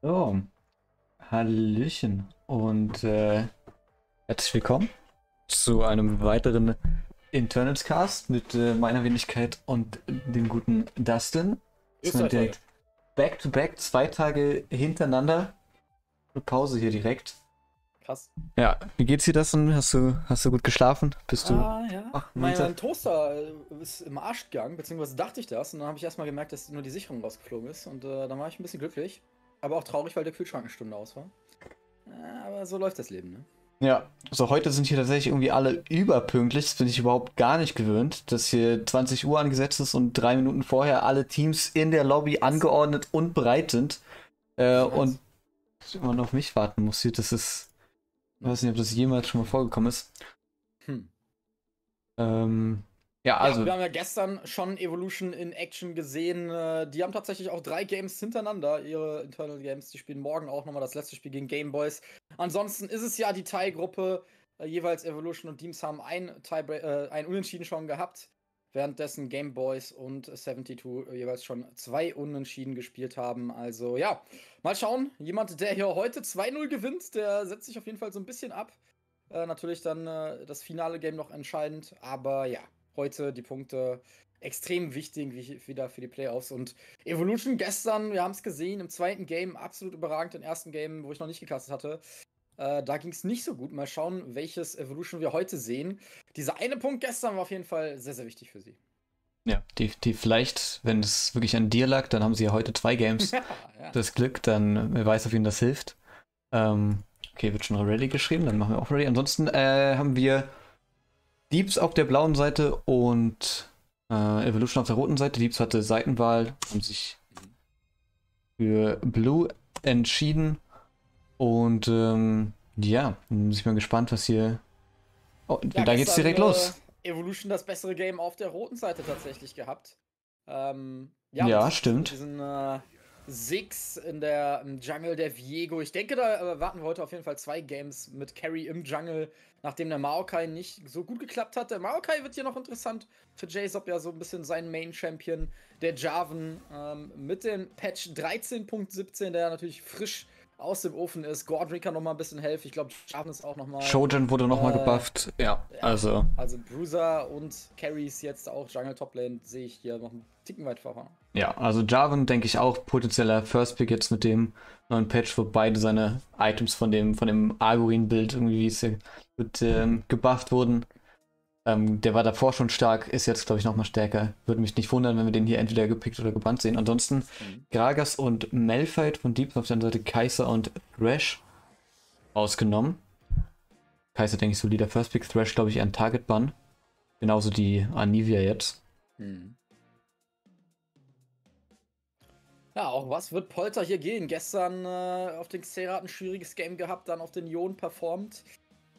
So, Hallöchen und herzlich willkommen zu einem weiteren Internals Cast mit meiner Wenigkeit und dem guten Dustin. Ist halt direkt back to back, 2 Tage hintereinander. Eine Pause hier direkt. Krass. Ja, wie geht's dir, Dustin? Hast du gut geschlafen? Bist du? Ja. Ach, mein Toaster ist im Arsch gegangen, beziehungsweise dachte ich das und dann habe ich erstmal gemerkt, dass nur die Sicherung rausgeflogen ist und dann war ich ein bisschen glücklich. Aber auch traurig, weil der Kühlschrank eine Stunde aus war. Aber so läuft das Leben, ne? Ja, so heute sind hier tatsächlich irgendwie alle überpünktlich. Das bin ich überhaupt gar nicht gewöhnt, dass hier 20 Uhr angesetzt ist und 3 Minuten vorher alle Teams in der Lobby angeordnet und bereit sind. Und man auf mich warten muss hier. Das ist... Ich weiß nicht, ob das jemals schon mal vorgekommen ist. Ja, also... Ja, wir haben ja gestern schon Evolution in Action gesehen. Die haben tatsächlich auch 3 Games hintereinander, ihre Internal Games. Die spielen morgen auch nochmal das letzte Spiel gegen Game Boys. Ansonsten ist es ja die Thai-Gruppe. Jeweils Evolution und Deeeps haben ein Unentschieden schon gehabt. Währenddessen Game Boys und 72 jeweils schon 2 Unentschieden gespielt haben. Also ja, mal schauen. Jemand, der hier heute 2-0 gewinnt, der setzt sich auf jeden Fall so ein bisschen ab. Natürlich dann das finale Game noch entscheidend. Aber ja. Heute die Punkte extrem wichtig, wie wieder für die Playoffs. Und Evolution gestern, wir haben es gesehen, im 2. Game absolut überragend, im 1. Game, wo ich noch nicht gecastet hatte. Da ging es nicht so gut. Mal schauen, welches Evolution wir heute sehen. Dieser eine Punkt gestern war auf jeden Fall sehr, sehr wichtig für sie. Ja, die vielleicht, wenn es wirklich an dir lag, dann haben sie ja heute 2 Games das Glück. Dann, wer weiß, auf wen das hilft. Okay, wird schon Rally geschrieben, dann machen wir auch Rally. Ansonsten haben wir Deeeps auf der blauen Seite und Evolution auf der roten Seite. Deeeps hatte Seitenwahl, haben sich für Blue entschieden. Und ja, bin ich mal gespannt, was hier... Oh, ja, da geht's direkt los. Evolution das bessere Game auf der roten Seite tatsächlich gehabt. Ja, stimmt. Diesen Six in der Jungle, der Viego. Ich denke, da warten wir heute auf jeden Fall 2 Games mit Carry im Jungle, nachdem der Maokai nicht so gut geklappt hat. Der Maokai wird hier noch interessant für JSOP, ja so ein bisschen sein Main-Champion. Der Jarvan mit dem Patch 13.17, der natürlich frisch aus dem Ofen ist. Gordon kann nochmal ein bisschen helfen. Ich glaube, Jarvan ist auch nochmal... Shoujin wurde nochmal gebufft, ja. Also Bruiser und Carries jetzt auch Jungle Toplane sehe ich hier noch einen Ticken weit voran. Ja, also Jarvan denke ich auch potenzieller First Pick jetzt mit dem neuen Patch, wo beide seine Items von dem Argorin-Bild irgendwie gebufft wurden. Der war davor schon stark, ist jetzt glaube ich nochmal stärker. Würde mich nicht wundern, wenn wir den hier entweder gepickt oder gebannt sehen. Ansonsten Gragas und Malphite von Deeeps auf der anderen Seite, Kai'Sa und Thresh ausgenommen. Kai'Sa denke ich solider First Pick, Thresh glaube ich ein Target-Bann. Genauso die Anivia jetzt. Ja, auch was wird Polter hier gehen? Gestern auf den Xerath ein schwieriges Game gehabt, dann auf den Ion performt.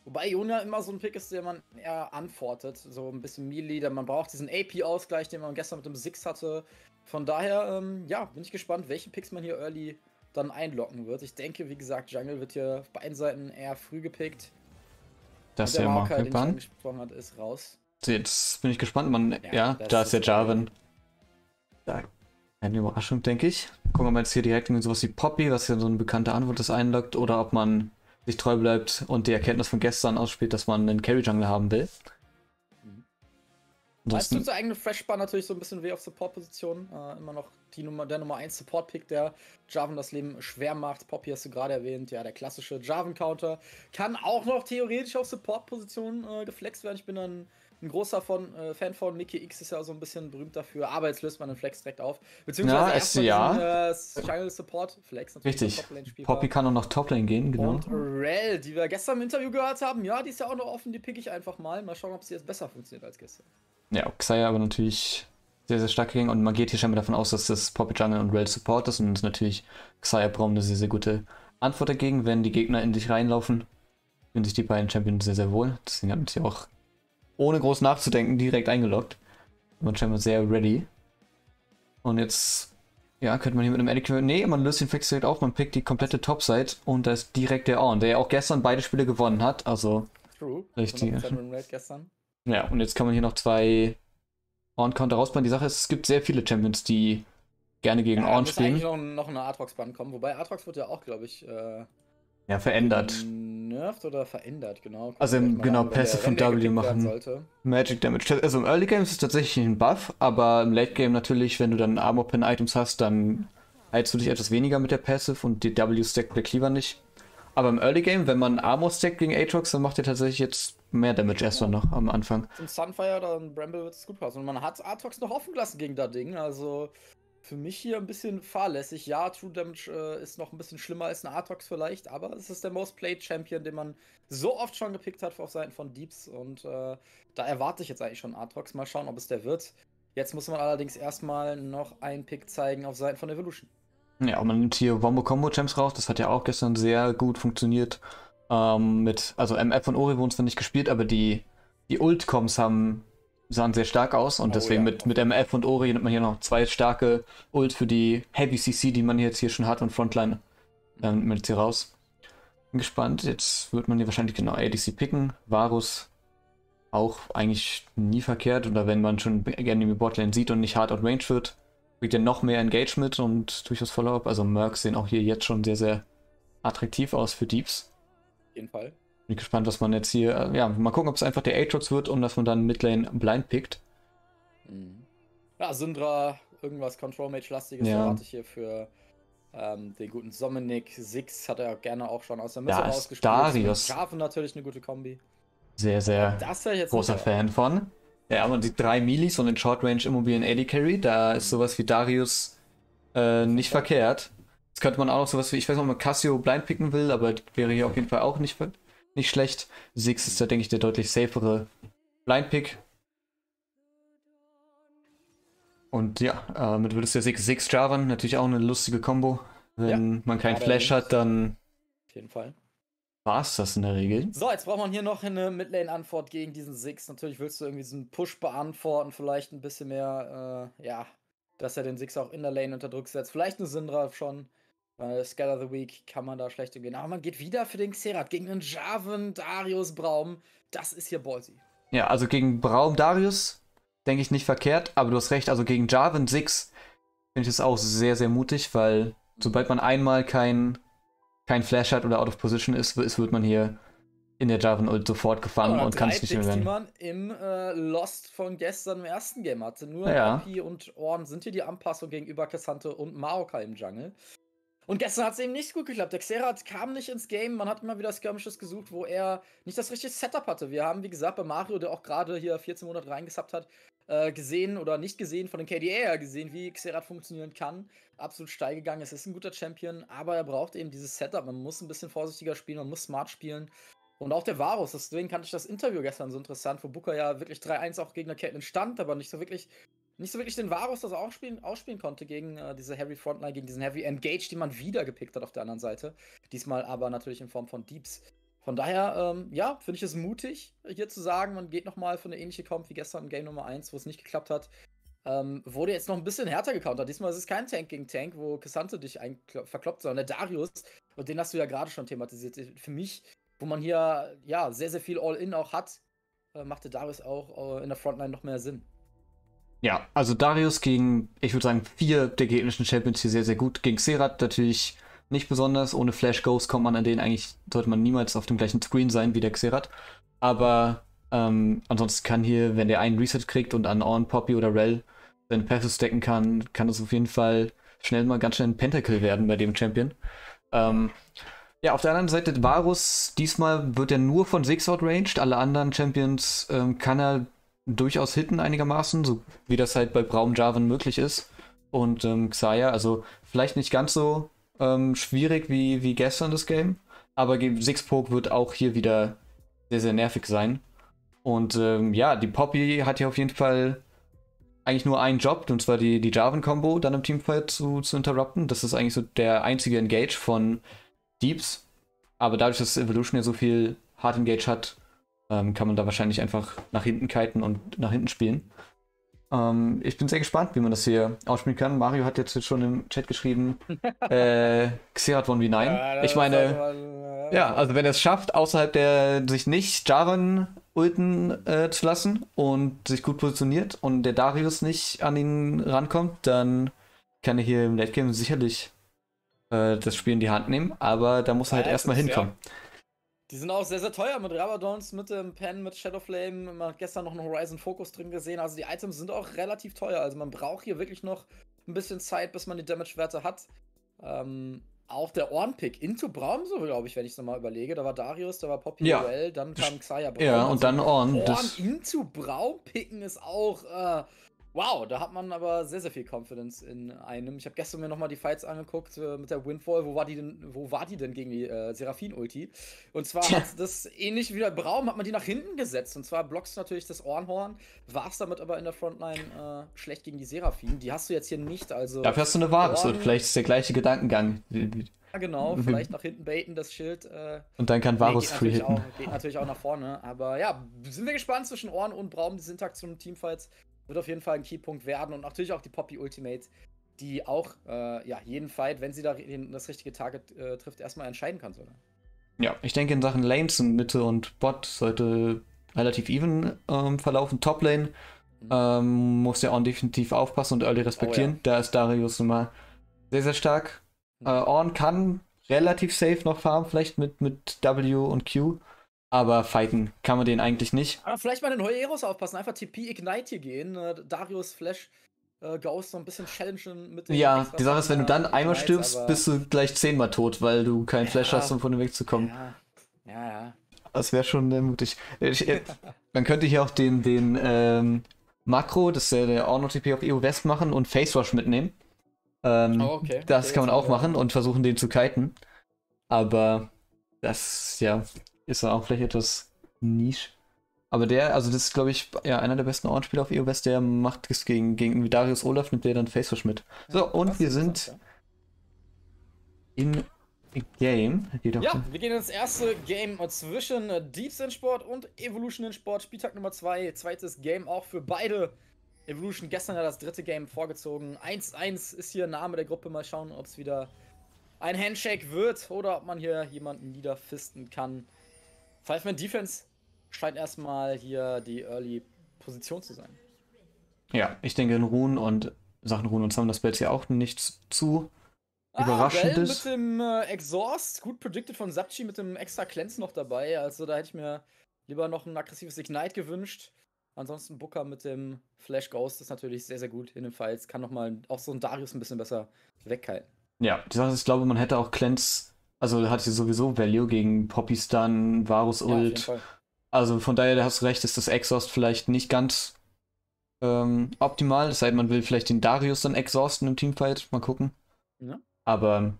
Wobei Jona immer so ein Pick ist, den man eher antwortet, so ein bisschen Melee, denn man braucht diesen AP-Ausgleich, den man gestern mit dem Six hatte. Von daher, ja, bin ich gespannt, welche Picks man hier early dann einlocken wird. Ich denke, wie gesagt, Jungle wird hier auf beiden Seiten eher früh gepickt. Das der Marker, den ich angesprochen hat, ist raus. Jetzt bin ich gespannt, man, ja da ist der Jarvan. Da. Eine Überraschung, denke ich. Gucken wir mal jetzt hier direkt mit sowas wie Poppy, was ja so eine bekannte Antwort ist, einlockt, oder ob man sich treu bleibt und die Erkenntnis von gestern ausspielt, dass man einen Carry-Jungle haben will. Ansonsten tut der eigene Fresh-Bahn natürlich so ein bisschen weh auf Support-Positionen. Immer noch der Nummer 1 Support-Pick, der Jarvan das Leben schwer macht. Poppy hast du gerade erwähnt, ja, der klassische Jarvan-Counter. Kann auch noch theoretisch auf Support-Positionen geflext werden. Ich bin dann ein großer Fan von Mickey X, ist ja so ein bisschen berühmt dafür, aber jetzt löst man den Flex direkt auf. Beziehungsweise ja, Jungle Support Flex natürlich. Richtig. Poppy kann auch noch Toplane gehen, genau. Und Rell, die wir gestern im Interview gehört haben, ja, die ist ja auch noch offen, die pick ich einfach mal. Mal schauen, ob sie jetzt besser funktioniert als gestern. Ja, Xayah aber natürlich sehr, sehr stark gegangen und man geht hier scheinbar davon aus, dass das Poppy Jungle und Rell Support ist und natürlich Xayah Braum eine sehr, sehr gute Antwort dagegen, wenn die Gegner in dich reinlaufen. Fühlen sich die beiden Champions sehr, sehr wohl. Deswegen hat man sie auch ohne groß nachzudenken, direkt eingeloggt. Man scheint mal sehr ready. Und jetzt, ja, könnte man hier mit einem Adequate... Nee, man löst den Flex direkt auf, man pickt die komplette Topside und da ist direkt der Ornn, der ja auch gestern beide Spiele gewonnen hat, also... True. Richtig. Ja, und jetzt kann man hier noch 2 Ornn-Counter rausbauen. Die Sache ist, es gibt sehr viele Champions, die gerne gegen Ornn spielen. Muss eigentlich noch eine Aatrox-Band kommen, wobei Aatrox wird ja auch, glaube ich, verändert. Nervt oder verändert, genau. Also genau, Passive und W machen Magic Damage. Also im Early Game ist es tatsächlich ein Buff, aber im Late Game natürlich, wenn du dann Armor Pin Items hast, dann heilst du dich etwas weniger mit der Passive und die W stackt der Cleaver nicht. Aber im Early Game, wenn man Armor stackt gegen Aatrox, dann macht er tatsächlich jetzt mehr Damage erstmal noch am Anfang. Ein Sunfire oder ein Bramble wird es gut passen. Und man hat Aatrox noch offen gelassen gegen das Ding, also für mich hier ein bisschen fahrlässig. Ja, True Damage ist noch ein bisschen schlimmer als ein Aatrox vielleicht, aber es ist der Most Played Champion, den man so oft schon gepickt hat auf Seiten von Deeeps und da erwarte ich jetzt eigentlich schon Aatrox. Mal schauen, ob es der wird. Jetzt muss man allerdings erstmal noch einen Pick zeigen auf Seiten von Evolution. Ja, und man nimmt hier Wombo-Combo-Champs raus, das hat ja auch gestern sehr gut funktioniert. Also MF und Ori wurden zwar nicht gespielt, aber die Ult-Coms sahen sehr stark aus und deswegen mit MF und Ori nimmt man hier noch zwei starke Ult für die Heavy CC, die man jetzt hier schon hat und Frontline. Dann nimmt man jetzt hier raus. Bin gespannt, jetzt wird man hier wahrscheinlich genau ADC picken. Varus auch eigentlich nie verkehrt oder wenn man schon Enemy Botlane sieht und nicht hard out range wird, kriegt er noch mehr Engagement und durchaus Follow-up. Also Mercs sehen auch hier jetzt schon sehr, sehr attraktiv aus für Deeeps. Auf jeden Fall. Bin gespannt, was man jetzt hier, mal gucken, ob es einfach der Aatrox wird und dass man dann Midlane blind pickt. Ja, Syndra, irgendwas Control-Mage-lastiges erwarte ich hier für den guten Sominik. Six hat er gerne auch schon aus der Mitte rausgespielt. Darius. Jarvan natürlich eine gute Kombi. Sehr, sehr großer Fan von. Ja, man sieht 3 Milis und den Short-Range-Immobilien AD Carry. Da ist sowas wie Darius nicht verkehrt. Jetzt könnte man auch noch sowas wie, ich weiß nicht, ob man Cassio blind picken will, aber wäre hier auf jeden Fall auch nicht schlecht. Six ist da, denke ich, der deutlich safere Blind-Pick. Und ja, damit würdest du ja Six Jarvan, natürlich auch eine lustige Combo. Wenn man keinen Flash hat, dann auf jeden Fall war es das in der Regel. So, jetzt braucht man hier noch eine Midlane-Antwort gegen diesen Six. Natürlich willst du irgendwie diesen Push beantworten, vielleicht ein bisschen mehr, dass er den Six auch in der Lane unter Druck setzt. Vielleicht eine Syndra schon. Scatter the Week kann man da schlecht umgehen. Aber man geht wieder für den Xerath gegen den Jarvan, Darius, Braum. Das ist hier ballsy. Ja, also gegen Braum, Darius denke ich nicht verkehrt, aber du hast recht. Also gegen Jarvan, Six finde ich das auch sehr, sehr mutig, weil sobald man einmal kein Flash hat oder out of position ist, wird man hier in der Jarvan-Ult sofort gefangen und kann es nicht mehr werden. Die man im Lost von gestern im ersten Game hatte. Nur Poppy und Ornn sind hier die Anpassung gegenüber Cassante und Maokai im Jungle. Und gestern hat es eben nicht gut geklappt. Der Xerath kam nicht ins Game. Man hat immer wieder Skirmishes gesucht, wo er nicht das richtige Setup hatte. Wir haben, wie gesagt, bei Mario, der auch gerade hier 14 Monate reingesubbt hat, gesehen oder nicht gesehen, von den KDA gesehen, wie Xerath funktionieren kann. Absolut steil gegangen. Es ist ein guter Champion, aber er braucht eben dieses Setup. Man muss ein bisschen vorsichtiger spielen, man muss smart spielen. Und auch der Varus, deswegen fand ich das Interview gestern so interessant, wo Booker ja wirklich 3-1 auch gegen der Caitlyn stand, aber nicht so wirklich den Varus, das er auch ausspielen konnte gegen diese Heavy Frontline, gegen diesen Heavy Engage, den man wieder gepickt hat auf der anderen Seite. Diesmal aber natürlich in Form von Deeeps. Von daher, finde ich es mutig, hier zu sagen, man geht nochmal für eine ähnliche Comp wie gestern in Game Nummer 1, wo es nicht geklappt hat. Wurde jetzt noch ein bisschen härter gecountert. Diesmal ist es kein Tank gegen Tank, wo Cassante dich verkloppt, sondern der Darius, und den hast du ja gerade schon thematisiert. Für mich, wo man hier sehr, sehr viel All-In auch hat, machte Darius auch in der Frontline noch mehr Sinn. Ja, also Darius gegen, ich würde sagen, 4 der gegnerischen Champions hier sehr, sehr gut. Gegen Xerath natürlich nicht besonders. Ohne Flash Ghost kommt man an denen eigentlich, sollte man niemals auf dem gleichen Screen sein wie der Xerath. Aber ansonsten kann hier, wenn der einen Reset kriegt und an Ornn, Poppy oder Rell seine Passive stacken kann, kann das auf jeden Fall ganz schnell ein Pentakill werden bei dem Champion. Ja, auf der anderen Seite Varus, diesmal wird er nur von Six outranged. Alle anderen Champions kann er durchaus hitten einigermaßen, so wie das halt bei Braum Jarvan möglich ist. Und Xayah, also vielleicht nicht ganz so schwierig wie gestern das Game, aber Six-Poke wird auch hier wieder sehr, sehr nervig sein. Und die Poppy hat hier auf jeden Fall eigentlich nur einen Job, und zwar die Jarvan-Kombo dann im Teamfight zu interrupten. Das ist eigentlich so der einzige Engage von Deeeps. Aber dadurch, dass Evolution ja so viel Hard Engage hat, kann man da wahrscheinlich einfach nach hinten kiten und nach hinten spielen. Ich bin sehr gespannt, wie man das hier ausspielen kann. Mario hat jetzt schon im Chat geschrieben, Xerath won wie nein. Ja, ich meine, also wenn er es schafft, außerhalb der sich nicht Jarvan ulten zu lassen und sich gut positioniert und der Darius nicht an ihn rankommt, dann kann er hier im Late Game sicherlich das Spiel in die Hand nehmen, aber da muss er halt erstmal hinkommen. Ja. Die sind auch sehr, sehr teuer mit Rabadons, mit Pen, mit Shadowflame. Man hat gestern noch einen Horizon Focus drin gesehen. Also die Items sind auch relativ teuer. Also man braucht hier wirklich noch ein bisschen Zeit, bis man die Damage-Werte hat. Auch der Ornn-Pick into Braum, so glaube ich, wenn ich es nochmal überlege. Da war Darius, da war Poppy, ja. Duell, dann kam Xayah Braum. Ja, und dann Ornn. Ornn into Braum picken ist auch, wow, da hat man aber sehr, sehr viel Confidence in einem. Ich habe gestern mir nochmal die Fights angeguckt mit der Windfall. Wo war die denn gegen die Seraphin-Ulti? Und zwar hat das ähnlich wie der Braum, hat man die nach hinten gesetzt. Und zwar blockst du natürlich das Ornhorn, warst damit aber in der Frontline schlecht gegen die Seraphin. Die hast du jetzt hier nicht, also... Dafür hast du eine Varus, und vielleicht ist der gleiche Gedankengang. Ja, genau, vielleicht nach hinten baiten, das Schild. Und dann kann Varus free-hitten. Geht natürlich auch nach vorne, aber ja, sind wir gespannt zwischen Ornn und Braum, diese Interaktion im Teamfights. Wird auf jeden Fall ein Keypunkt werden und natürlich auch die Poppy Ultimate, die auch ja, jeden Fight, wenn sie da das richtige Target trifft, erstmal entscheiden kann. Oder? Ja, ich denke in Sachen Lanes in Mitte und Bot sollte relativ even verlaufen. Top Lane muss der Ornn definitiv aufpassen und early respektieren. Oh, ja. Da ist Darius immer sehr, sehr stark. Ornn kann relativ safe noch farmen, vielleicht mit W und Q. Aber fighten kann man den eigentlich nicht. Aber vielleicht mal den Heueros aufpassen. Einfach TP Ignite hier gehen. Darius, Flash, Ghost so ein bisschen challengen mit dem. Ja, die Sache ist, wenn du dann einmal stirbst, bist du gleich 10-mal tot, weil du keinen Flash hast, um von dem wegzukommen. Ja, ja. Das wäre schon mutig. Man könnte hier auch den Makro, das ist ja der Ornn TP auf EU West, machen und Face Rush mitnehmen. Okay. Das okay, kann man auch machen und versuchen, den zu kiten. Aber das, ja. Ist er auch vielleicht etwas nisch. Aber der, also das ist, glaube ich, ja, einer der besten Ornn-Spieler auf EU West, der macht es gegen Darius Olaf, nimmt der dann Facewash mit. So, ja, und wir sind in Game. Ja, wir gehen ins erste Game zwischen Deeeps in Sport und Evolution in Sport. Spieltag Nummer 2, zweites Game auch für beide. Evolution gestern ja das dritte Game vorgezogen. 1-1 ist hier Name der Gruppe. Mal schauen, ob es wieder ein Handshake wird oder ob man hier jemanden niederfisten kann. Five-Man Defense scheint erstmal hier die Early-Position zu sein. Ja, ich denke in Sachen Ruhen und Summon, das Bell hier auch nichts zu Überraschendes. Bell mit dem Exhaust, gut predicted von Sapchi mit dem extra Cleanse noch dabei. Also da hätte ich mir lieber noch ein aggressives Ignite gewünscht. Ansonsten Booker mit dem Flash Ghost ist natürlich sehr, sehr gut in den Fights. Kann nochmal auch so ein Darius ein bisschen besser weghalten. Ja, die Sache ist, ich glaube, man hätte auch Cleanse. Also hat sie sowieso Value gegen Poppy Stun, Varus Ult. Ja, also von daher, da hast du recht, ist das Exhaust vielleicht nicht ganz optimal. Es sei denn, man will vielleicht den Darius dann exhausten im Teamfight. Mal gucken. Ja. Aber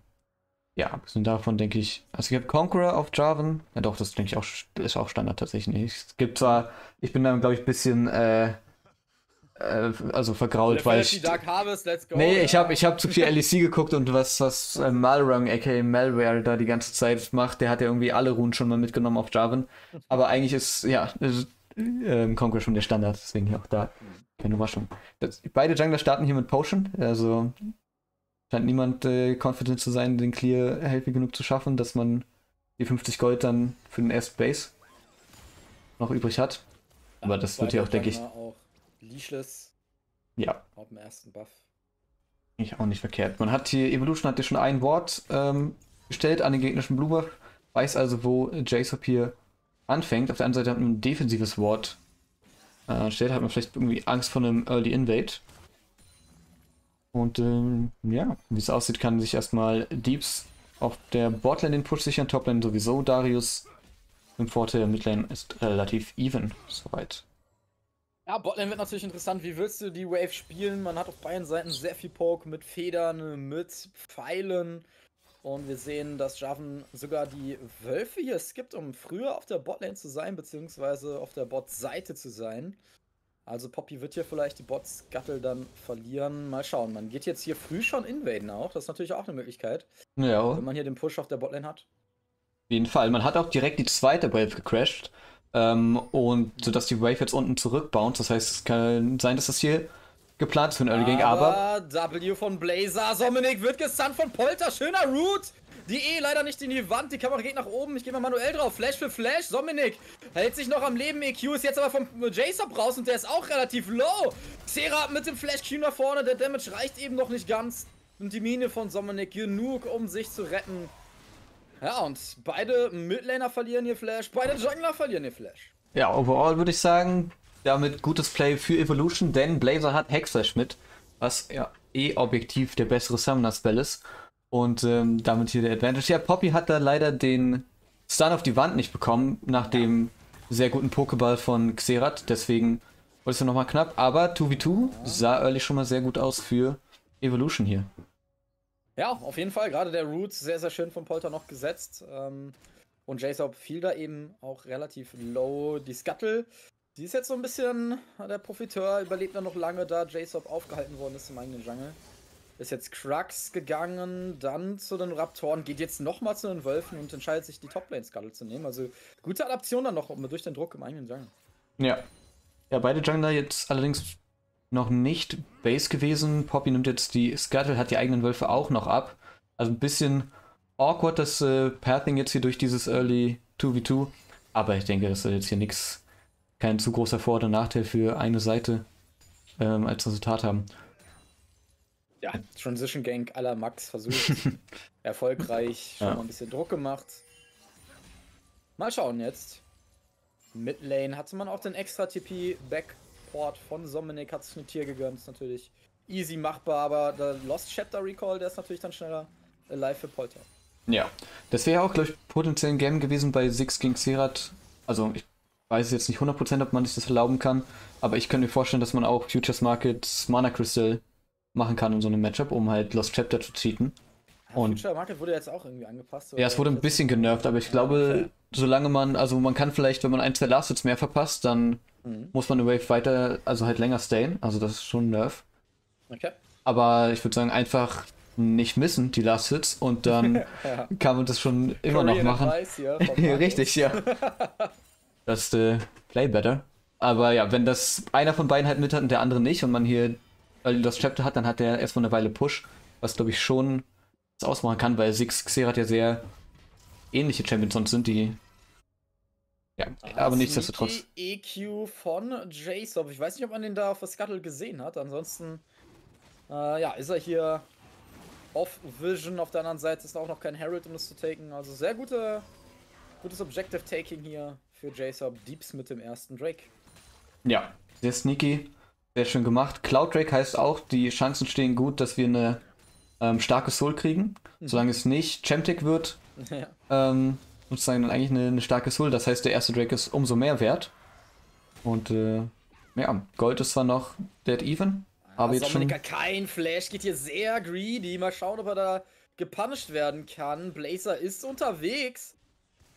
ja, abgesehen davon denke ich. Also ich habe Conqueror auf Jarvan. Ja doch, das denke ich auch, ist auch Standard tatsächlich. Es gibt zwar, ich bin dann glaube ich ein bisschen also vergrault, weil ich... Dark Harvest, let's go, nee, ich hab zu viel LEC geguckt und was Malrang, aka Malware, da die ganze Zeit macht, der hat ja irgendwie alle Runen schon mal mitgenommen auf Jarvan. Aber eigentlich ist, ja, Conqueror schon der Standard, deswegen hier auch da keine Überraschung. Beide Jungler starten hier mit Potion, also scheint niemand confident zu sein, den Clear healthy genug zu schaffen, dass man die 50 Gold dann für den ersten Base noch übrig hat. Aber das wird hier auch, denke ich... Leashless. Ja. Auf dem ersten Buff. Ich auch nicht verkehrt. Man hat hier, Evolution hat hier schon ein Ward gestellt an den gegnerischen Blue Buff. Weiß also, wo JSOP hier anfängt. Auf der anderen Seite hat man ein defensives Ward gestellt. Hat man vielleicht irgendwie Angst vor einem Early Invade. Und ja, wie es aussieht, kann sich erstmal Deeeps auf der Botlane den Push sichern. Toplane sowieso Darius. Im Vorteil der Midlane ist relativ even. Soweit. Ja, Botlane wird natürlich interessant. Wie willst du die Wave spielen? Man hat auf beiden Seiten sehr viel Poke mit Federn, mit Pfeilen. Und wir sehen, dass Jarvan sogar die Wölfe hier skippt, um früher auf der Botlane zu sein, beziehungsweise auf der Bot-Seite zu sein. Also Poppy wird hier vielleicht die Bots-Gattel dann verlieren. Mal schauen. Man geht jetzt hier früh schon invaden auch. Das ist natürlich auch eine Möglichkeit, ja, wenn man hier den Push auf der Botlane hat. Auf jeden Fall. Man hat auch direkt die zweite Wave gecrashed. Und sodass die Wave jetzt unten zurückbounce, das heißt, es kann sein, dass das hier geplant ist für ein Early Gang, aber W von Blazer, Dominik wird gestunt von Polter, schöner Root! Die E leider nicht in die Wand. Die Kamera geht nach oben. Ich gehe mal manuell drauf. Flash für Flash. Sominik hält sich noch am Leben. EQ ist jetzt aber vom JSOP raus und der ist auch relativ low. Xerath mit dem Flash Q nach vorne. Der Damage reicht eben noch nicht ganz. Und die Mine von Sominik genug, um sich zu retten. Ja, und beide Midlaner verlieren hier Flash. Beide Jungler verlieren hier Flash. Ja, overall würde ich sagen, damit gutes Play für Evolution, denn Blazer hat Hexflash mit, was ja eh objektiv der bessere Summoner-Spell ist. Und damit hier der Advantage. Ja, Poppy hat da leider den Stun auf die Wand nicht bekommen, nach dem sehr guten Pokéball von Xerath. Deswegen wurde es nochmal knapp. Aber 2v2 sah early schon mal sehr gut aus für Evolution hier. Ja, auf jeden Fall. Gerade der Roots sehr, sehr schön von Polter noch gesetzt. Und JSOP fiel da eben auch relativ low. Die Scuttle, die ist jetzt so ein bisschen der Profiteur, überlebt dann noch lange, da JSOP aufgehalten worden ist im eigenen Jungle. Ist jetzt Crux gegangen, dann zu den Raptoren, geht jetzt nochmal zu den Wölfen und entscheidet sich, die Toplane-Scuttle zu nehmen. Also gute Adaption dann noch durch den Druck im eigenen Jungle. Ja. Ja, beide Jungler jetzt allerdings noch nicht Base gewesen. Poppy nimmt jetzt die Scuttle, hat die eigenen Wölfe auch noch ab. Also ein bisschen awkward das Pathing jetzt hier durch dieses Early 2v2. Aber ich denke, das ist jetzt hier nichts, kein zu großer Vor- oder Nachteil für eine Seite als Resultat haben. Ja, Transition Gank à la Max versucht. Erfolgreich. Schon mal ein bisschen Druck gemacht. Mal schauen jetzt. Midlane hatte man auch den extra TP. Backport von Sominik hat sich ein Tier gegönnt. Ist natürlich easy machbar, aber der Lost Chapter Recall, der ist natürlich dann schneller live für Polter. Ja, das wäre ja auch, glaube ich, potenziell ein Game gewesen bei Six gegen Xerath. Also, ich weiß jetzt nicht 100%, ob man sich das erlauben kann, aber ich könnte mir vorstellen, dass man auch Futures Markets Mana Crystal machen kann in so einem Matchup, um halt Lost Chapter zu cheaten. Ja, und Future Market wurde jetzt auch irgendwie angepasst. Oder? Ja, es wurde ein bisschen genervt, aber ich glaube, solange man, also man kann vielleicht, wenn man ein, zwei Last Hits mehr verpasst, dann muss man eine Wave weiter, also halt länger stayen. Also das ist schon ein Nerf. Okay. Aber ich würde sagen, einfach nicht missen, die Last Hits, und dann kann man das schon immer noch machen. Richtig, ja. Das ist Play Better. Aber ja, wenn das einer von beiden halt mit hat und der andere nicht und man hier das Chapter hat, dann hat der erstmal eine Weile Push, was glaube ich schon das ausmachen kann, weil Six Xerath ja sehr ähnliche Champions sonst sind, die ja, aber nichtsdestotrotz. EQ von JSOP. Ich weiß nicht, ob man den da auf der Scuttle gesehen hat, ansonsten ja, ist er hier Off-Vision, auf der anderen Seite ist auch noch kein Herald, um das zu taken. Also sehr gutes Objective-Taking hier für JSOP. Deeeps mit dem ersten Drake. Ja, sehr sneaky, sehr schön gemacht. Cloud Drake heißt auch, die Chancen stehen gut, dass wir eine starke Soul kriegen. Solange es nicht Chemtech wird, sozusagen dann eigentlich eine starke Soul. Das heißt, der erste Drake ist umso mehr wert. Und ja, Gold ist zwar noch dead even. Aber jetzt schon kein Flash, geht hier sehr greedy. Mal schauen, ob er da gepunished werden kann. Blazer ist unterwegs.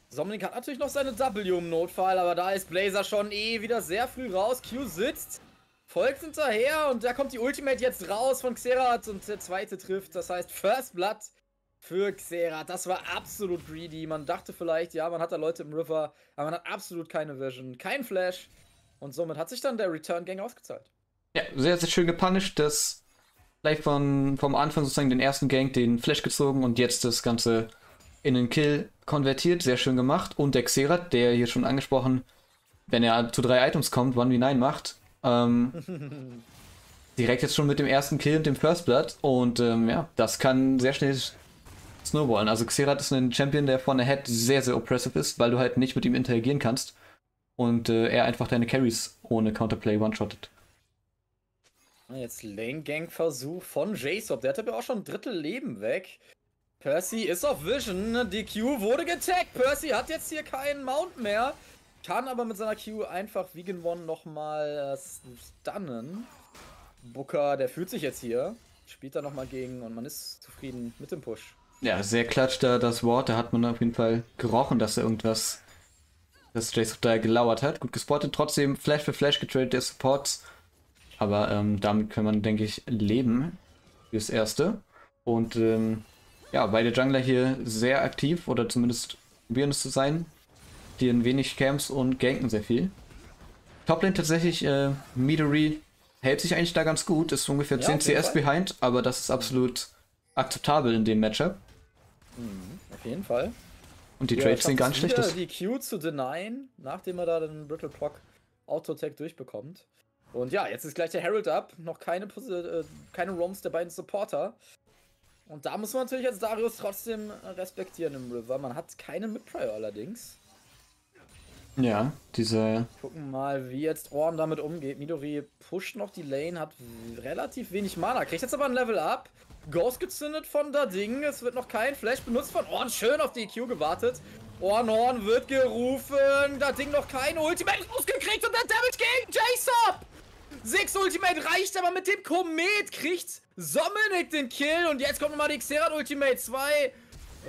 Sominik hat natürlich noch seine W im Notfall, aber da ist Blazer schon wieder sehr früh raus. Q sitzt, folgt hinterher und da kommt die Ultimate jetzt raus von Xerath und der zweite trifft. Das heißt, First Blood für Xerath. Das war absolut greedy. Man dachte vielleicht, ja, man hat da Leute im River, aber man hat absolut keine Vision, kein Flash. Und somit hat sich dann der Return-Gang ausgezahlt. Ja, sehr, sehr schön gepunished, das gleich vom Anfang sozusagen den ersten Gank, den Flash gezogen und jetzt das Ganze in den Kill konvertiert, sehr schön gemacht. Und der Xerath, der hier schon angesprochen, wenn er zu 3 Items kommt, 1v9 macht, direkt jetzt schon mit dem ersten Kill und dem First Blood und ja, das kann sehr schnell snowballen. Also Xerath ist ein Champion, der von ahead sehr, sehr oppressive ist, weil du halt nicht mit ihm interagieren kannst und er einfach deine Carries ohne Counterplay one-shottet. Jetzt Lane-Gang-Versuch von JSOP. Der hat aber auch schon ein Drittel Leben weg. Percy ist auf Vision. Die Q wurde getaggt. Percy hat jetzt hier keinen Mount mehr. Kann aber mit seiner Q einfach Vegan One nochmal stunnen. Booker, der fühlt sich jetzt hier. Spielt da nochmal gegen und man ist zufrieden mit dem Push. Ja, sehr klatscht da das Wort. Da hat man auf jeden Fall gerochen, dass er irgendwas, dass JSOP da gelauert hat. Gut gespottet. Trotzdem Flash für Flash getradet der Supports. Aber damit kann man, denke ich, leben fürs Erste. Und ja, beide Jungler hier sehr aktiv oder zumindest probieren es zu sein. Die in wenig Camps und ganken sehr viel. Toplane tatsächlich, Midori hält sich eigentlich da ganz gut. Ist ungefähr 10 CS behind, aber das ist absolut akzeptabel in dem Matchup. auf jeden Fall. Und die Drapes sehen ganz schlecht aus. Die Q zu denyen, nachdem er da den Brittle Proc Autotech durchbekommt. Und ja, jetzt ist gleich der Herald up. Noch keine Roms der beiden Supporter. Und da muss man natürlich als Darius trotzdem respektieren im River. Man hat keine Mid-Prior allerdings. Ja, diese... Gucken mal, wie jetzt Ornn damit umgeht. Midori pusht noch die Lane, hat relativ wenig Mana. Kriegt jetzt aber ein Level Up. Ghost gezündet von Dading. Es wird noch kein Flash benutzt von Ornn. Schön auf die EQ gewartet. Ornn wird gerufen. Dading noch kein Ultimate. Es muss gekriegt und der Damage gegen JSOP. 6 Ultimate reicht, aber mit dem Komet kriegt Sominik den Kill. Und jetzt kommt nochmal die Xerath Ultimate. 2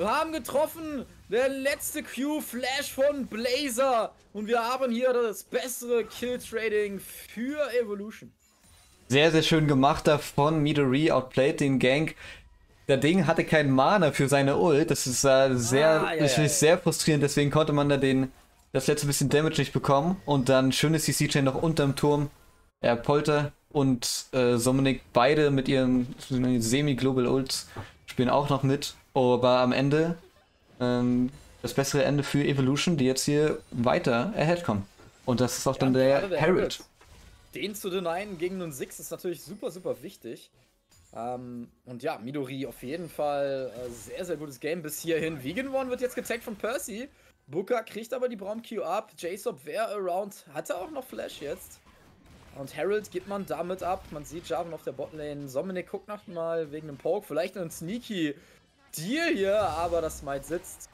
haben getroffen. Der letzte Q-Flash von Blazer. Und wir haben hier das bessere Kill-Trading für Evolution. Sehr, sehr schön gemacht davon. Midori outplayed den Gank. Der Ding hatte kein Mana für seine Ult. Das ist sehr frustrierend. Deswegen konnte man da das letzte bisschen Damage nicht bekommen. Und dann schönes CC-Chain noch unterm Turm. Polter und Sominik, beide mit ihren Semi-Global-Ults, spielen auch noch mit. Aber am Ende das bessere Ende für Evolution, die jetzt hier weiter ahead kommen. Und das ist auch dann der Herald. Den zu denyen gegen einen Six ist natürlich super, super wichtig. Und ja, Midori auf jeden Fall sehr, sehr gutes Game bis hierhin. Vegan One wird jetzt getaggt von Percy. Booker kriegt aber die Braum Q ab. JSOP wäre around. Hat er auch noch Flash jetzt? Und Herald gibt man damit ab. Man sieht Jarvan auf der Botlane. Sominik guckt noch mal wegen einem Poke. Vielleicht einen Sneaky Deal hier, aber das Might sitzt.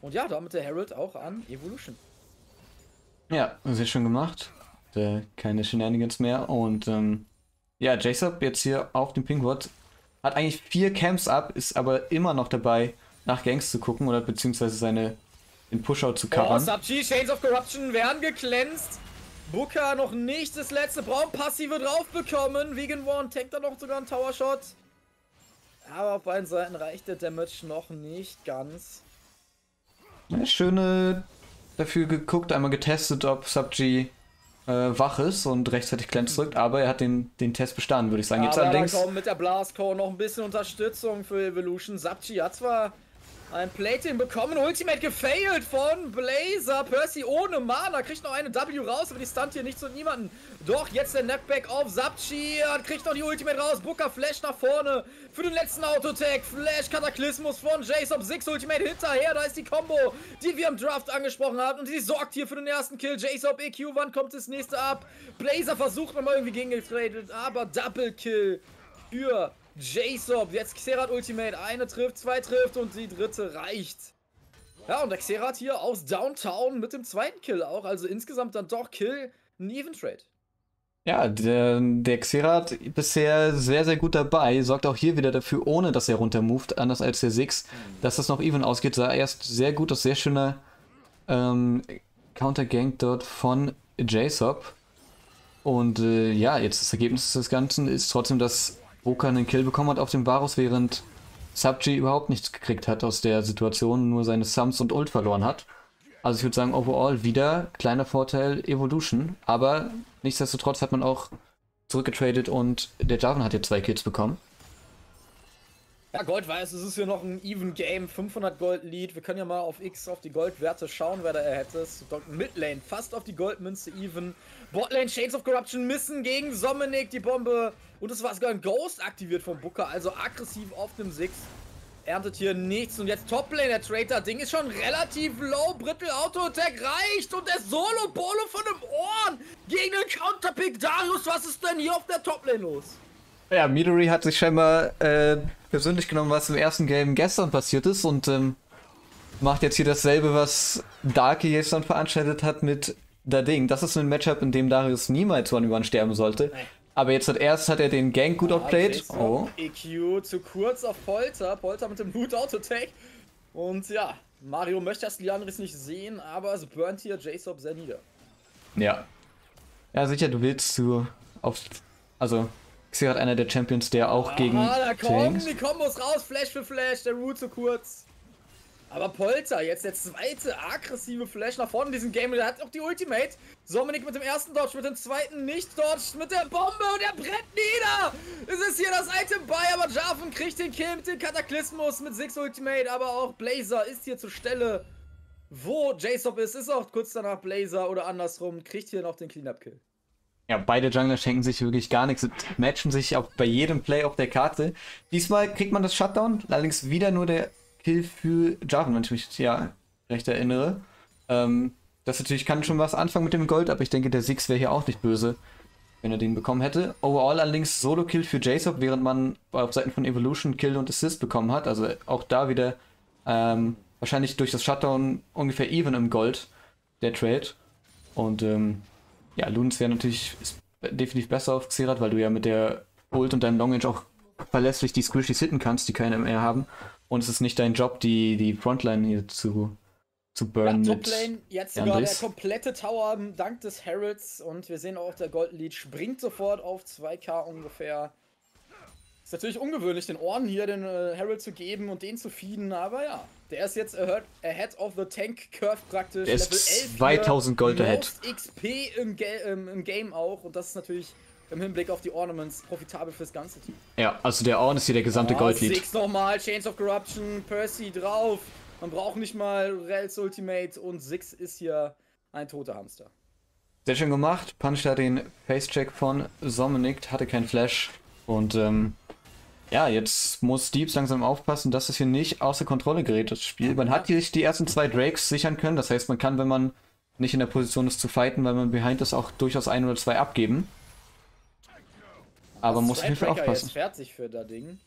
Und ja, damit der Herald auch an Evolution. Ja, sehr schön gemacht. Keine Shenanigans mehr. Und ja, JSOP jetzt hier auf dem Pinkward. Hat eigentlich 4 Camps ab, ist aber immer noch dabei, nach Ganks zu gucken oder beziehungsweise den Pushout zu covern. Sapchi, Chains of Corruption werden geklänzt. Booker noch nicht das letzte Braum-Passive drauf bekommen. Vegan One tankt da noch sogar einen Tower-Shot. Aber auf beiden Seiten reicht der Damage noch nicht ganz. Ja, schöne dafür geguckt, einmal getestet, ob Sub-G wach ist und rechtzeitig Cleanse drückt. Aber er hat den Test bestanden, würde ich sagen. Jetzt allerdings kommt mit der Blastcore noch ein bisschen Unterstützung für Evolution. Sub-G hat zwar ein Plate-In bekommen, Ultimate gefailt von Blazer. Percy ohne Mana, kriegt noch eine W raus, aber die stunt hier nichts und niemanden. Doch, jetzt der Knockback auf Sapchi, kriegt noch die Ultimate raus. Booker Flash nach vorne für den letzten Autotech. Flash Kataklysmus von JSOP, 6 Ultimate hinterher. Da ist die Combo, die wir im Draft angesprochen hatten. Und die sorgt hier für den ersten Kill. JSOP EQ, wann kommt das nächste ab? Blazer versucht nochmal irgendwie gegengetradet, aber Double Kill für JSOP, jetzt Xerath Ultimate, eine trifft, 2 trifft und die dritte reicht. Ja, und der Xerath hier aus Downtown mit dem zweiten Kill auch, also insgesamt dann doch Kill, ein Even Trade. Ja, der Xerath bisher sehr, sehr gut dabei, sorgt auch hier wieder dafür, ohne dass er runtermoved, anders als der Six, dass das noch even ausgeht, sah erst sehr gut, das sehr schöne Counter-Gank dort von JSOP. Und ja, jetzt das Ergebnis des Ganzen ist trotzdem, dass Booker einen Kill bekommen hat auf dem Varus, während Sapchi überhaupt nichts gekriegt hat aus der Situation, nur seine Sums und Ult verloren hat. Also ich würde sagen, overall wieder kleiner Vorteil Evolution, aber nichtsdestotrotz hat man auch zurückgetradet und der Jarvan hat jetzt 2 Kills bekommen. Ja, Gold weiß, es ist hier noch ein even Game, 500 Gold Lead. Wir können ja mal auf X auf die Goldwerte schauen, wer da er hätte. Midlane fast auf die Goldmünze even. Botlane Chains of Corruption missen gegen Sominik die Bombe. Und es war sogar ein Ghost aktiviert vom Booker, also aggressiv auf dem Six. Erntet hier nichts und jetzt Toplane, der Traitor. Ding ist schon relativ low. Brittle Auto-Attack reicht und der Solo-Bolo von dem Ornn gegen den Counterpick. Darius, was ist denn hier auf der Toplane los? Ja, Midori hat sich scheinbar persönlich genommen, was im ersten Game gestern passiert ist und macht jetzt hier dasselbe, was Darky gestern veranstaltet hat mit Dading. Das ist ein Matchup, in dem Darius niemals 1v1 sterben sollte. Aber jetzt hat er den Gank gut outplayed. Oh. EQ zu kurz auf Polter. Polter mit dem Loot Auto-Tag. Und ja, Mario möchte das Lianris nicht sehen, aber es burnt hier JSOP sehr nieder. Ja. Ja, sicher, du willst also Xerath einer der Champions, der auch gegen... Ah, da kommen die Kombos raus, Flash für Flash, der Root zu kurz. Aber Polter, jetzt der zweite aggressive Flash nach vorne in diesem Game. Der hat auch die Ultimate. Sominik mit dem ersten Dodge, mit dem zweiten nicht Dodge, mit der Bombe und er brennt nieder. Es ist hier das Item bei, aber Jarvan kriegt den Kill mit dem Kataklysmus, mit Six Ultimate. Aber auch Blazer ist hier zur Stelle, wo JSOP ist. Ist auch kurz danach Blazer oder andersrum, kriegt hier noch den Cleanup-Kill. Ja, beide Jungler schenken sich wirklich gar nichts und matchen sich auch bei jedem Play auf der Karte. Diesmal kriegt man das Shutdown, allerdings wieder nur der Kill für Jarvan, wenn ich mich ja recht erinnere. Das natürlich kann schon was anfangen mit dem Gold, aber ich denke, der Six wäre hier auch nicht böse, wenn er den bekommen hätte. Overall allerdings Solo-Kill für JSOP, während man auf Seiten von Evolution Kill und Assist bekommen hat. Also auch da wieder wahrscheinlich durch das Shutdown ungefähr even im Gold, der Trade. Und ja, Lunens wäre natürlich definitiv besser auf Xerath, weil du ja mit der Ult und deinem Long-Range auch verlässlich die Squishies hitten kannst, die keine MR haben. Und es ist nicht dein Job, die Frontline hier zu burnen. Ja, Toplane, jetzt sogar der komplette Tower dank des Heralds. Und wir sehen auch, der Golden Leech springt sofort auf 2K ungefähr. Ist natürlich ungewöhnlich, den Ornn hier den Herald zu geben und den zu feeden, aber ja. Der ist jetzt ahead of the tank curve praktisch. Der ist 2000 Gold ahead. XP im Game auch und das ist natürlich im Hinblick auf die Ornaments profitabel fürs ganze Team. Ja, also der Ornn ist hier der gesamte Goldlead. Six nochmal, Chains of Corruption, Percy drauf. Man braucht nicht mal Rels Ultimate und Six ist hier ein toter Hamster. Sehr schön gemacht. Punch da den Facecheck von Sominik, hatte keinen Flash und ja, jetzt muss Deeeps langsam aufpassen, dass es hier nicht außer Kontrolle gerät, das Spiel. Man hat sich die ersten zwei Drakes sichern können. Das heißt, man kann, wenn man nicht in der Position ist zu fighten, weil man behind ist, auch durchaus ein oder zwei abgeben. Aber man muss auf jeden Fall aufpassen. Ist fertig für das Ding.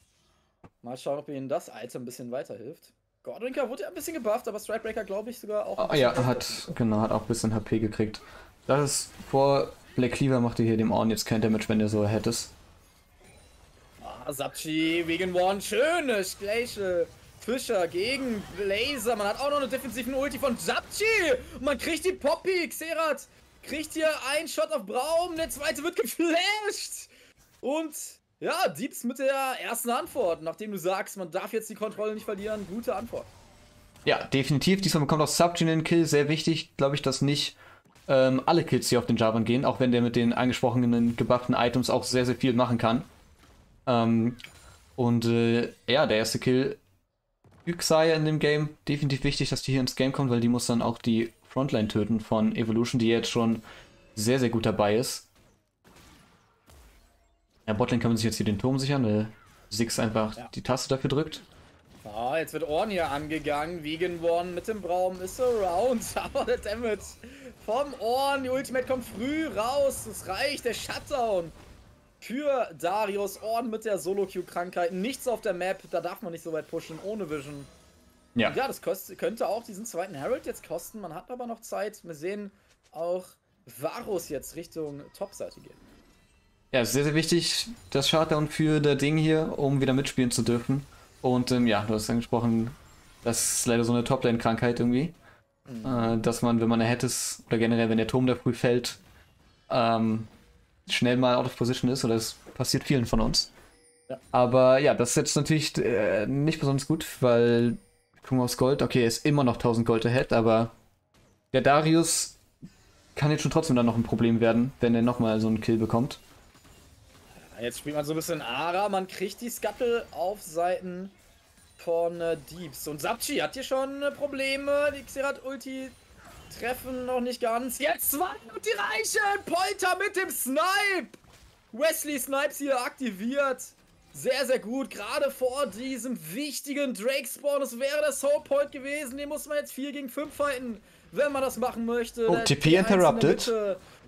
Mal schauen, ob ihnen das Item ein bisschen weiterhilft. Gordrinker wurde ja ein bisschen gebufft, aber Stridebreaker glaube ich sogar auch. Oh, ja, hat auch ein bisschen HP gekriegt. Das ist vor Black Cleaver macht ihr hier dem Ornn jetzt kein Damage, wenn ihr so hättest. Sapchi, Vegan One, schöne Schläche. Fischer gegen Blazer. Man hat auch noch eine defensive Ulti von Sapchi. Man kriegt die Poppy. Xerath kriegt hier einen Shot auf Braum. Der zweite wird geflasht. Und ja, Deeeps mit der ersten Antwort. Nachdem du sagst, man darf jetzt die Kontrolle nicht verlieren. Gute Antwort. Ja, definitiv. Diesmal bekommt auch Sapchi den Kill. Sehr wichtig, glaube ich, dass nicht alle Kills hier auf den Jarvan gehen. Auch wenn der mit den angesprochenen gebufften Items auch sehr, sehr viel machen kann. Ja, der erste Kill Xayah in dem Game, definitiv wichtig, dass die hier ins Game kommt, weil die muss dann auch die Frontline töten von Evolution, die jetzt schon sehr, sehr gut dabei ist. Ja, Botlane kann man sich jetzt hier den Turm sichern, weil Six einfach die Taste dafür drückt. Ah, jetzt wird Ornn hier angegangen, Vegan One mit dem Braum ist around, aber der Damage vom Ornn, die Ultimate kommt früh raus, es reicht, der Shutdown. Für Darius, Ornn mit der Solo-Queue-Krankheit, nichts auf der Map, da darf man nicht so weit pushen, ohne Vision. Ja, das könnte auch diesen zweiten Herald jetzt kosten, man hat aber noch Zeit. Wir sehen auch Varus jetzt Richtung Topseite gehen. Ja, sehr, sehr wichtig, das Shutdown für das Ding hier, um wieder mitspielen zu dürfen. Und ja, du hast angesprochen, das ist leider so eine Toplane-Krankheit irgendwie. Mhm. Dass man, wenn man da hätte, oder generell, wenn der Turm da früh fällt, schnell mal out of position ist, oder das passiert vielen von uns. Ja. Aber ja, das ist jetzt natürlich nicht besonders gut, weil gucken wir aufs Gold, okay, er ist immer noch 1000 Gold ahead, aber der Darius kann jetzt schon trotzdem dann noch ein Problem werden, wenn er nochmal so einen Kill bekommt. Ja, jetzt spielt man so ein bisschen Ara, man kriegt die Scuttle auf Seiten von Deeeps. Und Sapchi hat hier schon Probleme, die Xerath-Ulti treffen noch nicht ganz. Jetzt 2 Minuten reichen! Polter mit dem Snipe! Wesley Snipes hier aktiviert. Sehr, sehr gut. Gerade vor diesem wichtigen Drake-Spawn. Das wäre der Soulpoint gewesen. Den muss man jetzt 4 gegen 5 fighten, wenn man das machen möchte. Oh, TP interrupted.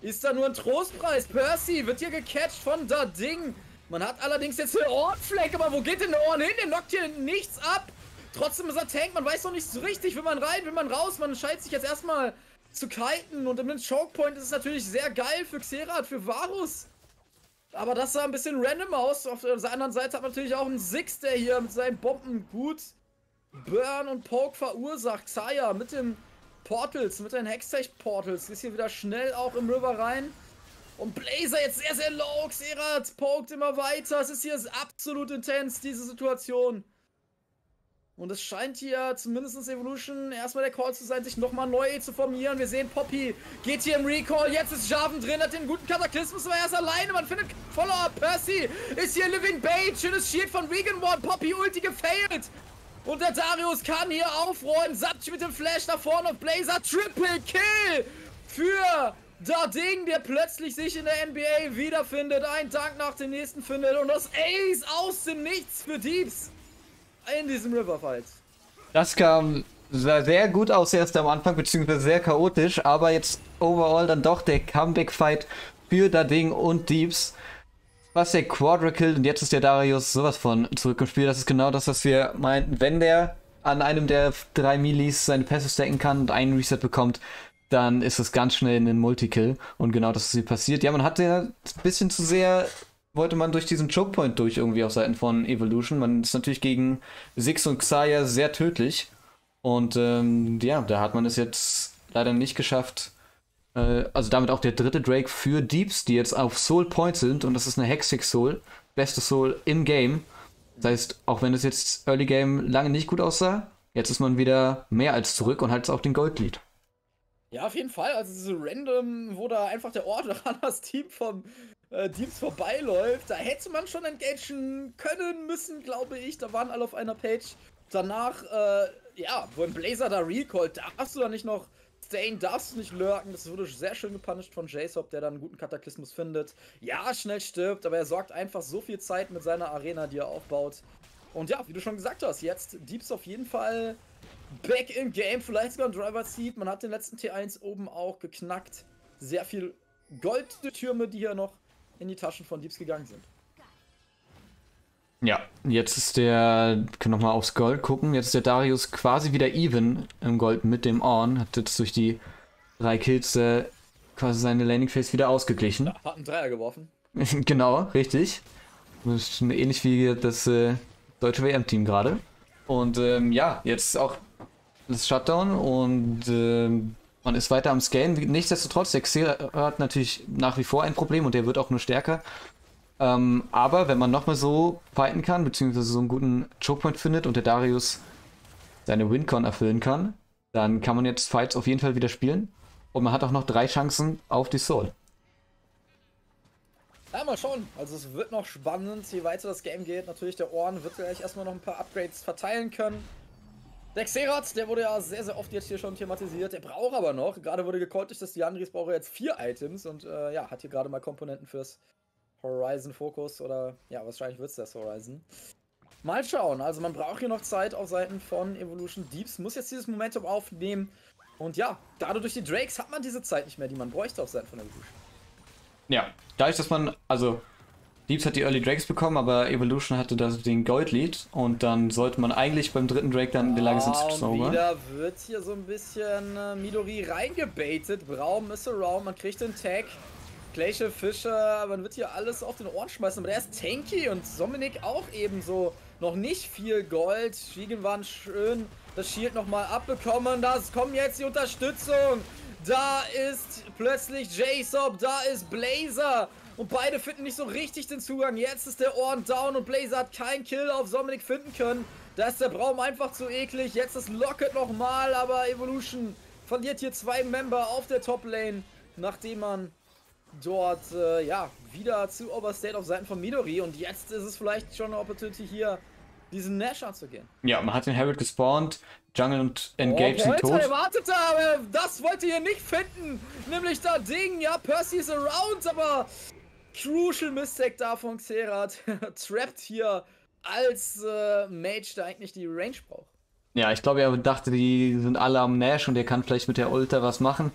Ist da nur ein Trostpreis. Percy wird hier gecatcht von da Ding. Man hat allerdings jetzt eine Ornfleck. Aber wo geht denn der Ornn hin? Der knockt hier nichts ab. Trotzdem ist er Tank, man weiß noch nicht so richtig, will man rein, will man raus, man entscheidet sich jetzt erstmal zu kiten und im Chokepoint ist es natürlich sehr geil für Xerath, für Varus. Aber das sah ein bisschen random aus, auf der anderen Seite hat man natürlich auch einen Six, der hier mit seinen Bomben gut Burn und Poke verursacht. Xayah mit den Portals, mit den Hextech-Portals, ist hier wieder schnell auch im River rein. Und Blazer jetzt sehr, sehr low, Xerath poked immer weiter, es ist hier absolut intens, diese Situation. Und es scheint hier zumindest Evolution erstmal der Call zu sein, sich nochmal neu zu formieren. Wir sehen, Poppy geht hier im Recall. Jetzt ist Jarvan drin, hat den guten Kataklysmus, aber er ist alleine. Man findet Follower. Percy ist hier Living Bait. Schönes Shield von Vegan One. Poppy Ulti gefailt. Und der Darius kann hier aufräumen. Sapchi mit dem Flash nach vorne und Blazer. Triple Kill für Darding, der plötzlich sich in der NBA wiederfindet. Ein Dank nach dem nächsten findet. Und das Ace aus dem Nichts für Deeeps. In diesem Riverfight. Das sah sehr gut aus erst am Anfang, beziehungsweise sehr chaotisch, aber jetzt overall dann doch der Comeback-Fight für Darding und Deeeps. Was der Quadra-Kill und jetzt ist der Darius sowas von zurück im Spiel. Das ist genau das, was wir meinten. Wenn der an einem der drei Milis seine Pässe stacken kann und einen Reset bekommt, dann ist es ganz schnell ein Multi-Kill und genau das ist hier passiert. Ja, man hatte ja ein bisschen zu sehr... wollte man durch diesen Chokepoint durch irgendwie auf Seiten von Evolution. Man ist natürlich gegen Six und Xayah sehr tödlich. Und ja, da hat man es jetzt leider nicht geschafft. Also damit auch der dritte Drake für Deeeps, die jetzt auf Soul Point sind. Und das ist eine Hexic Soul. Beste Soul im Game. Das heißt, auch wenn es jetzt Early Game lange nicht gut aussah, jetzt ist man wieder mehr als zurück und hat jetzt auch den Goldlead. Ja, auf jeden Fall. Also so random, wo da einfach der Ort an das Team vom Deeeps vorbeiläuft, da hätte man schon engagieren können müssen, glaube ich. Da waren alle auf einer Page. Danach, ja, wo ein Blazer da recallt, darfst du da nicht noch stayen, darfst du nicht lurken. Das wurde sehr schön gepunished von JSOP, der dann einen guten Kataklysmus findet. Ja, schnell stirbt, aber er sorgt einfach so viel Zeit mit seiner Arena, die er aufbaut. Und ja, wie du schon gesagt hast, jetzt Deeeps auf jeden Fall back in game, vielleicht sogar ein Driver Seat. Man hat den letzten T1 oben auch geknackt. Sehr viel Goldtürme, die hier noch in die Taschen von Deeeps gegangen sind. Ja, jetzt ist der, können nochmal aufs Gold gucken, jetzt ist der Darius quasi wieder even im Gold mit dem Ornn, hat jetzt durch die drei Kills quasi seine Landing Phase wieder ausgeglichen. Ja, hat einen Dreier geworfen. Genau, richtig. Das ist ähnlich wie das deutsche WM-Team gerade. Und ja, jetzt auch das Shutdown und man ist weiter am Scalen. Nichtsdestotrotz, der Xerath hat natürlich nach wie vor ein Problem und der wird auch nur stärker. Aber wenn man nochmal so fighten kann, beziehungsweise so einen guten Chokepoint findet und der Darius seine Wincon erfüllen kann, dann kann man jetzt Fights auf jeden Fall wieder spielen. Und man hat auch noch 3 Chancen auf die Soul. Ja, mal schauen. Also es wird noch spannend, je weiter das Game geht. Natürlich, der Ornn wird gleich erstmal noch ein paar Upgrades verteilen können. Der Xerath, der wurde ja sehr, sehr oft jetzt hier schon thematisiert, der braucht aber noch, gerade wurde gecallt durch das Diandris, braucht er jetzt 4 Items und ja, hat hier gerade mal Komponenten fürs Horizon-Fokus oder ja, wahrscheinlich wird es das Horizon. Mal schauen, also man braucht hier noch Zeit auf Seiten von Evolution. Deeeps muss jetzt dieses Momentum aufnehmen und ja, gerade durch die Drakes hat man diese Zeit nicht mehr, die man bräuchte auf Seiten von Evolution. Ja, dadurch, dass man, also... Deeeps hat die Early Drakes bekommen, aber Evolution hatte da den Gold-Lead und dann sollte man eigentlich beim dritten Drake dann in der Lage sein zu zaubern. Wieder wird hier so ein bisschen Midori reingebaitet. Braum ist around, man kriegt den Tag. Gleiche Fischer, man wird hier alles auf den Ohren schmeißen, aber der ist tanky und Sominik auch ebenso. Noch nicht viel Gold. Vegan One schön das Shield nochmal abbekommen. Da kommt jetzt die Unterstützung. Da ist plötzlich JSOP, da ist Blazer. Und beide finden nicht so richtig den Zugang. Jetzt ist der Ornn down und Blazer hat keinen Kill auf Dominik finden können. Da ist der Braum einfach zu eklig. Jetzt ist Locket nochmal, aber Evolution verliert hier 2 Member auf der Top-Lane, nachdem man dort, ja, wieder zu Overstate auf Seiten von Midori. Und jetzt ist es vielleicht schon eine Opportunity hier, diesen Nash anzugehen. Ja, man hat den Herald gespawnt. Jungle und Engage sind tot. Erwartet, aber das wollt ihr hier nicht finden. Nämlich da Ding. Ja, Percy ist around, aber... Crucial Mistake da von Xerath. Trapped hier als Mage, der eigentlich die Range braucht. Ja, ich glaube, er dachte, die sind alle am Nash und er kann vielleicht mit der Ulta was machen.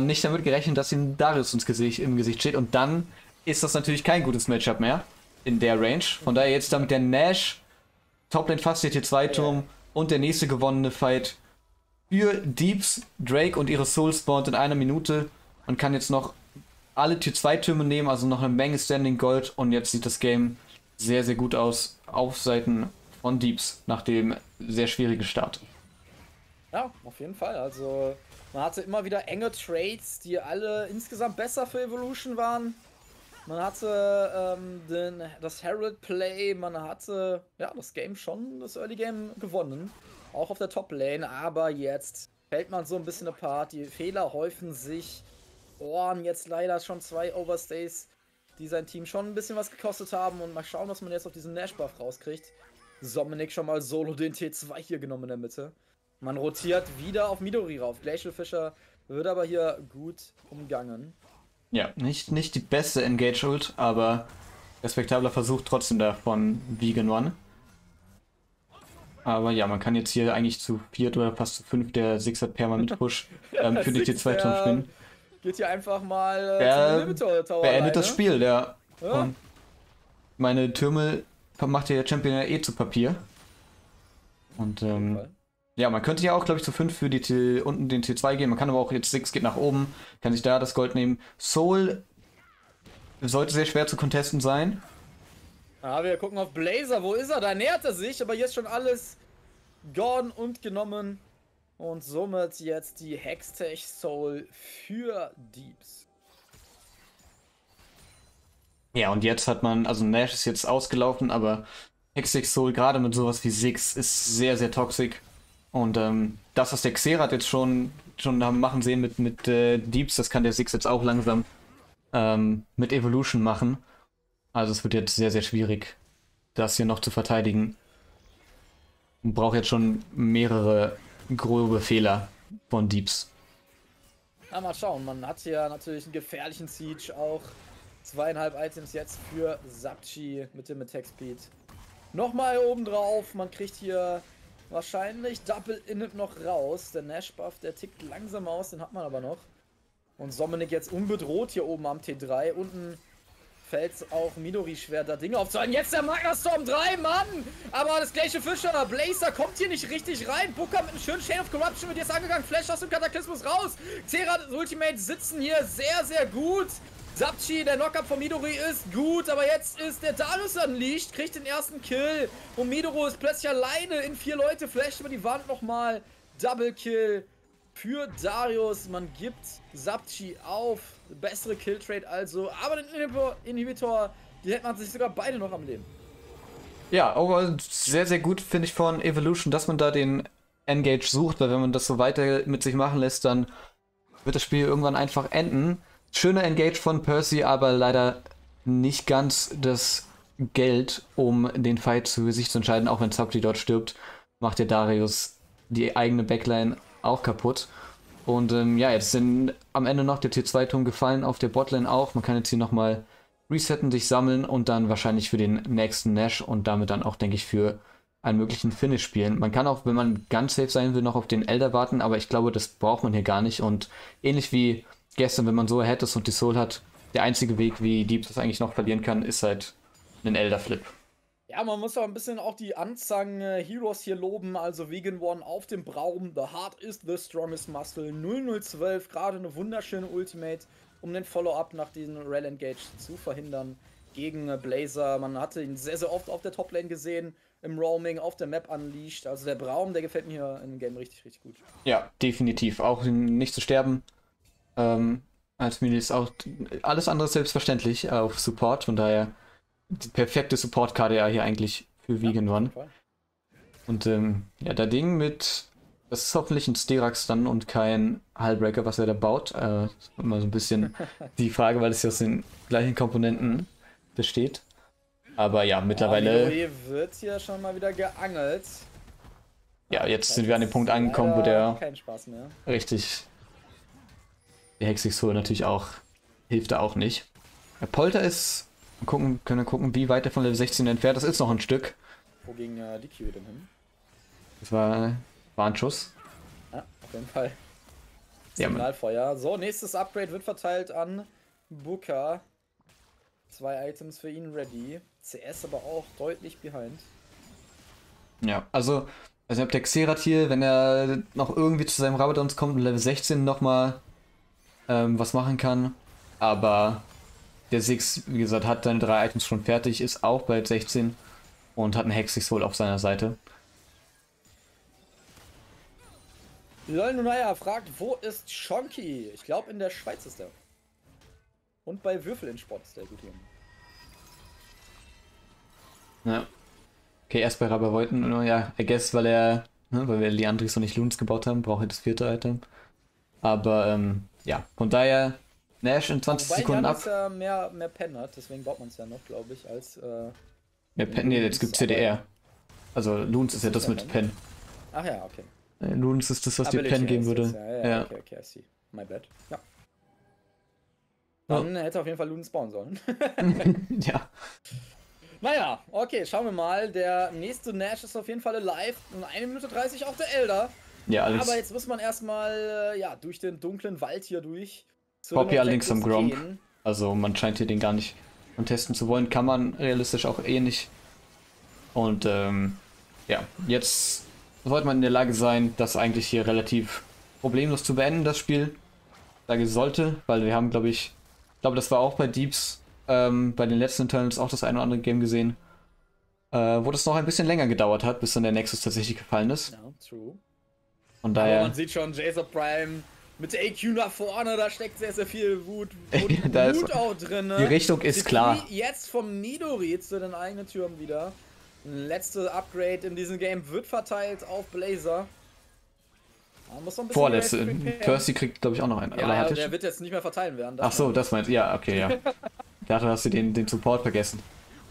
Nicht damit gerechnet, dass ihm Darius im Gesicht steht. Und dann ist das natürlich kein gutes Matchup mehr in der Range. Von daher jetzt damit der Nash. Toplane fast hier 2 Turm und der nächste gewonnene Fight für Deeeps, Drake und ihre Soul spawnt in einer Minute. Man kann jetzt noch alle Tier 2 Türme nehmen, also noch eine Menge Standing Gold und jetzt sieht das Game sehr, sehr gut aus auf Seiten von Deeeps nach dem sehr schwierigen Start. Ja, auf jeden Fall. Also man hatte immer wieder enge Trades, die alle insgesamt besser für Evolution waren. Man hatte das Herald Play, man hatte ja das Game schon, das Early Game gewonnen. Auch auf der Top Lane, aber jetzt fällt man so ein bisschen apart. Die Fehler häufen sich. Ornn jetzt leider schon 2 Overstays, die sein Team schon ein bisschen was gekostet haben. Und mal schauen, was man jetzt auf diesen Nash-Buff rauskriegt. Sominik schon mal solo den T2 hier genommen in der Mitte. Man rotiert wieder auf Midori rauf. Glacial Fischer wird aber hier gut umgangen. Ja, nicht die beste Engage-Ult, aber respektabler Versuch trotzdem da von Vegan One. Aber ja, man kann jetzt hier eigentlich zu 4 oder fast zu 5, der Six hat permanent mit Push für die T2-Turm spielen. Geht hier einfach mal Limit Tower beendet das Spiel, ja. Und meine Türme macht der Champion ja eh zu Papier. Und ja, man könnte ja auch, glaube ich, zu 5 für die unten den T2 gehen. Man kann aber auch jetzt Six geht nach oben, kann sich da das Gold nehmen. Soul sollte sehr schwer zu contesten sein. Ah, wir gucken auf Blazer. Wo ist er? Da nähert er sich, aber jetzt schon alles gone und genommen. Und somit jetzt die Hextech Soul für Deeeps. Ja, und jetzt hat man, also Nash ist jetzt ausgelaufen, aber Hextech Soul gerade mit sowas wie Six ist sehr, sehr toxisch. Und das, was der Xerath jetzt schon haben machen sehen mit Deeeps, das kann der Six jetzt auch langsam mit Evolution machen. Also es wird jetzt sehr, sehr schwierig, das hier noch zu verteidigen. Man braucht jetzt schon mehrere grobe Fehler von Deeeps. Ja, mal schauen. Man hat hier natürlich einen gefährlichen Siege auch. 2,5 Items jetzt für Sapchi mit dem Attack Speed. Nochmal oben drauf. Man kriegt hier wahrscheinlich Double Init noch raus. Der Nash-Buff, der tickt langsam aus, den hat man aber noch. Und Sominik jetzt unbedroht hier oben am T3. Unten fällt es auch Midori schwer, da Dinge aufzuhalten. Jetzt der Magna-Storm 3, Mann! Aber das gleiche Fischer, Blazer kommt hier nicht richtig rein. Booker mit einem schönen Chain of Corruption wird jetzt angegangen. Flash aus dem Kataklysmus raus. Xerath Ultimate sitzen hier sehr, sehr gut. Sapchi, der Knockup von Midori ist gut, aber jetzt ist der Darius unleashed, kriegt den ersten Kill und Midori ist plötzlich alleine in 4 Leute, flasht über die Wand nochmal, Double Kill für Darius, man gibt Sapchi auf, bessere Killtrade also, aber den Inhibitor, die hätten man sich sogar beide noch am Leben. Ja, aber sehr, sehr gut finde ich von Evolution, dass man da den Engage sucht, weil wenn man das so weiter mit sich machen lässt, dann wird das Spiel irgendwann einfach enden. Schöner Engage von Percy, aber leider nicht ganz das Geld, um den Fight für sich zu entscheiden. Auch wenn Sapchi dort stirbt, macht der Darius die eigene Backline auch kaputt. Und ja, jetzt sind am Ende noch der T2-Turm gefallen, auf der Botlane auch. Man kann jetzt hier nochmal resetten, sich sammeln und dann wahrscheinlich für den nächsten Nash und damit dann auch, denke ich, für einen möglichen Finish spielen. Man kann auch, wenn man ganz safe sein will, noch auf den Elder warten, aber ich glaube, das braucht man hier gar nicht. Und ähnlich wie gestern, wenn man so ahead ist und die Soul hat, der einzige Weg, wie Deeeps das eigentlich noch verlieren kann, ist halt ein Elder-Flip. Ja, man muss auch ein bisschen auch die Anzang-Heroes hier loben, also Vegan One auf dem Braum, the heart is the strongest muscle, 0012, gerade eine wunderschöne Ultimate, um den Follow-Up nach diesem Rail-Engage zu verhindern gegen Blazer. Man hatte ihn sehr, sehr oft auf der Top-Lane gesehen, im Roaming, auf der Map unleashed, also der Braum, der gefällt mir hier im Game richtig, richtig gut. Ja, definitiv, auch nicht zu sterben. Als Mini ist auch alles andere selbstverständlich auf Support, von daher die perfekte Support-KDA hier eigentlich für Vegan One. Und ja, da Ding mit, das ist hoffentlich ein Sterax dann und kein Hullbreaker, was er da baut. Das ist immer so ein bisschen die Frage, weil es ja aus den gleichen Komponenten besteht. Aber ja, mittlerweile wird hier schon mal wieder geangelt. Ja, jetzt sind wir an dem Punkt angekommen, wo der keinen Spaß mehr. Richtig. Die Hextech Soul natürlich auch, hilft da auch nicht. Der Polter ist, können wir gucken, wie weit er von Level 16 entfernt. Das ist noch ein Stück. Wo ging die Q denn hin? Das war ein Schuss. Ja, auf jeden Fall. Signalfeuer. So, nächstes Upgrade wird verteilt an Booker. 2 Items für ihn ready. CS aber auch deutlich behind. Ja, also ich hab der Xerath hier, wenn er noch irgendwie zu seinem Rabadons kommt und Level 16 nochmal was machen kann, aber der Six, wie gesagt, hat seine 3 Items schon fertig, ist auch bei 16 und hat einen Hextech Soul auf seiner Seite. Lol, Nunaya fragt, wo ist Chonky? Ich glaube, in der Schweiz ist er. Und bei Würfel in Spots, der gute Junge. Ja. Okay, erst bei Rabawoyten, ja, I guess, weil er, ne, weil wir Liandris und nicht Luns gebaut haben, braucht er das vierte Item. Aber, ja, von daher, Nash in 20 Wobei Sekunden ab. Ja mehr Pen hat, deswegen baut man es ja noch, glaube ich, als, mehr Pen, nee, jetzt gibt's CDR. Also, Luns ist ja das mit Pen. Ach ja, okay. Luns ist das, was dir Pen geben würde. Ja. Okay, I see. My bad. Ja. Dann hätte auf jeden Fall Luns bauen sollen. Ja. Naja, okay, schauen wir mal. Der nächste Nash ist auf jeden Fall live. In 1 Minute 30 auch der Elder. Ja, alles. Aber jetzt muss man erstmal ja, durch den dunklen Wald hier durch. Poppy allerdings am Gromp. Also man scheint hier den gar nicht antesten zu wollen. Kann man realistisch auch eh nicht. Und ja, jetzt sollte man in der Lage sein, das eigentlich hier relativ problemlos zu beenden, das Spiel. Lage sollte, weil wir haben, glaube ich, das war auch bei Deeeps. Bei den letzten Internals auch das ein oder andere Game gesehen, wo das noch ein bisschen länger gedauert hat, bis dann der Nexus tatsächlich gefallen ist. Ja, true. Von daher. Aber man sieht schon, JSOP Prime mit AQ nach vorne, da steckt sehr, sehr viel Wut, da Wut ist auch drin. Ne? Die Richtung ist klar. Jetzt vom Midori zu den eigenen Türmen wieder. Letzte Upgrade in diesem Game wird verteilt auf Blazer. Vorletzte. Percy kriegt, glaube ich, auch noch einen. Ja, aber der wird jetzt nicht mehr verteilen werden. Ach so, das meinst du. Ja, okay, ja. Ich dachte, hast du den Support vergessen.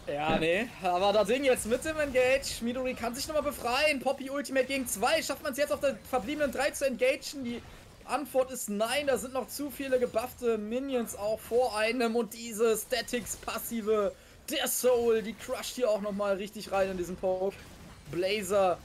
Ja, nee. Aber das Ding jetzt mit dem Engage. Midori kann sich nochmal befreien. Poppy Ultimate gegen 2. Schafft man es jetzt auf der verbliebenen 3 zu engagen? Die Antwort ist nein. Da sind noch zu viele gebuffte Minions auch vor einem. Und diese Statics-Passive der Soul, die crusht hier auch nochmal richtig rein in diesen Poke. Blazer.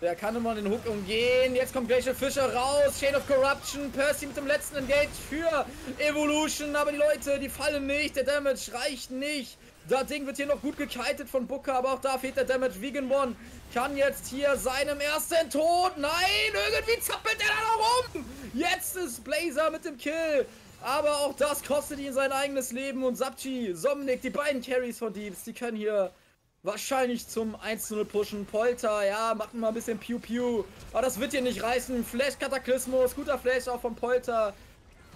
Der kann immer den Hook umgehen. Jetzt kommt Glacial Fischer raus. Shade of Corruption. Percy mit dem letzten Engage für Evolution. Aber die Leute, die fallen nicht. Der Damage reicht nicht. Das Ding wird hier noch gut gekitet von Booker. Aber auch da fehlt der Damage. Vegan One kann jetzt hier seinem ersten Tod. Nein, irgendwie zappelt er da noch rum. Jetzt ist Blazer mit dem Kill. Aber auch das kostet ihn sein eigenes Leben. Und Sapchi, Sominik, die beiden Carries von Deeeps, die können hier wahrscheinlich zum 1-0 pushen. Polter, ja, macht mal ein bisschen Pew-Pew. Aber das wird hier nicht reißen. Flash-Kataklysmus, guter Flash auch von Polter.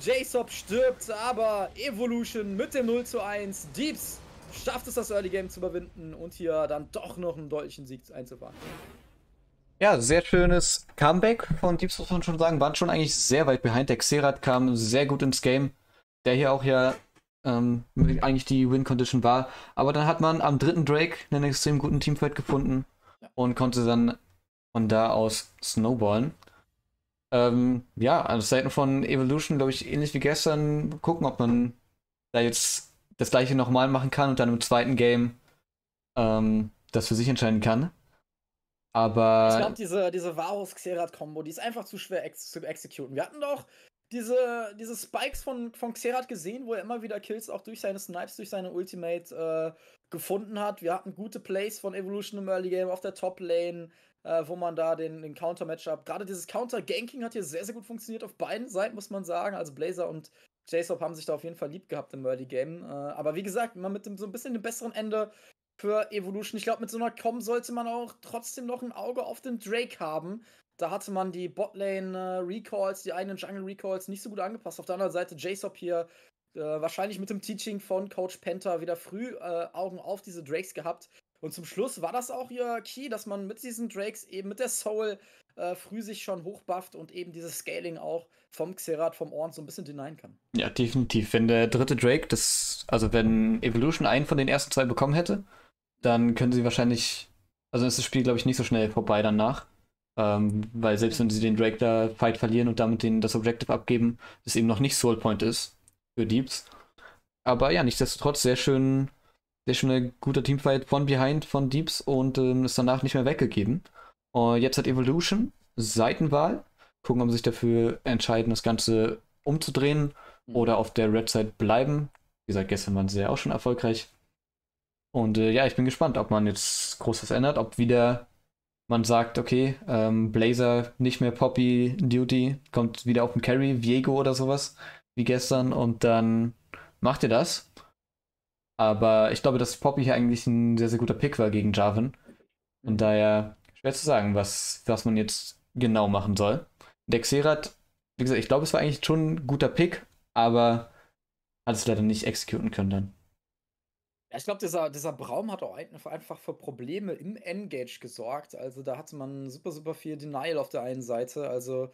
JSOP stirbt, aber Evolution mit dem 0:1. Deeeps schafft es, das Early Game zu überwinden und hier dann doch noch einen deutlichen Sieg einzufahren. Ja, sehr schönes Comeback von Deeeps, muss man schon sagen. Waren schon eigentlich sehr weit behind. Der Xerath kam sehr gut ins Game. Der hier auch ja eigentlich die Win-Condition war. Aber dann hat man am dritten Drake einen extrem guten Teamfight gefunden und konnte dann von da aus snowballen. Ja, an Seiten von Evolution, glaube ich, ähnlich wie gestern, gucken, ob man da jetzt das gleiche nochmal machen kann und dann im zweiten Game das für sich entscheiden kann. Aber ich glaube, diese Varus-Xerath-Kombo, die ist einfach zu schwer zu executen. Wir hatten doch diese Spikes von Xerath gesehen, wo er immer wieder Kills auch durch seine Snipes, durch seine Ultimate gefunden hat. Wir hatten gute Plays von Evolution im Early Game auf der Top Lane, wo man da den Counter-Matchup, gerade dieses Counter-Ganking hat hier sehr, sehr gut funktioniert auf beiden Seiten, muss man sagen. Also Blazer und JSOP haben sich da auf jeden Fall lieb gehabt im Early Game. Aber wie gesagt, man mit so ein bisschen dem besseren Ende für Evolution. Ich glaube, mit so einer Com sollte man auch trotzdem noch ein Auge auf den Drake haben. Da hatte man die Botlane-Recalls, die eigenen Jungle-Recalls nicht so gut angepasst. Auf der anderen Seite JSOP hier wahrscheinlich mit dem Teaching von Coach Penta wieder früh Augen auf diese Drakes gehabt. Und zum Schluss war das auch ihr Key, dass man mit diesen Drakes eben mit der Soul früh sich schon hochbufft und eben dieses Scaling auch vom Xerath, vom Ornn so ein bisschen denyen kann. Ja, definitiv. Wenn der dritte Drake, wenn Evolution einen von den ersten zwei bekommen hätte, dann können sie wahrscheinlich, also ist das Spiel, glaube ich, nicht so schnell vorbei danach. Weil selbst wenn sie den Drake da Fight verlieren und damit das Objective abgeben, das eben noch nicht Soul Point ist für Deeeps. Aber ja, nichtsdestotrotz sehr schön ein guter Teamfight von Behind von Deeeps und ist danach nicht mehr weggegeben. Jetzt hat Evolution Seitenwahl. Gucken, ob sie sich dafür entscheiden, das Ganze umzudrehen oder auf der Red Side bleiben. Wie gesagt, gestern waren sie ja auch schon erfolgreich. Und ja, ich bin gespannt, ob man jetzt groß was ändert, ob wieder man sagt, okay, Blazer, nicht mehr Poppy, Duty, kommt wieder auf den Carry, Viego oder sowas, wie gestern, und dann macht ihr das. Aber ich glaube, dass Poppy hier eigentlich ein sehr, sehr guter Pick war gegen Jarvan. Und daher schwer zu sagen, was man jetzt genau machen soll. Der Xerath, wie gesagt, ich glaube, es war eigentlich schon ein guter Pick, aber Hat es leider nicht executen können dann. Ja, ich glaube, dieser Braum hat auch einfach für Probleme im Engage gesorgt. Also da hatte man super, super viel Denial auf der einen Seite. Also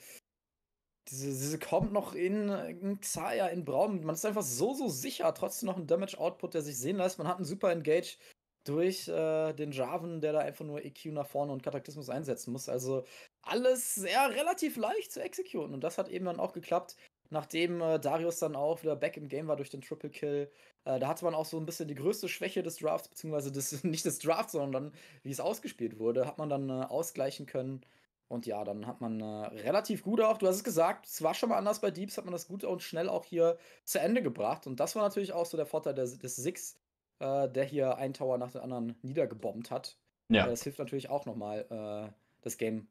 diese kommt noch in Xayah, in Braum. Man ist einfach so, so sicher. Trotzdem noch ein Damage-Output, der sich sehen lässt. Man hat einen super Engage durch den Jarvan, der da einfach nur EQ nach vorne und Kataktismus einsetzen muss. Also alles sehr relativ leicht zu exekuten. Und das hat eben dann auch geklappt, nachdem Darius dann auch wieder back im Game war durch den Triple Kill. Da hatte man auch so ein bisschen die größte Schwäche des Drafts, beziehungsweise nicht des Drafts, sondern dann, wie es ausgespielt wurde, hat man dann ausgleichen können. Und ja, dann hat man relativ gut auch, du hast es gesagt, es war schon mal anders bei Deeeps, hat man das gut und schnell auch hier zu Ende gebracht. Und das war natürlich auch so der Vorteil des Six, der hier einen Tower nach dem anderen niedergebombt hat. Ja. Das hilft natürlich auch nochmal, das Game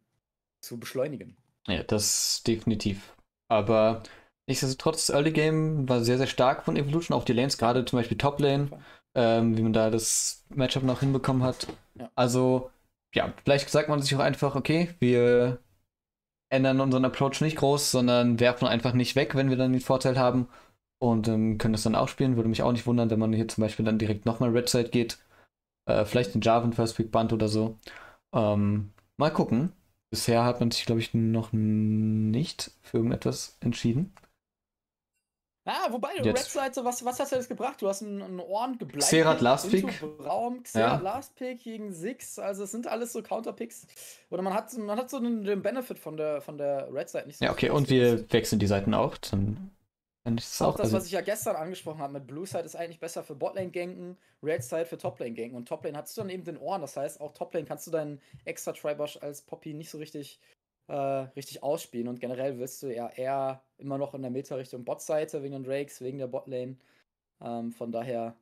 zu beschleunigen. Ja, das definitiv. Aber nichtsdestotrotz, das Early Game war sehr, sehr stark von Evolution, auch die Lanes, gerade zum Beispiel Top Lane, wie man da das Matchup noch hinbekommen hat. Ja. Also, ja, vielleicht sagt man sich auch einfach, okay, wir ändern unseren Approach nicht groß, sondern werfen einfach nicht weg, wenn wir dann den Vorteil haben und können das dann auch spielen. Würde mich auch nicht wundern, wenn man hier zum Beispiel dann direkt nochmal Red Side geht. Vielleicht den Jarvan First Pick Band oder so. Mal gucken. Bisher hat man sich, glaube ich, noch nicht für irgendetwas entschieden. Wobei, Red Seite, was hast du jetzt gebracht? Du hast einen Ornn gebleibt. Xerath Last Pick. Xerath Last Pick gegen Six. Also, es sind alles so Counterpicks. Oder man hat so den Benefit von der Red Seite nicht so. Ja, okay, und wir wechseln die Seiten auch. Dann ist es auch das, also was ich ja gestern angesprochen habe mit Blue Side, ist eigentlich besser für Botlane-Ganken, Red Side für Toplane-Ganken. Und Toplane hast du dann eben den Ornn. Das heißt, auch Toplane kannst du deinen extra Tribush als Poppy nicht so richtig ausspielen und generell willst du eher immer noch in der Meta-Richtung Bot-Seite wegen den Drakes, wegen der Botlane. Von daher,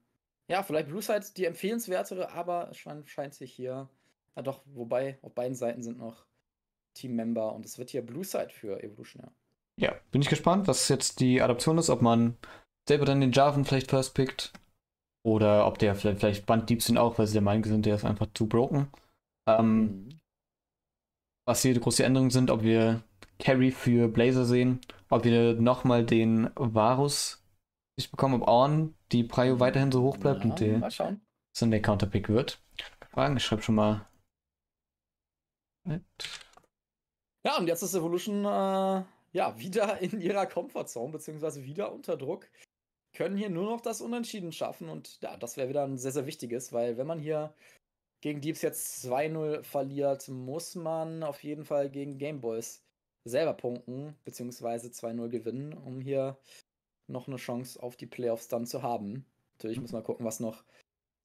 ja, vielleicht Blue Side die empfehlenswertere, aber es scheint sich hier, doch, wobei auf beiden Seiten sind noch Team-Member und es wird hier Blue Side für Evolution, ja. Ja, bin ich gespannt, was jetzt die Adaption ist, ob man selber dann den Jarvan vielleicht first pickt oder ob der vielleicht Band-Deeps sind auch, weil sie der Meinung sind, der ist einfach zu broken. Was hier die große Änderungen sind, ob wir Carry für Blazer sehen, ob wir nochmal den Varus nicht bekommen, ob Ornn die Prio weiterhin so hoch bleibt und der dann der Counterpick wird. Fragen, ich schreibe schon mal. Ja, und jetzt ist Evolution wieder in ihrer Comfortzone, beziehungsweise wieder unter Druck. Können hier nur noch das Unentschieden schaffen und ja, das wäre wieder ein sehr, sehr wichtiges, weil wenn man hier gegen Deeeps jetzt 2-0 verliert, muss man auf jeden Fall gegen Gameboys selber punkten, beziehungsweise 2-0 gewinnen, um hier noch eine Chance auf die Playoffs dann zu haben. Natürlich muss man gucken, was noch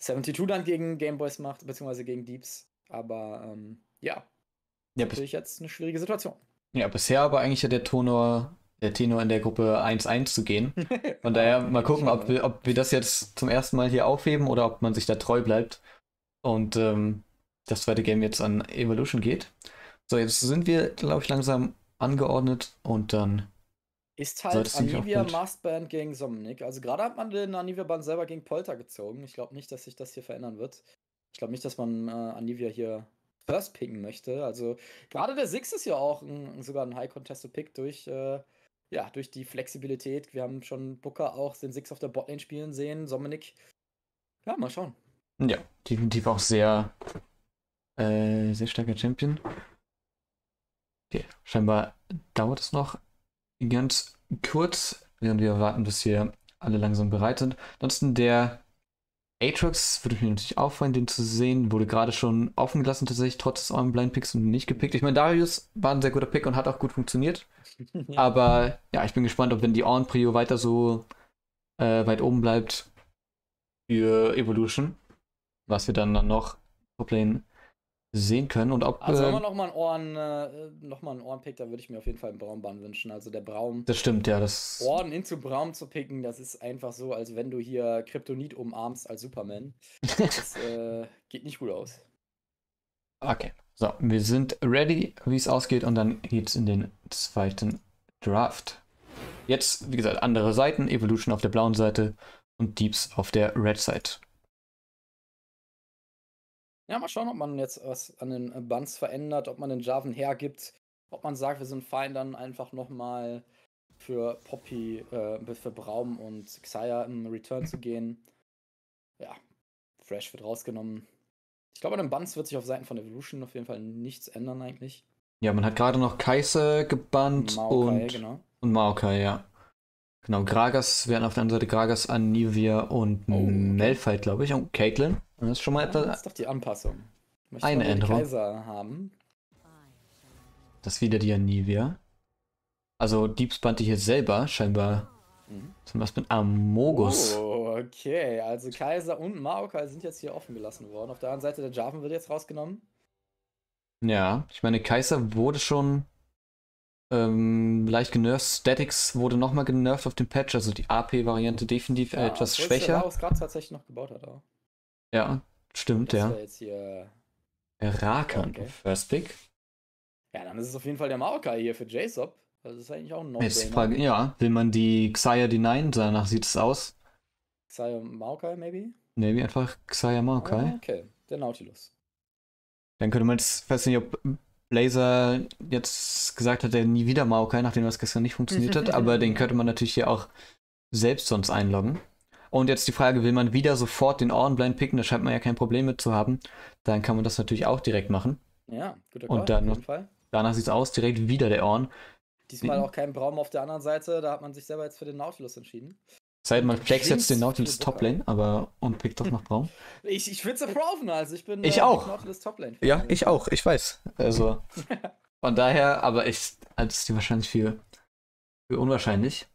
72 dann gegen Gameboys macht, beziehungsweise gegen Deeeps, aber ja, natürlich jetzt eine schwierige Situation. Ja, bisher aber eigentlich ja der Tenor in der Gruppe 1-1 zu gehen. Von daher mal gucken, ob wir das jetzt zum ersten Mal hier aufheben oder ob man sich da treu bleibt. Und das zweite Game jetzt an Evolution geht. So, jetzt sind wir, glaube ich, langsam angeordnet und dann ist halt Anivia Maskband gegen Sominik. Also gerade hat man den Anivia-Band selber gegen Polter gezogen. Ich glaube nicht, dass sich das hier verändern wird. Ich glaube nicht, dass man Anivia hier first picken möchte. Also gerade der Six ist ja auch sogar ein High-Contested-Pick durch durch die Flexibilität. Wir haben schon Booker auch den Six auf der Botlane spielen sehen. Sominik, ja, mal schauen. Ja, definitiv auch sehr, sehr starker Champion. Okay, scheinbar dauert es noch ganz kurz, während wir warten, bis hier alle langsam bereit sind. Ansonsten der Aatrox, würde mich natürlich auch freuen, den zu sehen. Wurde gerade schon offen gelassen, tatsächlich, trotz des Ornn Blind Picks und nicht gepickt. Ich meine, Darius war ein sehr guter Pick und hat auch gut funktioniert. Aber ja, ich bin gespannt, ob wenn die Ornn Prio weiter so weit oben bleibt für Evolution, was wir dann noch Top-Lane sehen können und ob. Also wenn wir nochmal einen Ornn pickt, dann würde ich mir auf jeden Fall einen Braum-Bann wünschen. Also der Braum. Das stimmt, ja. Das Ornn into Braum zu picken, das ist einfach so, als wenn du hier Kryptonit umarmst als Superman. Das geht nicht gut aus. Okay, so, wir sind ready, wie es ausgeht und dann geht's in den zweiten Draft. Jetzt, wie gesagt, andere Seiten, Evolution auf der blauen Seite und Deeeps auf der Red Side. Ja, mal schauen, ob man jetzt was an den Bands verändert, ob man den Jarvan hergibt, ob man sagt, wir sind fein, dann einfach nochmal für Poppy, für Braum und Xayah im Return zu gehen. Ja, Fresh wird rausgenommen. Ich glaube, an den Buns wird sich auf Seiten von Evolution auf jeden Fall nichts ändern eigentlich. Ja, man hat gerade noch Kai'Sa gebannt und Maokai, ja. Genau, Gragas werden auf der anderen Seite Gragas, Anivia und Malphite, glaube ich. Und Caitlyn. Das ist schon mal etwas. Das ist doch die Anpassung. Möchte eine Änderung. Kai'Sa haben. Das ist wieder die Anivia. Also Deeeps band die hier selber scheinbar. Was mit Amogus. Oh, okay. Also Kai'Sa und Maokai sind jetzt hier offen gelassen worden. Auf der anderen Seite der Jarvan wird jetzt rausgenommen. Ja, ich meine, Kai'Sa wurde schon leicht genervt. Statics wurde nochmal genervt auf dem Patch. Also die AP-Variante definitiv ja, etwas schwächer. Was gerade tatsächlich noch gebaut hat auch. Ja, stimmt, ja. Jetzt hier Rakan, okay. First Pick. Ja, dann ist es auf jeden Fall der Maokai hier für JSOP. Also das ist eigentlich auch ein No-Brainer. Jetzt die Frage, ja, will man die Xayah denyen? Danach sieht es aus. Xayah Maokai, maybe? Maybe einfach Xayah Maokai. Ah, okay, der Nautilus. Dann könnte man jetzt, ich weiß nicht, ob Blazer jetzt gesagt hat, der nie wieder Maokai, nachdem das gestern nicht funktioniert hat, aber den könnte man natürlich hier auch selbst sonst einloggen. Und jetzt die Frage, will man wieder sofort den Ornn blind picken? Da scheint man ja kein Problem mit zu haben. Dann kann man das natürlich auch direkt machen. Ja, guter Call, auf jeden Fall. Danach sieht es aus, direkt wieder der Ornn. Diesmal auch kein Braum auf der anderen Seite, da hat man sich selber jetzt für den Nautilus entschieden. Sei man flex jetzt den Nautilus Toplane, aber und pickt doch noch Braum. Ich fitze Braum, also ich bin auch Nautilus Toplane. Ja, ich auch, ich weiß. Also von daher, aber ich halte es dir wahrscheinlich für unwahrscheinlich.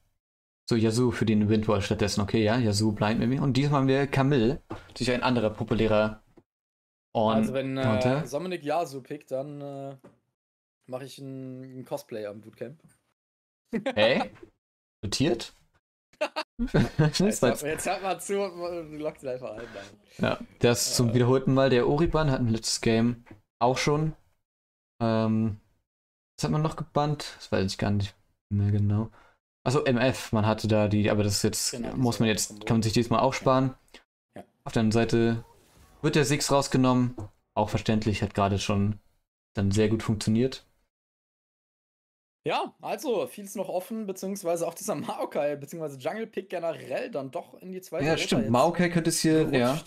So, Yasuo für den Windwall stattdessen, okay, ja, Yasuo blind mit mir. Und diesmal haben wir Camille, natürlich ein anderer populärer Ornn. Also wenn Sominik Yasuo pickt, dann mache ich ein Cosplay am Bootcamp. Hey? Notiert? Jetzt hört mal zu und lockt ihn einfach ein. Ja, das zum wiederholten Mal. Der Oriban hat ein letztes Game auch schon. Was hat man noch gebannt? Das weiß ich gar nicht mehr genau. Achso, MF. Man hatte da die, aber das ist jetzt, genau, muss man jetzt, kann man sich diesmal auch sparen. Ja. Ja. Auf der anderen Seite wird der Six rausgenommen. Auch verständlich, hat gerade schon dann sehr gut funktioniert. Ja, also vieles noch offen, beziehungsweise auch dieser Maokai, beziehungsweise Jungle-Pick generell dann doch in die zweite Runde. Ja, stimmt, Maokai könnte es hier, ja.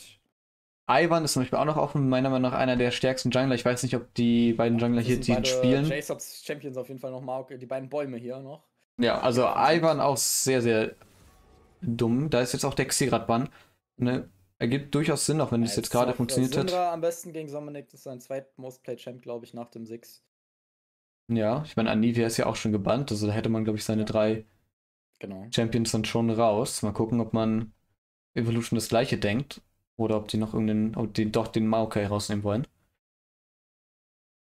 Ivan ist zum Beispiel auch noch offen, meiner Meinung nach einer der stärksten Jungler. Ich weiß nicht, ob die beiden Jungler hier die spielen. JSOPs Champions auf jeden Fall noch, Maokai, die beiden Bäume hier noch. Ja, also Ivan auch sehr, sehr dumm. Da ist jetzt auch der Xerath-Bann, ne? Ergibt durchaus Sinn, auch wenn es jetzt gerade funktioniert hat. Syndra am besten gegen Sominik, das ist sein zweit-Most-Play-Champ, glaube ich, nach dem Six. Ja, ich meine, Anivia ist ja auch schon gebannt, also da hätte man, glaube ich, seine drei Champions dann schon raus. Mal gucken, ob man Evolution das gleiche denkt oder ob die noch irgendeinen, ob die doch den Maokai rausnehmen wollen.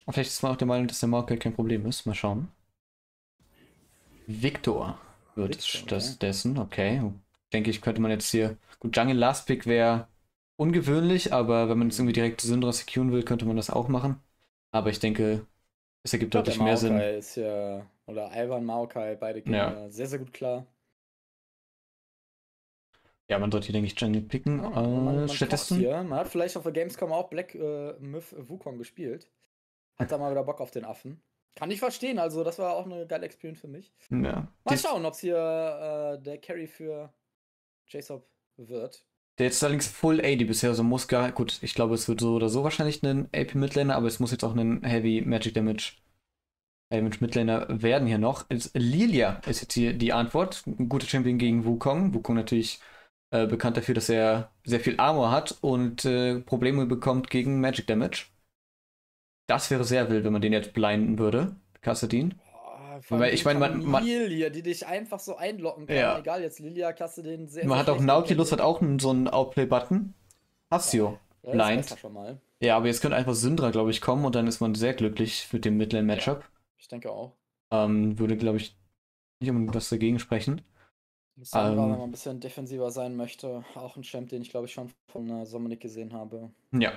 Und vielleicht ist man auch der Meinung, dass der Maokai kein Problem ist. Mal schauen. Victor wird es stattdessen, okay. Denke ich, könnte man jetzt hier, gut, Jungle Last Pick wäre ungewöhnlich, aber wenn man jetzt irgendwie direkt Syndra securen will, könnte man das auch machen. Aber ich denke, es ergibt deutlich mehr Sinn. Ist ja, oder Ivan, Maokai, beide gehen ja sehr, sehr gut klar. Ja, man sollte hier, denke ich, Jungle picken. Ja, man stattdessen. Man hat vielleicht auf der Gamescom auch Black Myth Wukong gespielt. Hat da mal wieder Bock auf den Affen. Kann ich verstehen, also das war auch eine geile Experience für mich. Ja. Mal schauen, ob es hier der Carry für JSOP wird. Der jetzt allerdings Full AD bisher, also muss gar, gut, ich glaube, es wird so oder so wahrscheinlich einen AP Midlaner, aber es muss jetzt auch einen Heavy Magic Damage Midlaner werden hier noch. Jetzt, Lilia ist jetzt hier die Antwort. Ein guter Champion gegen Wukong. Wukong natürlich bekannt dafür, dass er sehr viel Armor hat und Probleme bekommt gegen Magic Damage. Das wäre sehr wild, wenn man den jetzt blinden würde. Kassadin. Weil ich meine, man Lilia, die dich einfach so einloggen kann, ja. Egal, jetzt Lilia, klasse den sehr. Man hat auch Nautilus, hat auch so einen Outplay-Button. Hassio, ja, blind. Schon mal. Ja, aber jetzt könnte einfach Syndra, glaube ich, kommen und dann ist man sehr glücklich mit dem Midlane-Matchup. Ja, ich denke auch. Würde, glaube ich, nicht um was dagegen sprechen. Syndra, wenn man ein bisschen defensiver sein möchte, auch ein Champ, den ich, glaube ich, schon von Sominik gesehen habe. Ja.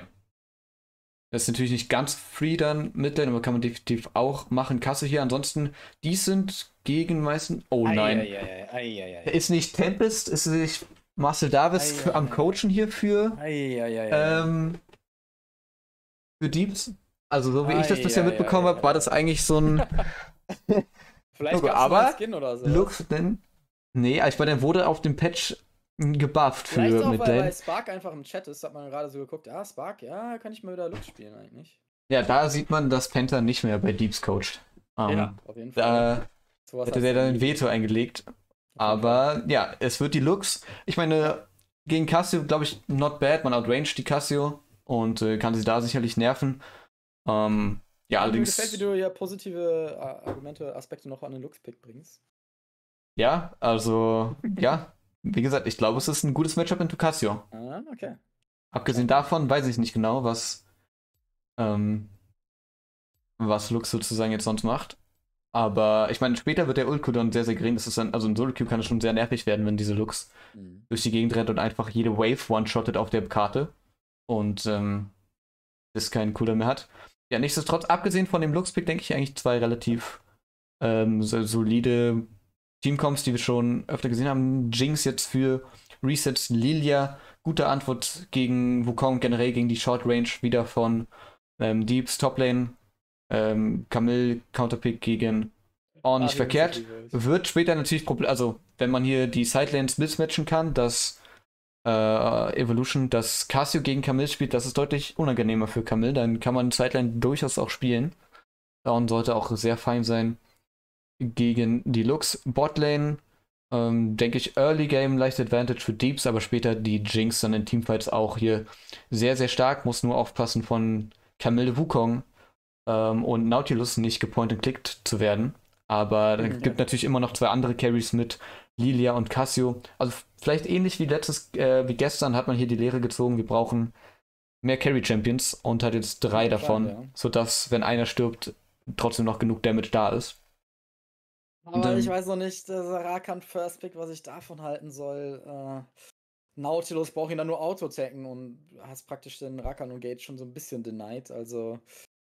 Das ist natürlich nicht ganz free dann Midlane, aber kann man definitiv auch machen. Kasse hier, ansonsten, die sind gegen meisten. Oh nein. Ist nicht Tempest, ist nicht Marcel Davis am Coachen hier für für Deeeps. Also so wie ich das bisher mitbekommen habe, war das eigentlich so ein Vielleicht gab es einen Skin oder so. Lux, denn? Nee, ich meine, der wurde auf dem Patch gebufft für Midlane. Vielleicht auch, weil Spark einfach im Chat ist, hat man gerade so geguckt, ah, Spark, ja, kann ich mal wieder Lux spielen eigentlich. Ja, da sieht man, dass Panther nicht mehr bei Deeeps coacht. Ja, auf jeden Fall. Da hätte der dann ein Veto eingelegt. Aber ja, es wird die Lux. Ich meine, gegen Cassio, glaube ich, not bad. Man outranged die Cassio und kann sie da sicherlich nerven. Ja, allerdings. Mir gefällt, wie du ja positive Argumente, Aspekte noch an den Lux-Pick bringst. Ja, also, ja. Wie gesagt, ich glaube, es ist ein gutes Matchup in Cassio. Ah, okay. Abgesehen davon weiß ich nicht genau, was Lux sozusagen jetzt sonst macht. Aber ich meine, später wird der Ult-Cooldown sehr, sehr gering. Das ist dann, also in Solo-Queue kann es schon sehr nervig werden, wenn diese Lux durch die Gegend rennt und einfach jede Wave one-shottet auf der Karte und das keinen Cooldown mehr hat. Ja, nichtsdestotrotz, abgesehen von dem Lux-Pick, denke ich eigentlich zwei relativ solide Teamcoms, die wir schon öfter gesehen haben. Jinx jetzt für Resets, Lilia, gute Antwort gegen Wukong, generell gegen die Short-Range wieder von Deeeps, Toplane. Camille, Counterpick gegen Ornn, nicht verkehrt. Wird später natürlich Problem, also wenn man hier die Sidelanes mismatchen kann, dass Evolution, dass Cassio gegen Camille spielt, das ist deutlich unangenehmer für Camille, dann kann man Sidelane durchaus auch spielen. Ornn sollte auch sehr fein sein gegen die Lux. Botlane, denke ich, Early Game, leicht Advantage für Deeeps, aber später die Jinx dann in Teamfights auch hier sehr, sehr stark, muss nur aufpassen von Camille Wukong und Nautilus nicht gepoint-and-clicked zu werden. Aber es gibt natürlich immer noch zwei andere Carries mit Lilia und Cassio. Also vielleicht ähnlich wie gestern hat man hier die Lehre gezogen, wir brauchen mehr Carry-Champions und hat jetzt drei davon, sodass, wenn einer stirbt, trotzdem noch genug Damage da ist. Aber dann, ich weiß noch nicht, der Rakan First Pick, was ich davon halten soll. Nautilus braucht ihn dann nur Auto-Tacken und hast praktisch den Rakan und Gate schon so ein bisschen denied, also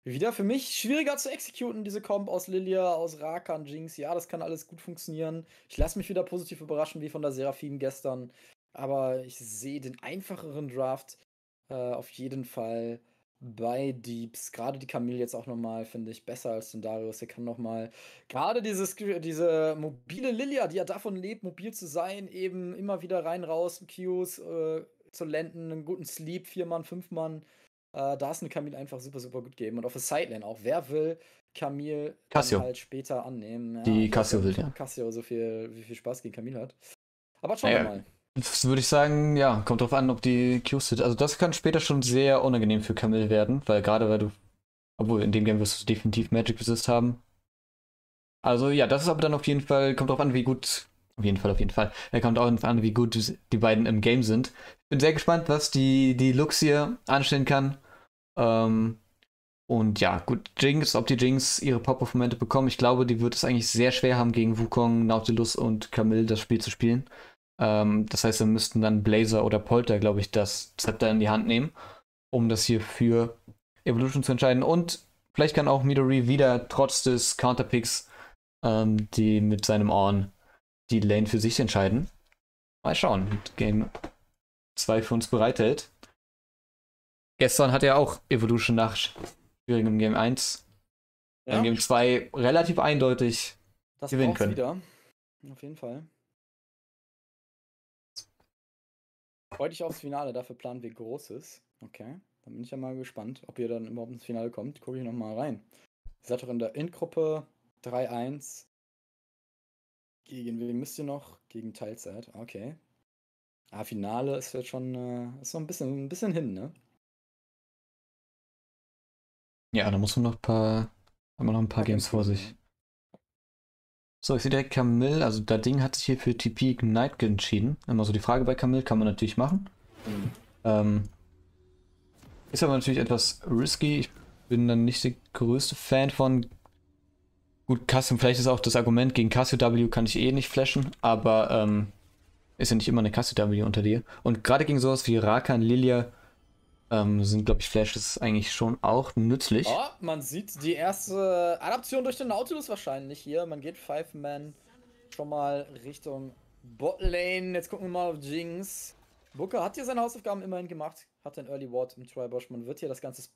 wieder für mich schwieriger zu exekuten, diese Comp aus Lilia, aus Rakan, Jinx. Ja, das kann alles gut funktionieren. Ich lasse mich wieder positiv überraschen, wie von der Seraphim gestern. Aber ich sehe den einfacheren Draft auf jeden Fall bei Deeeps. Gerade die Camille jetzt auch nochmal, finde ich, besser als den Darius. Er kann nochmal, gerade diese mobile Lilia, die ja davon lebt, mobil zu sein, eben immer wieder rein, raus, Qs zu landen, einen guten Sleep, 4-Mann, 5-Mann. Da ist eine Camille einfach super, super gut geben. Und auf der Sideline auch. Wer will Camille halt später annehmen? Ja, die Cassio will, ja. Cassio, wie viel Spaß gegen Camille hat. Aber schauen wir mal. Das würde ich sagen, ja, kommt drauf an, ob die Qs sind. Also das kann später schon sehr unangenehm für Camille werden, obwohl in dem Game wirst du definitiv Magic Resist haben. Also ja, das ist aber dann auf jeden Fall, kommt drauf an, wie gut, auf jeden Fall. Er kommt auch an, wie gut die beiden im Game sind. Ich bin sehr gespannt, was die Lux hier anstellen kann. Und ja, gut, Jinx, ob die Jinx ihre Pop-Off-Momente bekommen, ich glaube, die wird es eigentlich sehr schwer haben, gegen Wukong, Nautilus und Camille das Spiel zu spielen. Das heißt, wir müssten dann Blazer oder Polter, glaube ich, das Zepter in die Hand nehmen, um das hier für Evolution zu entscheiden. Und vielleicht kann auch Midori wieder, trotz des Counterpicks, die mit seinem Ornn die Lane für sich entscheiden. Mal schauen, Game 2 für uns bereithält. Gestern hat er auch Evolution nach schwierigem Game 1. Ja. In Game 2 relativ eindeutig das gewinnen können. Wieder. Auf jeden Fall. Freut dich aufs Finale, dafür planen wir Großes. Okay, dann bin ich ja mal gespannt, ob ihr dann überhaupt ins Finale kommt. Gucke ich nochmal rein. Ihr seid doch in der Endgruppe 3-1. Gegen wen müsst ihr noch? Gegen Teilzeit, okay. Ah, Finale ist jetzt schon so ein bisschen hin, ne? Ja, da muss man noch ein paar Games vor sich. So, ich sehe direkt Camille, also das Ding hat sich hier für TP Ignite entschieden. Immer so die Frage bei Camille, kann man natürlich machen. Ist aber natürlich etwas risky. Ich bin dann nicht der größte Fan von. Gut, Cassio, vielleicht ist auch das Argument, gegen Cassio W kann ich eh nicht flashen, aber ist ja nicht immer eine Cassio W unter dir. Und gerade gegen sowas wie Rakan, Lilia, sind, glaube ich, Flashes eigentlich schon auch nützlich. Oh, man sieht die erste Adaption durch den Nautilus wahrscheinlich hier. Man geht Five-Man schon mal Richtung Botlane. Jetzt gucken wir mal auf Jinx. Booker hat hier seine Hausaufgaben immerhin gemacht. Hat den Early Ward im Tri-Bosch. Man wird hier das Ganze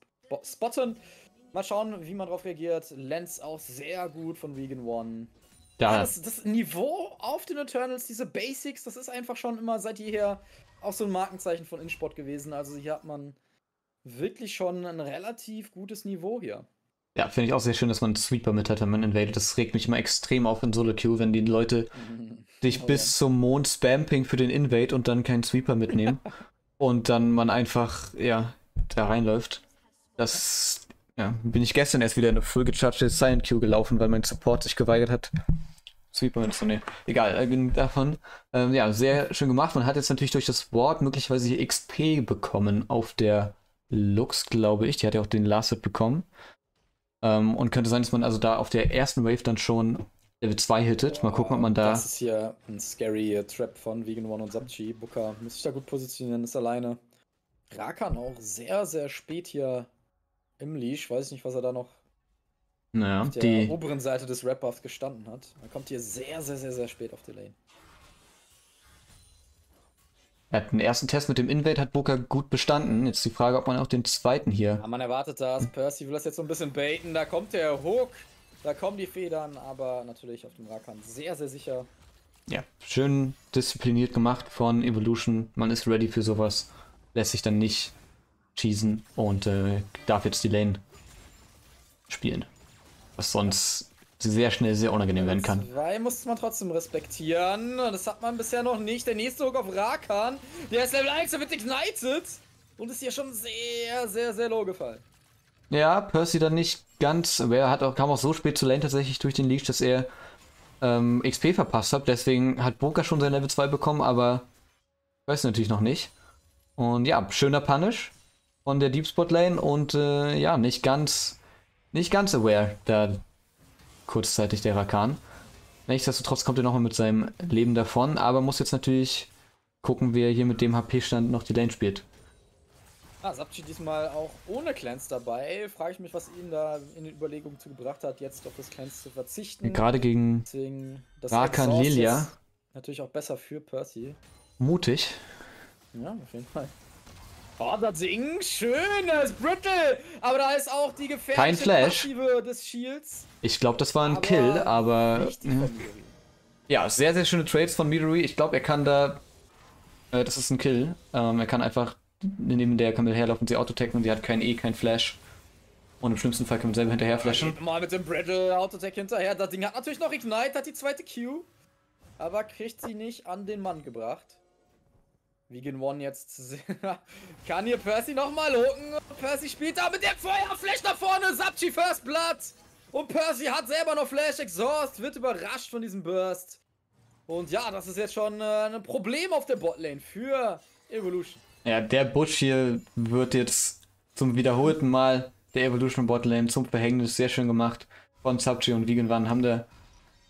spotten. Mal schauen, wie man darauf reagiert. Lens auch sehr gut von Vegan One. Da. Ja, das Niveau auf den Eternals, diese Basics, das ist einfach schon immer seit jeher auch so ein Markenzeichen von InSport gewesen. Also hier hat man wirklich schon ein relativ gutes Niveau hier. Ja, finde ich auch sehr schön, dass man Sweeper mit hat, wenn man invadet. Das regt mich immer extrem auf in Solo-Queue, wenn die Leute dich bis zum Mond spamping für den Invade und dann keinen Sweeper mitnehmen. Und dann man einfach, ja, da reinläuft. Das, ja, bin ich gestern erst wieder in eine full gecharged Silent Queue gelaufen, weil mein Support sich geweigert hat, Sweeper mitzunehmen. Egal, davon. Ja, sehr schön gemacht. Man hat jetzt natürlich durch das Ward möglicherweise hier XP bekommen auf der Lux, glaube ich. Die hat ja auch den Last Hit bekommen. Und könnte sein, dass man also da auf der ersten Wave dann schon Level 2 hittet. Mal gucken, ob man da... Das ist hier ein scary Trap von Vegan One und Sapchi. Booker muss sich da gut positionieren, ist alleine. Rakan auch sehr, sehr spät hier im Leash. Weiß ich nicht, was er da noch auf der oberen Seite des Rap-Buffs gestanden hat. Er kommt hier sehr, sehr, sehr, sehr spät auf die Lane. Er hat den ersten Test mit dem Invade, hat Booker gut bestanden. Jetzt die Frage, ob man auch den zweiten hier... Ja, man erwartet das. Percy will das jetzt so ein bisschen baiten. Da kommt der Hook. Da kommen die Federn. Aber natürlich auf dem Rakan sehr, sehr sicher. Ja, schön diszipliniert gemacht von Evolution. Man ist ready für sowas. Lässt sich dann nicht schießen und darf jetzt die Lane spielen. Was sonst... sehr schnell, sehr unangenehm werden kann. Zwei musste man trotzdem respektieren. Das hat man bisher noch nicht. Der nächste Hook auf Rakan. Der ist Level 1, der wird ignited. Und ist hier schon sehr, sehr, sehr low gefallen. Ja, Percy dann nicht ganz. Er hat auch, kam auch so spät zu Lane tatsächlich durch den Leash, dass er XP verpasst hat. Deswegen hat Booker schon sein Level 2 bekommen, aber ich weiß natürlich noch nicht. Und ja, schöner Punish von der Deep Spot Lane. Und ja, nicht ganz aware da kurzzeitig der Rakan. Nichtsdestotrotz kommt er nochmal mit seinem Leben davon, aber muss jetzt natürlich gucken, wer hier mit dem HP-Stand noch die Lane spielt. Ah, Sapchi diesmal auch ohne Clans dabei. Frage ich mich, was ihn da in den Überlegungen gebracht hat, jetzt auf das Clans zu verzichten. Gerade gegen Rakan Lilia. Natürlich auch besser für Percy. Mutig. Ja, auf jeden Fall. Oh, das Ding, schönes Brittle, aber da ist auch die gefährliche Passive des Shields. Ich glaube, das war ein Kill, aber... Ja, sehr, sehr schöne Trades von Midori. Ich glaube, er kann da... das ist ein Kill. Er kann einfach neben der Camille herlaufen, sie autotacken und sie hat kein E, kein Flash. Und im schlimmsten Fall können wir selber hinterher flashen. Mal mit dem Brittle, Autotech hinterher. Das Ding hat natürlich noch Ignite, hat die zweite Q. Aber kriegt sie nicht an den Mann gebracht. Vegan One jetzt kann hier Percy nochmal hooken. Percy spielt da mit der Feuerflash nach vorne. Sapchi First Blood. Und Percy hat selber noch Flash Exhaust. Wird überrascht von diesem Burst. Und ja, das ist jetzt schon ein Problem auf der Botlane für Evolution. Ja, der Busch hier wird jetzt zum wiederholten Mal der Evolution Botlane zum Verhängnis. Sehr schön gemacht von Sapchi und Vegan One. Haben der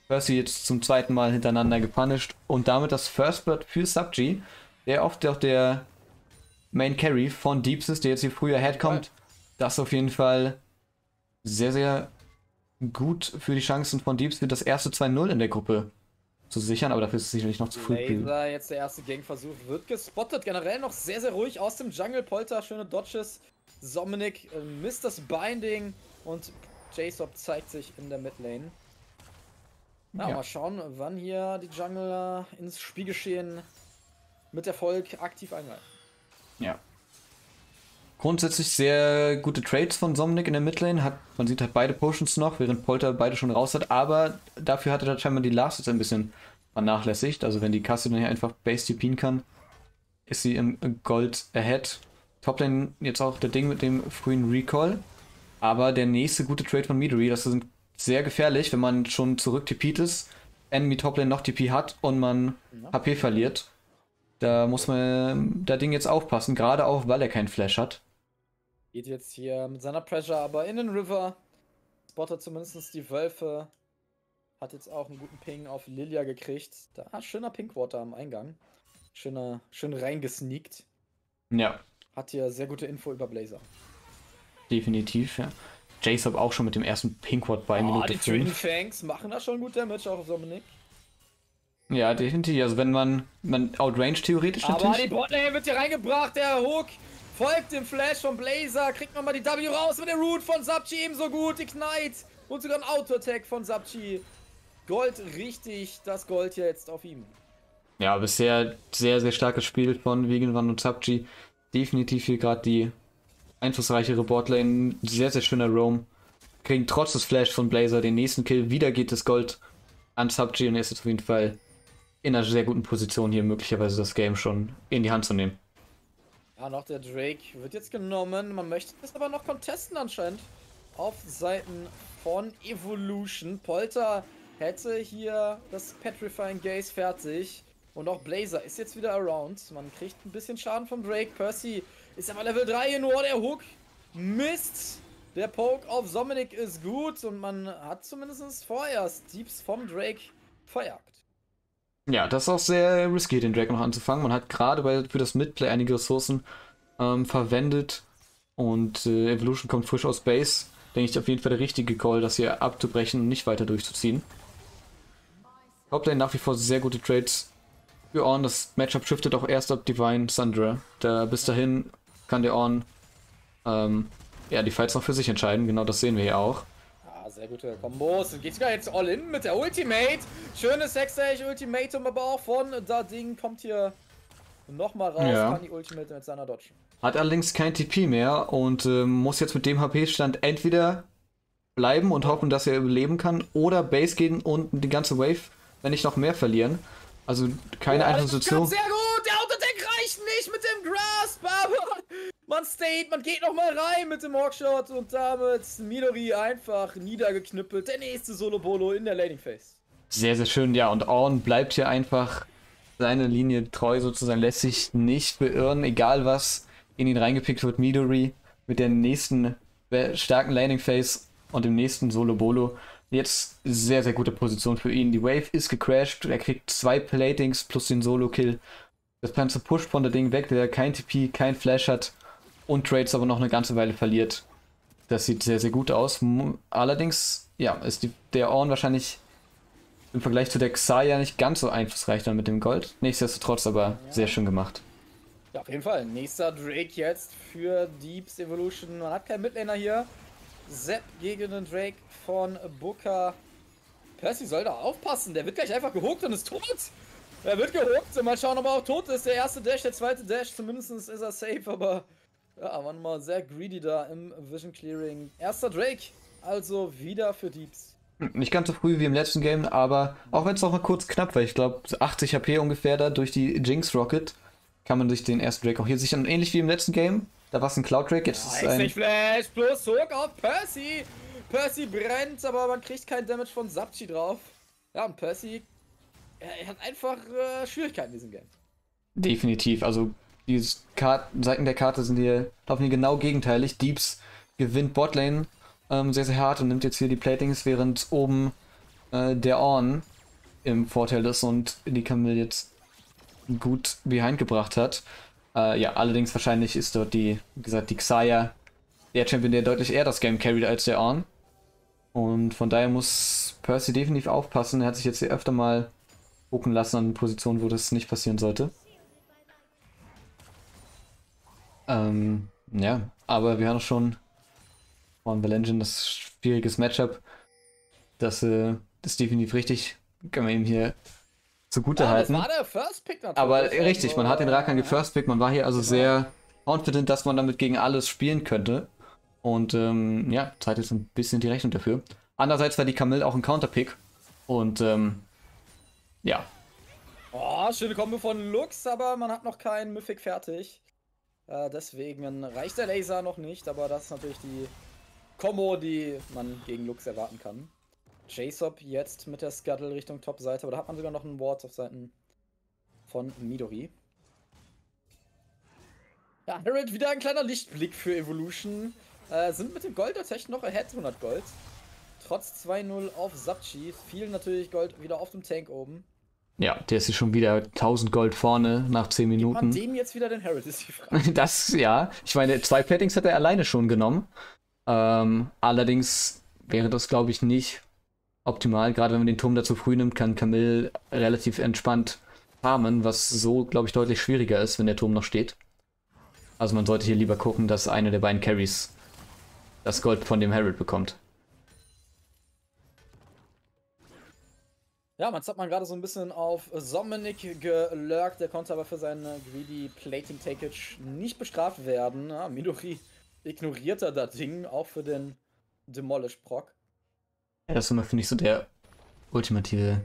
Percy jetzt zum zweiten Mal hintereinander gepunished. Und damit das First Blood für Sapchi, der oft auch der Main Carry von Deeeps ist, der jetzt hier früher herkommt. Das auf jeden Fall sehr, sehr gut für die Chancen von Deeeps, wird das erste 2-0 in der Gruppe zu sichern, aber dafür ist es sicherlich noch zu früh. Blazer, jetzt der erste Gangversuch, wird gespottet, generell noch sehr, sehr ruhig aus dem Jungle. Polter, schöne Dodges, Sominik misst das Binding und JSOP zeigt sich in der Midlane. Ja. Mal schauen, wann hier die Jungler ins Spielgeschehen mit Erfolg aktiv eingreifen. Ja. Grundsätzlich sehr gute Trades von Sominik in der Midlane. Man sieht halt beide Potions noch, während Polter beide schon raus hat. Aber dafür hat er dann scheinbar die Last jetzt ein bisschen vernachlässigt. Also wenn die Cassie dann hier einfach Base TPen kann, ist sie im Gold ahead. Toplane jetzt auch der Ding mit dem frühen Recall. Aber der nächste gute Trade von Midori, das ist sehr gefährlich, wenn man schon zurück TP't ist, Enemy Toplane noch TP hat und man HP verliert. Da muss man da Ding jetzt aufpassen, gerade auch, weil er keinen Flash hat. Geht jetzt hier mit seiner Pressure aber in den River. Spottet zumindest die Wölfe. Hat jetzt auch einen guten Ping auf Lilia gekriegt. Da schöner Pinkwater am Eingang. Schön reingesneakt. Ja. Hat hier sehr gute Info über Blazer. Definitiv, ja. JSOP auch schon mit dem ersten Pinkwater bei Minute 5. Die Twin Fangs machen da schon gut Damage, auch auf Dominik. Ja, definitiv. Also wenn man outrange theoretisch natürlich. Aber die Botlane wird hier reingebracht, der Hook folgt dem Flash von Blazer, kriegt nochmal die W raus mit der Root von Sapchi ebenso gut, Ignite und sogar ein Auto-Attack von Sapchi. Gold, richtig, das Gold jetzt auf ihm. Ja, bisher sehr, sehr starkes Spiel von Vegan One und Sapchi. Definitiv hier gerade die einflussreichere Botlane. Sehr, sehr schöner Roam. Kriegen trotz des Flash von Blazer den nächsten Kill. Wieder geht das Gold an Sapchi und er ist jetzt auf jeden Fall in einer sehr guten Position hier möglicherweise das Game schon in die Hand zu nehmen. Ja, noch der Drake wird jetzt genommen. Man möchte das aber noch contesten anscheinend. Auf Seiten von Evolution. Polter hätte hier das Petrifying Gaze fertig. Und auch Blazer ist jetzt wieder around. Man kriegt ein bisschen Schaden vom Drake. Percy ist aber Level 3 nur. Der Hook Mist. Der Poke auf Sominik ist gut. Und man hat zumindest vorerst Deeeps vom Drake verjagt. Ja, das ist auch sehr risky, den Drake noch anzufangen. Man hat gerade für das Midplay einige Ressourcen verwendet. Und Evolution kommt frisch aus Base. Denke ich auf jeden Fall der richtige Call, das hier abzubrechen und nicht weiter durchzuziehen. Hauptlane nach wie vor sehr gute Trades für Ornn. Das Matchup shiftet auch erst ab Divine Sundra. Bis dahin kann der Ornn ja, die Fights noch für sich entscheiden. Genau das sehen wir hier auch. Ja, sehr gute Kombos. Geht sogar jetzt all in mit der Ultimate. Schönes Sexage Ultimatum, aber auch von da Ding kommt hier nochmal raus. Ja. Kann die Ultimate mit seiner dodgen. Hat allerdings kein TP mehr und muss jetzt mit dem HP-Stand entweder bleiben und hoffen, dass er überleben kann oder Base gehen und die ganze Wave, wenn nicht noch mehr, verlieren. Also keine einfache Situation. Sehr gut, der Autotech reicht nicht mit dem Grasp, aber man stayt, man geht nochmal rein mit dem Hawkshot und damit Midori einfach niedergeknüppelt. Der nächste Solo-Bolo in der Laning-Phase. Sehr, sehr schön, ja, und Ornn bleibt hier einfach seine Linie treu sozusagen, lässt sich nicht beirren, egal was in ihn reingepickt wird. Midori mit der nächsten starken Laning Phase und dem nächsten Solo Bolo. Jetzt sehr, sehr gute Position für ihn. Die Wave ist gecrashed. Er kriegt 2 Platings plus den Solo Kill. Das ganze Push von der Ding weg, der kein TP, kein Flash hat und Trades aber noch eine ganze Weile verliert. Das sieht sehr, sehr gut aus. Allerdings, ja, ist der Ornn wahrscheinlich im Vergleich zu der Xayah nicht ganz so einflussreich dann mit dem Gold. Nichtsdestotrotz aber sehr schön gemacht. Ja, auf jeden Fall. Nächster Drake jetzt für Deeeps Evolution. Man hat keinen Midlaner hier. Sepp gegen den Drake von Booker. Percy soll da aufpassen. Der wird gleich einfach gehookt und ist tot. Er wird gehookt. Mal schauen, ob er auch tot ist. Der erste Dash, der zweite Dash. Zumindest ist er safe, aber ja, waren mal sehr greedy da im Vision Clearing. Erster Drake. Also wieder für Deeeps. Nicht ganz so früh wie im letzten Game, aber auch wenn es noch mal kurz knapp war. Ich glaube, 80 HP ungefähr da durch die Jinx Rocket. Kann man sich den ersten Drake auch hier sichern. Und ähnlich wie im letzten Game, da war es ein Cloud Drake, jetzt ist ein Flash plus Hook auf Percy. Percy brennt, aber man kriegt keinen Damage von Sapchi drauf. Ja, und Percy, er hat einfach Schwierigkeiten in diesem Game. Definitiv, also die Seiten der Karte sind hier, laufen hier genau gegenteilig. Deeeps gewinnt Botlane sehr, sehr hart und nimmt jetzt hier die Platings, während oben der Ornn im Vorteil ist und die Camille jetzt gut behind gebracht hat. Ja, allerdings wahrscheinlich ist dort die, wie gesagt, die Xayah der Champion, der deutlich eher das Game carried als der Ornn. Und von daher muss Percy definitiv aufpassen. Er hat sich jetzt hier öfter mal gucken lassen an Positionen, wo das nicht passieren sollte. Ja, aber wir haben schon von Valengin das schwieriges Matchup. Das ist definitiv richtig. Können wir ihm hier zugute halten. Das war der First Pick natürlich. Aber richtig, man hat den Rakan gefirstpickt, man war hier also sehr confident, dass man damit gegen alles spielen könnte. Und ja, zahlt jetzt ein bisschen die Rechnung dafür. Andererseits war die Camille auch ein Counterpick. Und ja. Oh, schöne Kombo von Lux, aber man hat noch keinen Mythic fertig. Deswegen reicht der Laser noch nicht, aber das ist natürlich die Kombo, die man gegen Lux erwarten kann. JSOP jetzt mit der Scuttle Richtung Top-Seite, aber da hat man sogar noch einen Ward auf Seiten von Midori. Ja, Herald wieder ein kleiner Lichtblick für Evolution. Sind mit dem Gold tatsächlich noch ahead, 100 Gold. Trotz 2-0 auf Sapchi, viel natürlich Gold wieder auf dem Tank oben. Ja, der ist hier schon wieder 1000 Gold vorne nach 10 Minuten. Gibt man dem jetzt wieder den Herald, ist die Frage. Das, ja. Ich meine, 2 Platings hat er alleine schon genommen. Allerdings wäre das, glaube ich, nicht optimal, gerade wenn man den Turm dazu früh nimmt, kann Camille relativ entspannt farmen, was so, glaube ich, deutlich schwieriger ist, wenn der Turm noch steht. Also man sollte hier lieber gucken, dass eine der beiden Carries das Gold von dem Herald bekommt. Ja, man hat man gerade so ein bisschen auf Sominik gelurkt, der konnte aber für seine greedy Plating Takeage nicht bestraft werden. Ja, Midori ignoriert er das Ding, auch für den Demolish-Proc. Ja, das ist immer, finde ich, so der ultimative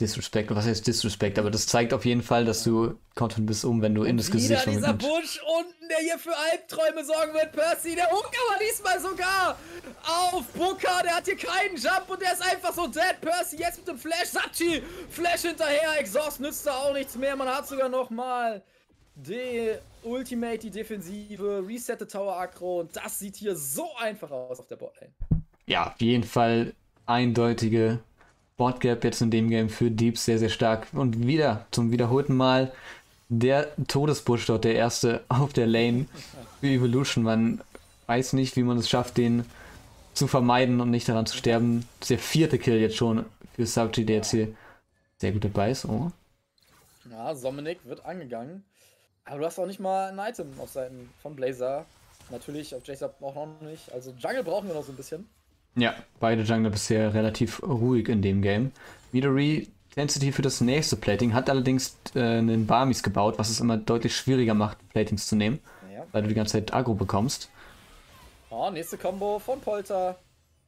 Disrespect. Was heißt Disrespect? Aber das zeigt auf jeden Fall, dass du confident bist, wenn du in das Gesicht kommst. Dieser Busch unten, der hier für Albträume sorgen wird, Percy, der huckt aber diesmal sogar auf Booker, der hat hier keinen Jump und der ist einfach so dead. Percy jetzt mit dem Flash, Sapchi, Flash hinterher, Exhaust nützt da auch nichts mehr, man hat sogar nochmal die Ultimate, die Defensive, Reset the Tower Aggro und das sieht hier so einfach aus auf der Botlane. Ja, auf jeden Fall eindeutige Botgap jetzt in dem Game für Deeeps sehr, sehr stark und wieder zum wiederholten Mal der Todesbusch dort, der erste auf der Lane für Evolution. Man weiß nicht, wie man es schafft, den zu vermeiden und nicht daran zu sterben. Das ist der vierte Kill jetzt schon für Sapchi, der jetzt hier sehr gut dabei ist. Oh. Ja, Dominik wird angegangen. Aber du hast auch nicht mal ein Item auf Seiten von Blazer. Natürlich auf JSOP auch noch nicht. Also Jungle brauchen wir noch so ein bisschen. Ja, beide Jungler bisher relativ ruhig in dem Game. Midori Intensity für das nächste Plating, hat allerdings einen Barmis gebaut, was es immer deutlich schwieriger macht, Platings zu nehmen, ja, weil du die ganze Zeit Aggro bekommst. Oh, nächste Combo von Polter.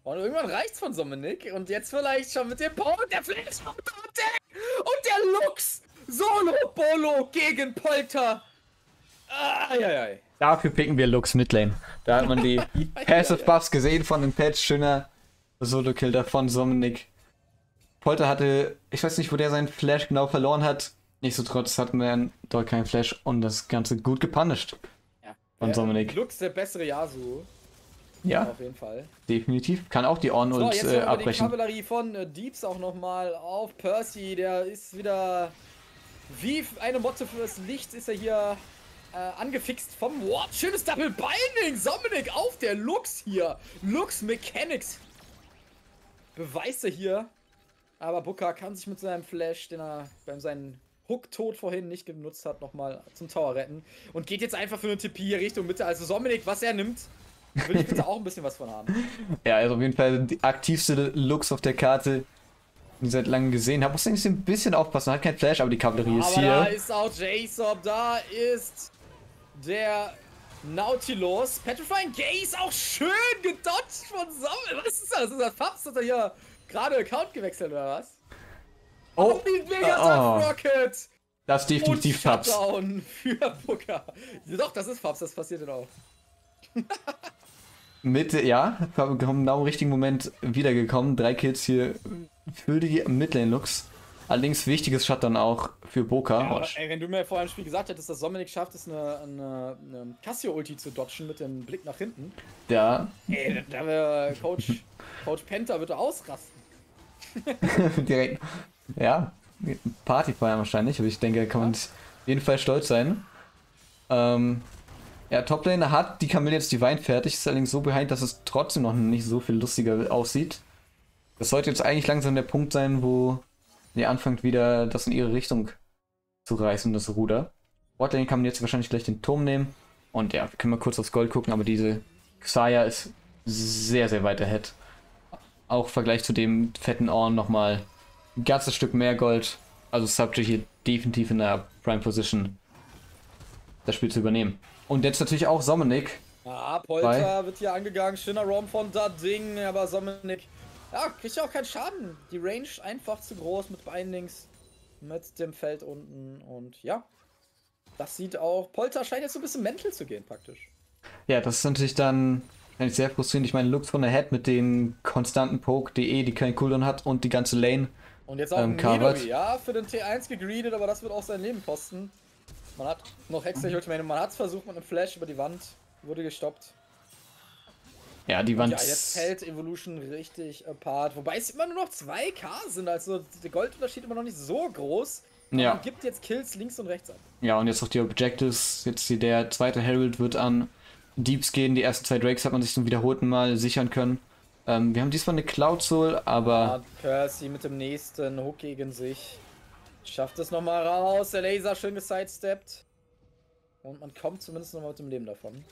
Und irgendwann reicht's von Sominik. Und jetzt vielleicht schon mit dem Power und der Flash auf dem Deck. Und der Lux Solo-Bolo gegen Polter. Ah, ei. Dafür picken wir Lux Midlane. Da hat man die Passive Buffs gesehen von dem Patch. Schöner Solo-Kill da von Sominik. Polter hatte, ich weiß nicht, wo der seinen Flash genau verloren hat. Nichtsdestotrotz hat man dort keinen Flash und das Ganze gut gepunished von Sominik. Lux der bessere Yasuo. Ja, auf jeden Fall. Definitiv. Kann auch die Ornn und abbrechen. So, jetzt haben wir die Kavallerie von Deeeps auch nochmal auf Percy. Der ist wieder wie eine Motte fürs Licht ist er hier angefixt vom Warp. Schönes Double Binding. Sominik auf der Lux hier. Lux Mechanics beweist er hier. Aber Booker kann sich mit seinem Flash, den er beim seinen Hook-Tod vorhin nicht genutzt hat, nochmal zum Tower retten. Und geht jetzt einfach für eine TP hier Richtung Mitte. Also Sominik, was er nimmt, will ich bitte auch ein bisschen was von haben. Ja, also auf jeden Fall die aktivste Lux auf der Karte, die ich seit langem gesehen habe. Muss ich ein bisschen aufpassen, hat kein Flash, aber die Kavallerie ist hier. Da ist auch JSOP, da ist der Nautilus. Petrifying Gaze auch schön gedodged von Sominik. Was ist das? Das ist das Paps, das er hier gerade Account gewechselt oder was? Oh, Rocket. Das ist definitiv Fabs. Für Booker. Doch, das ist Fabs, das passiert dann auch. Mitte, ja, genau im richtigen Moment wiedergekommen. 3 Kills hier für die Midlane-Lux. Allerdings wichtiges Shutdown auch für Booker. Ja, ey, wenn du mir vor einem Spiel gesagt hättest, dass Sominik schafft es, eine Cassio-Ulti zu dodgen mit dem Blick nach hinten. Ja. Ey, da wäre Coach Penta würde ausrasten. Direkt. Ja, Partyfeier wahrscheinlich, aber ich denke, da kann man auf jeden Fall stolz sein. Ja, Toplane hat die Camille jetzt Divine fertig, ist allerdings so behind, dass es trotzdem noch nicht so viel lustiger aussieht. Das sollte jetzt eigentlich langsam der Punkt sein, wo ihr anfangt wieder das in ihre Richtung zu reißen, das Ruder. Botlane kann man jetzt wahrscheinlich gleich den Turm nehmen. Und ja, wir können mal kurz aufs Gold gucken, aber diese Xayah ist sehr, sehr weit ahead. Auch im Vergleich zu dem fetten Ornn nochmal ein ganzes Stück mehr Gold. Also Sapchi hier definitiv in der Prime Position, das Spiel zu übernehmen. Und jetzt natürlich auch Sominik. Ah, Polter wird hier angegangen. Schöner Raum von da Ding, aber Sominik, ja, kriegt ja auch keinen Schaden. Die Range einfach zu groß mit Bindings, mit dem Feld unten und ja. Das sieht auch, Polter scheint jetzt so ein bisschen mental zu gehen praktisch. Ja, das ist natürlich dann sehr frustrierend. Ich meine, Lux von der Head mit dem konstanten Poke, die keinen Cooldown hat und die ganze Lane. Und jetzt auch Midori, ja, für den T1 gegreedet, aber das wird auch sein Leben kosten. Man hat noch Hextech Ultimate, man hat es versucht mit einem Flash über die Wand, wurde gestoppt. Ja, die Wand. Ja, jetzt hält Evolution richtig apart, wobei es immer nur noch 2K sind, also der Goldunterschied immer noch nicht so groß. Ja. Man gibt jetzt Kills links und rechts ab. Ja, und jetzt noch die Objectives, jetzt der zweite Herald wird an Deeeps gehen, die ersten 2 Drakes hat man sich zum wiederholten Mal sichern können. Wir haben diesmal eine Cloud Soul, aber... Percy mit dem nächsten Hook gegen sich. Schafft es nochmal raus, der Laser schön gesidesteppt. Und man kommt zumindest nochmal mit dem Leben davon.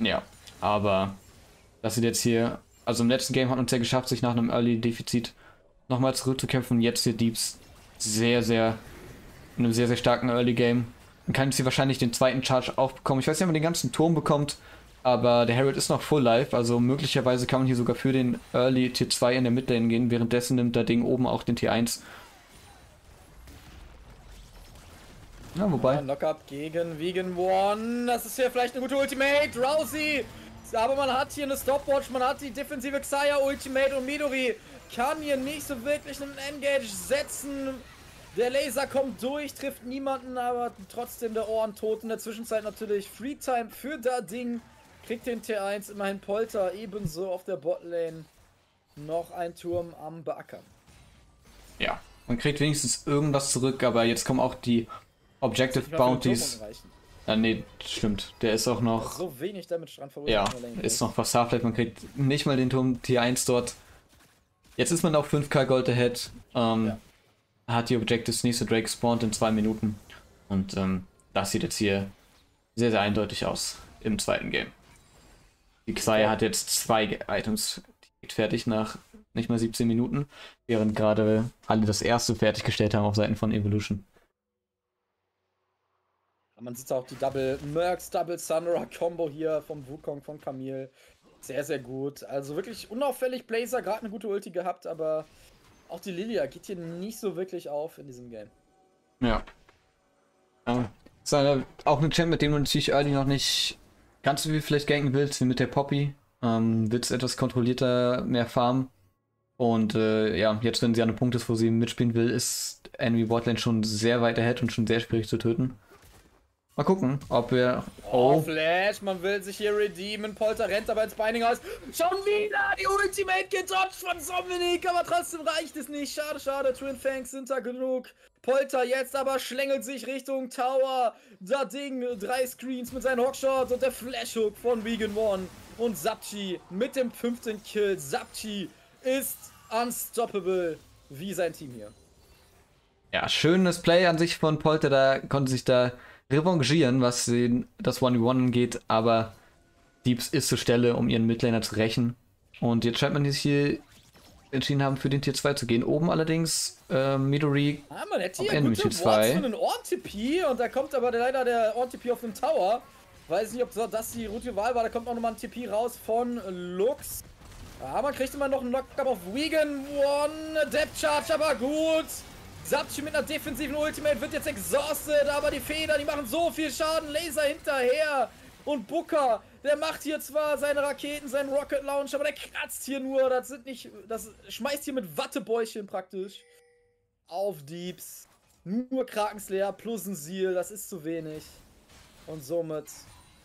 Ja, aber das sieht jetzt hier, also im letzten Game hat man es ja geschafft, sich nach einem Early-Defizit nochmal zurückzukämpfen. Jetzt hier Deeeps in einem sehr, sehr starken Early Game. Dann kann sie wahrscheinlich den zweiten Charge auch bekommen. Ich weiß nicht, ob man den ganzen Turm bekommt, aber der Herald ist noch Full Life, also möglicherweise kann man hier sogar für den Early Tier 2 in der Midlane gehen. Währenddessen nimmt der Ding oben auch den Tier 1. Ja, wobei. Ja, Knockup gegen Vegan One. Das ist hier vielleicht eine gute Ultimate. Rousey! Aber man hat hier eine Stopwatch, man hat die defensive Xayah Ultimate und Midori kann hier nicht so wirklich einen Engage setzen. Der Laser kommt durch, trifft niemanden, aber trotzdem der Ornn tot. In der Zwischenzeit natürlich Free Time für das Ding. Kriegt den T1, immerhin Polter ebenso auf der Botlane. Noch ein Turm am Beackern. Ja, man kriegt wenigstens irgendwas zurück, aber jetzt kommen auch die Objective Bounties. Ah, nee, stimmt. Der ist auch noch. Ist so wenig damit dran verloren. Ja, ist noch was hart. Man kriegt nicht mal den Turm Tier 1 dort. Jetzt ist man auch 5k Gold ahead. Ja. Hat die Objectives nächste Drake gespawnt in 2 Minuten. Und das sieht jetzt hier sehr, sehr eindeutig aus im zweiten Game. Die Xayah hat jetzt 2 Items fertig nach nicht mal 17 Minuten, während gerade alle das erste fertiggestellt haben auf Seiten von Evolution. Man sieht auch die Double Mercs, Double Sunra Combo hier vom Wukong, von Camille. Sehr, sehr gut. Also wirklich unauffällig. Blazer gerade eine gute Ulti gehabt, aber auch die Lilia geht hier nicht so wirklich auf in diesem Game. Ja. Ist auch ein Champ, mit dem du natürlich early noch nicht ganz so viel vielleicht ganken willst, wie mit der Poppy. Willst etwas kontrollierter, mehr farmen. Und ja, jetzt, wenn sie an einem Punkt ist, wo sie mitspielen will, ist Enemy Botlane schon sehr weit ahead und schon sehr schwierig zu töten. Mal gucken, ob wir... Oh, Flash, man will sich hier redeemen. Polter rennt aber ins Binding aus. Schon wieder die Ultimate gedodged von Sominik, aber trotzdem reicht es nicht. Schade, schade, Twin Fangs sind da genug. Polter jetzt aber schlängelt sich Richtung Tower. Da Ding, 3 Screens mit seinen Hockshots und der Flashhook von Vegan One. Und Sapchi mit dem 5. Kill. Sapchi ist unstoppable, wie sein Team hier. Ja, schönes Play an sich von Polter, da konnte sich da revanchieren, was das 1v1 angeht, aber Deeeps ist zur Stelle, um ihren Midlaner zu rächen. Und jetzt scheint man sich hier entschieden haben, für den Tier 2 zu gehen. Oben allerdings Midori man hätte auf Enemy Tier 2. Einen Orn-TP und da kommt aber leider der Orn-TP auf dem Tower. Weiß nicht, ob das die gute Wahl war. Da kommt auch nochmal ein TP raus von Lux. Ah, man kriegt immer noch einen Knockup auf Vegan One. Depth Charge, aber gut. Sapchi mit einer defensiven Ultimate wird jetzt exhausted, aber die Federn, die machen so viel Schaden. Laser hinterher und Booker, der macht hier zwar seine Raketen, seinen Rocket Launch, aber der kratzt hier nur. Das sind nicht, das schmeißt hier mit Wattebäuchchen praktisch auf Deeeps. Nur Krakensleer plus ein Seal, das ist zu wenig. Und somit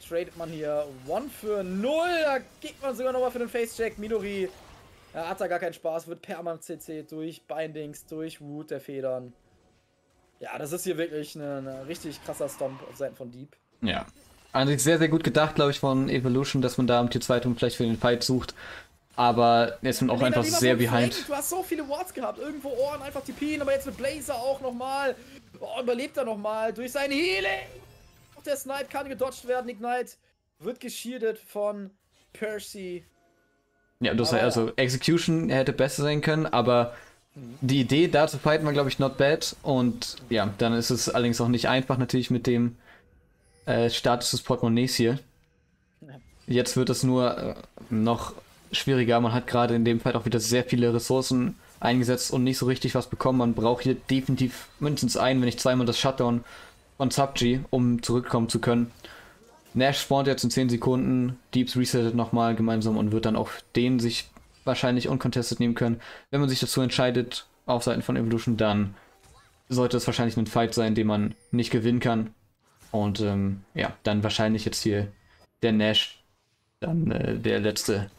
tradet man hier 1 für 0. Da geht man sogar nochmal für den Facecheck. Midori. Ja, hat da gar keinen Spaß, wird permanent CC durch Bindings, durch Wut der Federn. Ja, das ist hier wirklich ein richtig krasser Stomp auf Seiten von Deep. Ja, eigentlich sehr, sehr gut gedacht, glaube ich, von Evolution, dass man da am Tier 2 vielleicht für den Fight sucht. Aber jetzt sind auch Lena, einfach sehr behind. Du hast so viele Wards gehabt, irgendwo Ornn, einfach TPen, aber jetzt mit Blazer auch nochmal. Oh, überlebt er nochmal durch sein Healing. Auch der Snipe kann gedodged werden, Ignite wird geschiedet von Percy. Ja, das heißt, also Execution hätte besser sein können, aber die Idee da zu fighten war, glaube ich, not bad. Und ja, dann ist es allerdings auch nicht einfach natürlich mit dem Status des Portemonnaies hier. Jetzt wird es nur noch schwieriger. Man hat gerade in dem Fall auch wieder sehr viele Ressourcen eingesetzt und nicht so richtig was bekommen. Man braucht hier definitiv mindestens einen, wenn nicht zweimal das Shutdown von Sapchi, um zurückkommen zu können. Nash spawnt jetzt in 10 Sekunden, Deeeps resettet nochmal gemeinsam und wird dann auch den sich wahrscheinlich uncontested nehmen können. Wenn man sich dazu entscheidet, auf Seiten von Evolution, dann sollte es wahrscheinlich ein Fight sein, den man nicht gewinnen kann. Und ja, dann wahrscheinlich jetzt hier der Nash, dann der letzte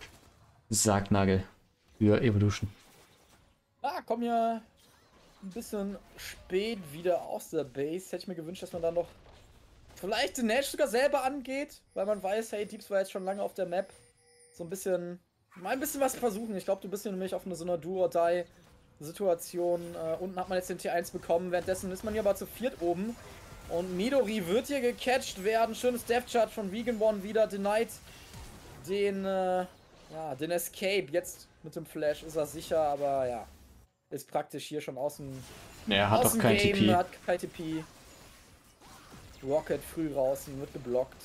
Sargnagel für Evolution. Ah, komm ja ein bisschen spät wieder aus der Base. Hätte ich mir gewünscht, dass man da noch vielleicht den Nash sogar selber angeht, weil man weiß, hey, Deeeps war jetzt schon lange auf der Map. So ein bisschen, mal ein bisschen was versuchen. Ich glaube, du bist hier nämlich auf so einer Do-or-Die-Situation. Unten hat man jetzt den T1 bekommen, währenddessen ist man hier aber zu 4 oben. Und Midori wird hier gecatcht werden. Schönes Death-Charge von Vegan One wieder. Denied den Escape. Jetzt mit dem Flash ist er sicher, aber ja. Ist praktisch hier schon außen. Ne, er hat doch kein TP. Er hat kein TP. Rocket früh draußen, wird geblockt.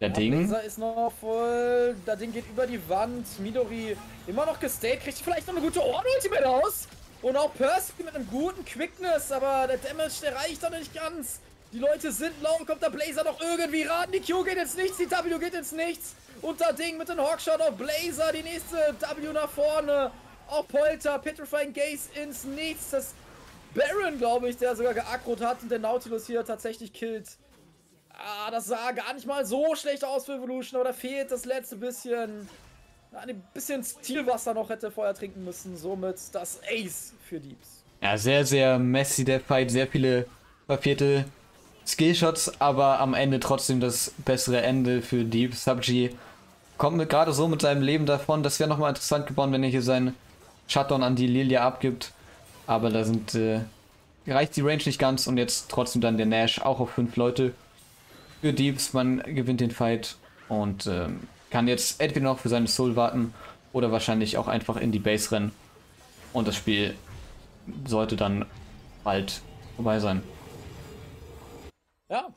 Der Ding. Blazer ist noch voll. Der Ding geht über die Wand. Midori immer noch gestayt. Kriegt vielleicht noch eine gute Ornn-Ultimate aus. Und auch Percy mit einem guten Quickness. Aber der Damage, der reicht doch nicht ganz. Die Leute sind low. Kommt der Blazer noch irgendwie ran. Die Q geht ins Nichts. Die W geht ins Nichts. Und der Ding mit dem Hawkshot auf Blazer. Die nächste W nach vorne. Auch Polter. Petrifying Gaze ins Nichts. Das Baron, glaube ich, der sogar geaggrot hat und der Nautilus hier tatsächlich killt. Ah, das sah gar nicht mal so schlecht aus für Evolution, aber da fehlt das letzte bisschen. Ein bisschen Stilwasser noch hätte vorher trinken müssen. Somit das Ace für Deeeps. Ja, sehr, sehr messy der Fight, sehr viele verfehlte Skillshots, aber am Ende trotzdem das bessere Ende für Deeeps. Sapchi kommt gerade so mit seinem Leben davon. Das wäre nochmal interessant geworden, wenn er hier seinen Shutdown an die Lilia abgibt. Aber da sind reicht die Range nicht ganz und jetzt trotzdem dann der Nash auch auf 5 Leute. Für Deeeps, man gewinnt den Fight und kann jetzt entweder noch für seine Soul warten oder wahrscheinlich auch einfach in die Base rennen. Und das Spiel sollte dann bald vorbei sein. Ja,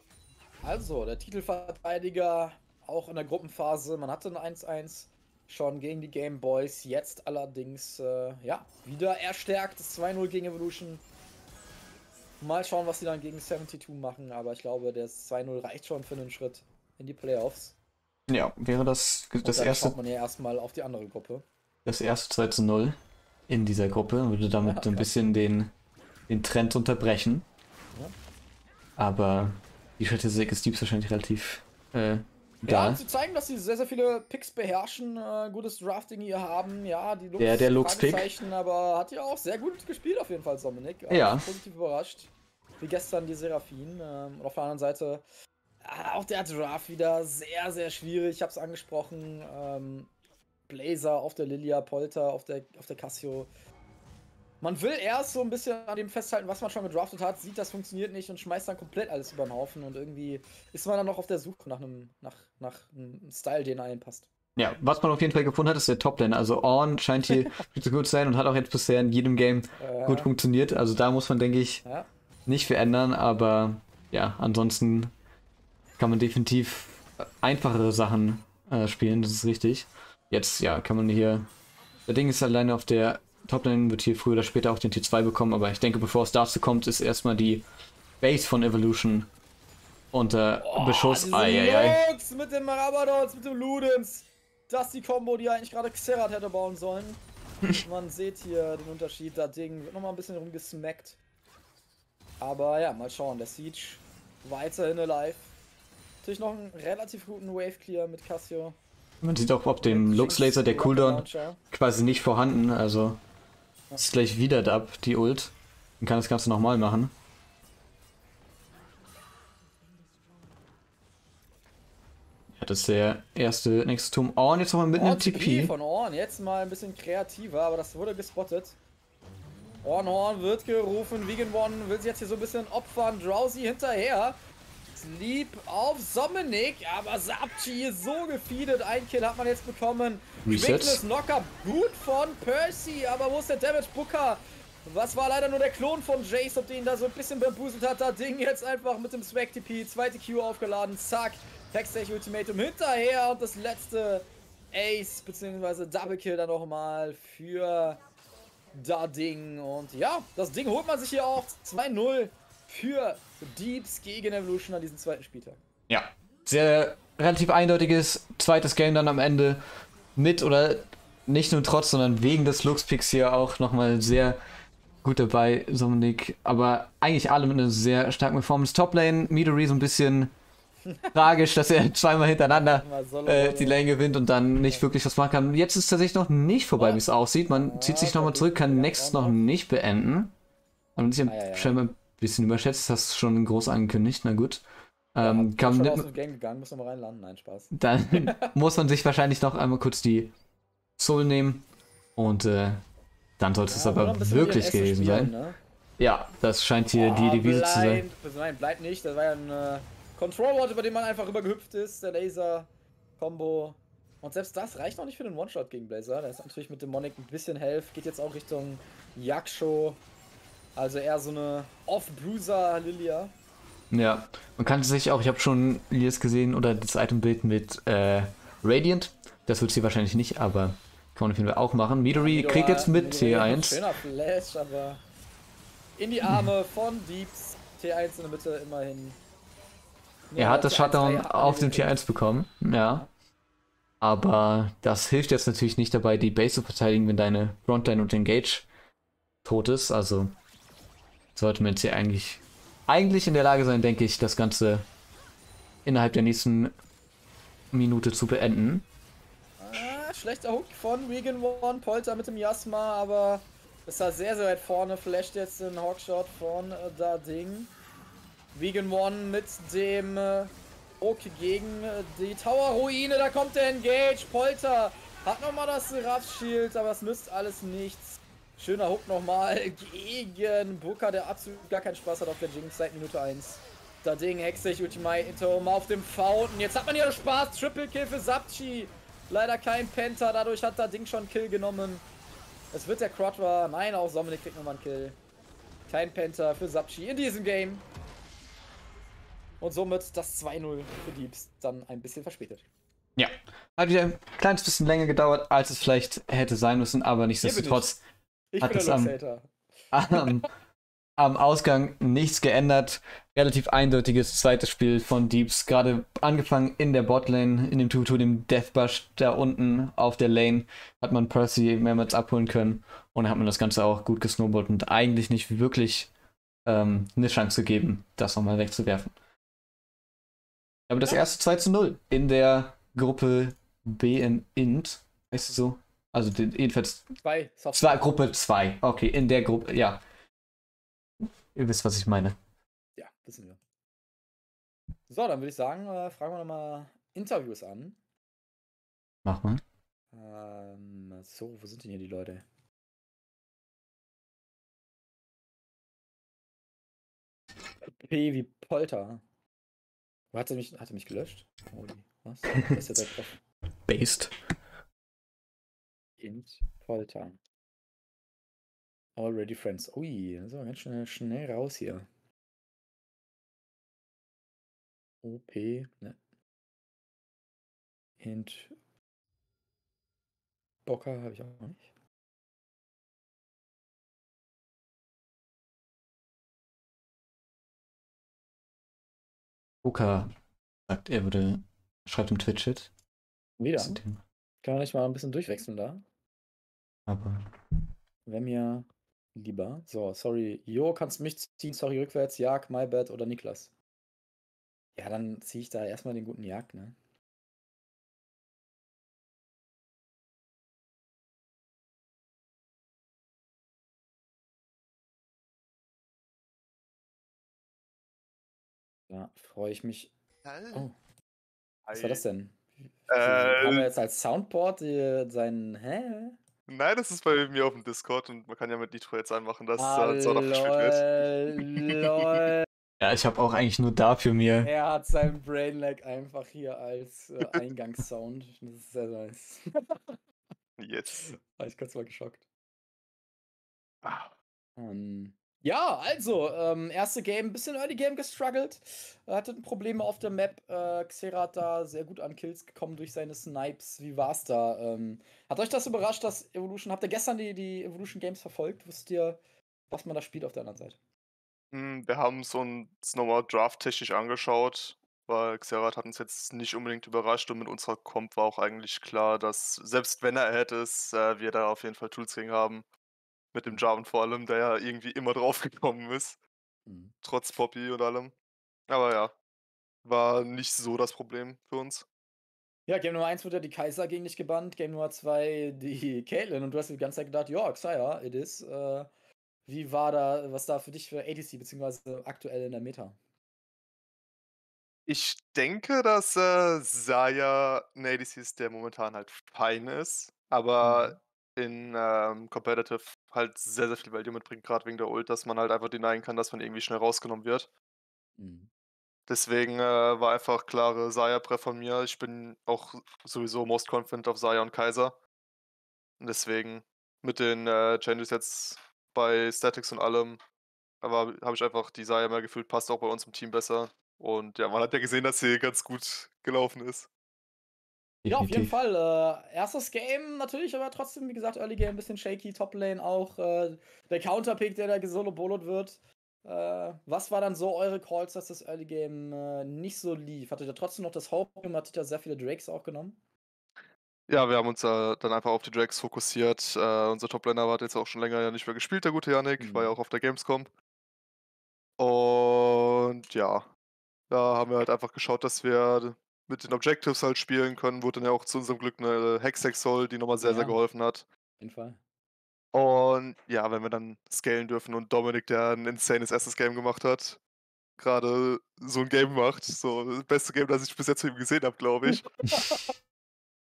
also der Titelverteidiger auch in der Gruppenphase. Man hatte ein 1-1 schon gegen die Game Boys. Jetzt allerdings, ja, wieder erstärkt. 2-0 gegen Evolution. Mal schauen, was sie dann gegen 72 machen, aber ich glaube, der 2-0 reicht schon für einen Schritt in die Playoffs. Ja, wäre das das erste. Schaut man ja erstmal auf die andere Gruppe. Das erste 2-0 in dieser Gruppe würde damit ein bisschen den Trend unterbrechen. Ja. Aber die Statistik ist Deeeps wahrscheinlich relativ da. Ja, zu zeigen, dass sie sehr, sehr viele Picks beherrschen, gutes Drafting hier haben. Ja, die Lux, der Lux-Pick. Aber hat ja auch sehr gut gespielt auf jeden Fall, Sominik. Ja. Positiv überrascht. Wie gestern die Seraphin. Und auf der anderen Seite auch der Draft wieder sehr, sehr schwierig. Ich habe es angesprochen. Blazer auf der Lilia, Polter auf der Cassio. Man will erst so ein bisschen an dem festhalten, was man schon gedraftet hat, sieht, das funktioniert nicht und schmeißt dann komplett alles über den Haufen. Und irgendwie ist man dann noch auf der Suche nach einem Style, den einem passt. Ja, was man auf jeden Fall gefunden hat, ist der Top-Lane. Also Ornn scheint hier zu gut zu sein und hat auch jetzt bisher in jedem Game gut funktioniert. Also da muss man, denke ich, nicht viel ändern. Aber ja, ansonsten kann man definitiv einfachere Sachen spielen, das ist richtig. Jetzt, ja, kann man hier... Der Ding ist alleine auf der... Toplane wird hier früher oder später auch den T2 bekommen, aber ich denke, bevor es dazu kommt, ist erstmal die Base von Evolution unter Beschuss. Lux mit dem Rabadons, mit dem Ludens. Das ist die Combo, die eigentlich gerade Xerath hätte bauen sollen. Man sieht hier den Unterschied, das Ding wird nochmal ein bisschen rumgesmackt. Aber ja, mal schauen, der Siege weiterhin alive. Natürlich noch einen relativ guten Wave Clear mit Cassio. Man sieht auch auf dem Lux Laser der Cooldown quasi nicht vorhanden, also ist gleich wieder ab die Ult und kann das Ganze nochmal machen. Ja, das ist der erste nächste Turm. Ornn jetzt nochmal mit einem TP. Von Ornn, jetzt mal ein bisschen kreativer, aber das wurde gespottet. Ornn wird gerufen, Vegan One will sich jetzt hier so ein bisschen opfern, Drowsy hinterher. Lieb auf Dominik, aber Sapchi ist so gefeedet. Ein Kill hat man jetzt bekommen. Quickness Knockup, gut von Percy, aber wo ist der Damage Booker? Was war leider nur der Klon von JSOP, den da so ein bisschen bambuselt hat. Das Ding jetzt einfach mit dem Swag TP, zweite Q aufgeladen, zack. Hextech Ultimatum hinterher und das letzte Ace, beziehungsweise Double Kill dann nochmal für das Ding. Und ja, das Ding holt man sich hier auch 2-0. Für Deeeps gegen Evolution an diesem zweiten Spieltag. Ja, sehr relativ eindeutiges zweites Game dann am Ende mit oder nicht nur trotz, sondern wegen des Lux-Picks hier auch nochmal sehr gut dabei, Sominik. Aber eigentlich alle mit einer sehr starken Performance. Top-Lane, Midori so ein bisschen tragisch, dass er zweimal hintereinander die Lane gewinnt und dann nicht wirklich was machen kann. Jetzt ist es tatsächlich noch nicht vorbei, wie es aussieht. Man zieht sich nochmal zurück, kann Next noch nicht beenden. Man ist ja scheinbar bisschen überschätzt, hast du schon groß angekündigt, na gut. Ja, kam schon aus dem Gang gegangen, muss nochmal reinlanden, nein, Spaß. Dann muss man sich wahrscheinlich noch einmal kurz die Soul nehmen und dann sollte es aber wirklich gewesen sein. Ne? Ja, das scheint hier die Devise zu sein. Nein, bleibt nicht, das war ja ein Control-Wort, über den man einfach rübergehüpft ist, der Laser-Kombo Und selbst das reicht noch nicht für den One-Shot gegen Blazer. Der ist natürlich mit Dominik ein bisschen helft. Geht jetzt auch Richtung Yaksho. Also eher so eine Off-Bruiser-Lilia. Ja, man kann sich auch, ich habe schon Lilias gesehen oder das Itembild mit Radiant. Das wird sie wahrscheinlich nicht, aber kann man auf jeden Fall auch machen. Midori kriegt jetzt mit T1. Schöner Flash, aber in die Arme von Deeeps. T1 in der Mitte immerhin. Er hat das Shutdown auf dem T1 bekommen, ja. Aber das hilft jetzt natürlich nicht dabei, die Base zu verteidigen, wenn deine Frontline und Engage tot ist. Also sollte man jetzt hier eigentlich in der Lage sein, denke ich, das Ganze innerhalb der nächsten Minute zu beenden. Schlechter Hook von Vegan One, Polter mit dem Yasma, aber ist da sehr, sehr weit vorne. Flasht jetzt den Hawkshot von Darding. Vegan One mit dem Hook gegen die Tower-Ruine. Da kommt der Engage. Polter hat nochmal das Seraph-Shield, aber es nützt alles nichts. Schöner Hook nochmal gegen Booker, der absolut gar keinen Spaß hat auf der Jinx seit Minute 1. Darding hext sich Ultimate Intom auf dem Fountain. Jetzt hat man hier Spaß. Triple Kill für Sapchi. Leider kein Penta, dadurch hat Darding schon Kill genommen. Es wird der Crotwa. Nein, auch Sominik kriegt nochmal einen Kill. Kein Penta für Sapchi in diesem Game. Und somit das 2-0 für Deeeps dann ein bisschen verspätet. Ja, hat wieder ein kleines bisschen länger gedauert, als es vielleicht hätte sein müssen, aber nichtsdestotrotz hat es am Ausgang nichts geändert. Relativ eindeutiges zweites Spiel von Deeeps. Gerade angefangen in der Botlane, in dem 2-2, dem Deathbush da unten auf der Lane, hat man Percy mehrmals abholen können und hat man das Ganze auch gut gesnowballt und eigentlich nicht wirklich eine Chance gegeben, das nochmal wegzuwerfen. Aber das erste 2:0 in der Gruppe B in Int, weißt du so? Also jedenfalls Gruppe 2, okay, in der Gruppe, ja. Ihr wisst, was ich meine. Ja, wissen wir. So, dann würde ich sagen, fragen wir nochmal Interviews an. Mach mal. So, wo sind denn hier die Leute? P wie Polter. Hat er mich gelöscht? Oh, was? Das ist jetzt offen. Based. Int Polter. Already friends. Ui, das war ganz schnell raus hier. OP, ne? Int Bocker habe ich auch noch nicht. Booker sagt, er würde, schreibt im Twitch-Chat. Wieder? Kann man nicht mal ein bisschen durchwechseln da? Aber. Wäre mir lieber. So, sorry. Jo, kannst mich ziehen, sorry, rückwärts. Jag, MyBad oder Niklas. Ja, dann ziehe ich da erstmal den guten Jag, ne? Ja, freue ich mich. Oh. Was war das denn? Haben wir jetzt als Soundboard seinen. Hä? Nein, das ist bei mir auf dem Discord und man kann ja mit Nitro jetzt anmachen, dass es auch noch gespielt wird. Ja, ich habe auch eigentlich nur dafür mir. Er hat seinen Brainlag einfach hier als Eingangssound. Das ist sehr nice. Jetzt. War ich kurz mal geschockt. Ah. Ja, also, erste Game, ein bisschen Early Game gestruggelt, hatte Probleme auf der Map, Xerath da sehr gut an Kills gekommen durch seine Snipes, wie war's da? Hat euch das überrascht, dass Evolution, habt ihr gestern die Evolution Games verfolgt, wisst ihr, was man da spielt auf der anderen Seite? Wir haben es uns nochmal drafttechnisch angeschaut, weil Xerath hat uns jetzt nicht unbedingt überrascht und mit unserer Comp war auch eigentlich klar, dass selbst wenn er ahead ist, wir da auf jeden Fall Tools gegen haben. Mit dem Jarvan vor allem, der ja irgendwie immer draufgekommen ist. Mhm. Trotz Poppy und allem. Aber ja, war nicht so das Problem für uns. Ja, Game Nummer 1 wurde ja die Kai'Sa gegen dich gebannt, Game Nummer 2 die Caitlyn. Und du hast die ganze Zeit gedacht, ja, Xayah, it is. Wie war da, was da für dich für ADC, beziehungsweise aktuell in der Meta? Ich denke, dass Xayah ein ADC ist, der momentan halt fein ist. Aber in Competitive halt sehr, sehr viel Value mitbringt, gerade wegen der Ult, dass man halt einfach denyen kann, dass man irgendwie schnell rausgenommen wird. Mhm. Deswegen war einfach klare Xayah-Pref von mir. Ich bin auch sowieso most confident auf Xayah und Kai'Sa. Und deswegen mit den Changes jetzt bei Statics und allem habe ich einfach die Xayah mehr gefühlt, passt auch bei uns im Team besser. Und ja, man hat ja gesehen, dass sie ganz gut gelaufen ist. Ja, auf jeden Fall. Erstes Game natürlich, aber trotzdem, wie gesagt, Early Game ein bisschen shaky, Top Lane auch. Der Counterpick, der da gesolo-bolot wird. Was war dann so eure Calls, dass das Early Game nicht so lief? Hattet ihr trotzdem noch das Hope? Hattet ihr sehr viele Drakes auch genommen? Ja, wir haben uns dann einfach auf die Drakes fokussiert. Unser Toplaner hat jetzt auch schon länger nicht mehr gespielt, der gute Yannick. War ja auch auf der Gamescom. Und ja, da haben wir halt einfach geschaut, dass wir mit den Objectives halt spielen können. Wurde dann ja auch zu unserem Glück eine Hexexol, die nochmal sehr, sehr geholfen hat. Auf jeden Fall. Und ja, wenn wir dann scalen dürfen und Dominik, der ein insanes erstes Game gemacht hat, gerade so ein Game macht, so das beste Game, das ich bis jetzt von ihm gesehen habe, glaube ich.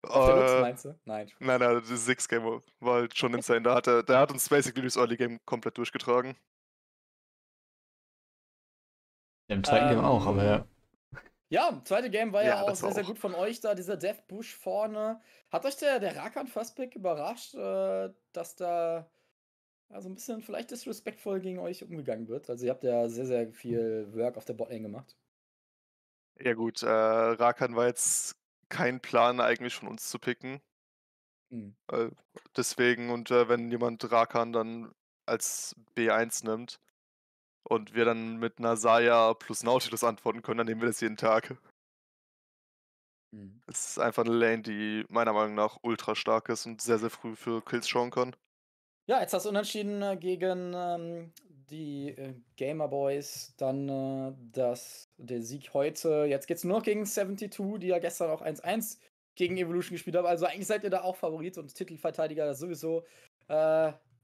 Auf der Lux meinst du? Nein. Nein, das Six Game war halt schon insane. Der hat uns basically das Early Game komplett durchgetragen. Ja, im zweiten Game auch, aber ja. Ja, das zweite Game war ja auch sehr, sehr gut von euch da, dieser Death Bush vorne. Hat euch der Rakan First Pick überrascht, dass da also ein bisschen vielleicht disrespectful gegen euch umgegangen wird? Also ihr habt ja sehr, sehr viel Work auf der Botlane gemacht. Ja gut, Rakan war jetzt kein Plan eigentlich von uns zu picken. Deswegen, und wenn jemand Rakan dann als B1 nimmt, und wir dann mit einer Xayah plus Nautilus antworten können, dann nehmen wir das jeden Tag. Es ist einfach eine Lane, die meiner Meinung nach ultra stark ist und sehr, sehr früh für Kills schauen kann. Ja, jetzt hast du unentschieden gegen die Gamer Boys. Dann der Sieg heute. Jetzt geht's nur noch gegen 72, die ja gestern auch 1-1 gegen Evolution gespielt haben. Also eigentlich seid ihr da auch Favorit und Titelverteidiger sowieso.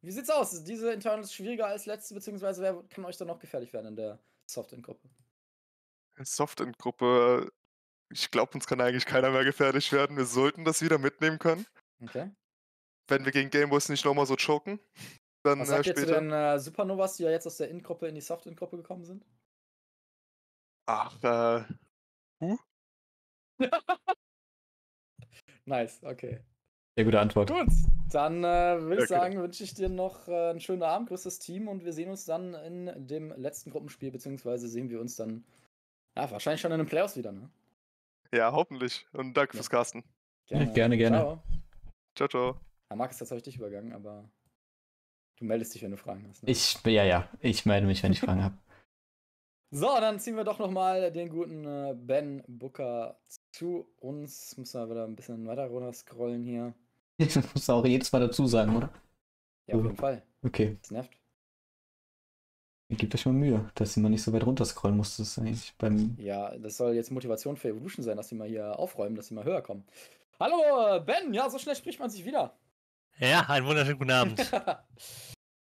Wie sieht's aus? Ist diese Internals schwieriger als letzte, beziehungsweise wer kann euch dann noch gefährlich werden in der Soft-In-Gruppe? In Soft-In-Gruppe, ich glaube, uns kann eigentlich keiner mehr gefährlich werden. Wir sollten das wieder mitnehmen können. Okay. Wenn wir gegen Gameboys nicht nochmal so choken, dann was sagt später. Ihr zu den Supernovas, die ja jetzt aus der In-Gruppe in die Soft-In-Gruppe gekommen sind? Nice, okay. Sehr gute Antwort. Gut, dann würde ich sagen, wünsche ich dir noch einen schönen Abend, grüß das Team und wir sehen uns dann in dem letzten Gruppenspiel, beziehungsweise sehen wir uns dann wahrscheinlich schon in den Playoffs wieder, ne? Ja, hoffentlich. Und danke fürs Casten. Gerne. Ciao. Ja, Marc, jetzt habe ich dich übergangen, aber du meldest dich, wenn du Fragen hast, ne? Ich melde mich, wenn ich Fragen habe. So, dann ziehen wir doch nochmal den guten Ben Booker zu uns. Müssen wir wieder ein bisschen weiter runter scrollen hier. Ich muss auch jedes Mal dazu sagen, oder? Ja, auf jeden Fall. Okay. Das nervt. Gebt euch mal Mühe, dass ihr mal nicht so weit runter scrollen musst. Das ist eigentlich beim... Ja, das soll jetzt Motivation für Evolution sein, dass sie mal hier aufräumen, dass sie mal höher kommen. Hallo, Ben! Ja, so schnell spricht man sich wieder. Ja, einen wunderschönen guten Abend.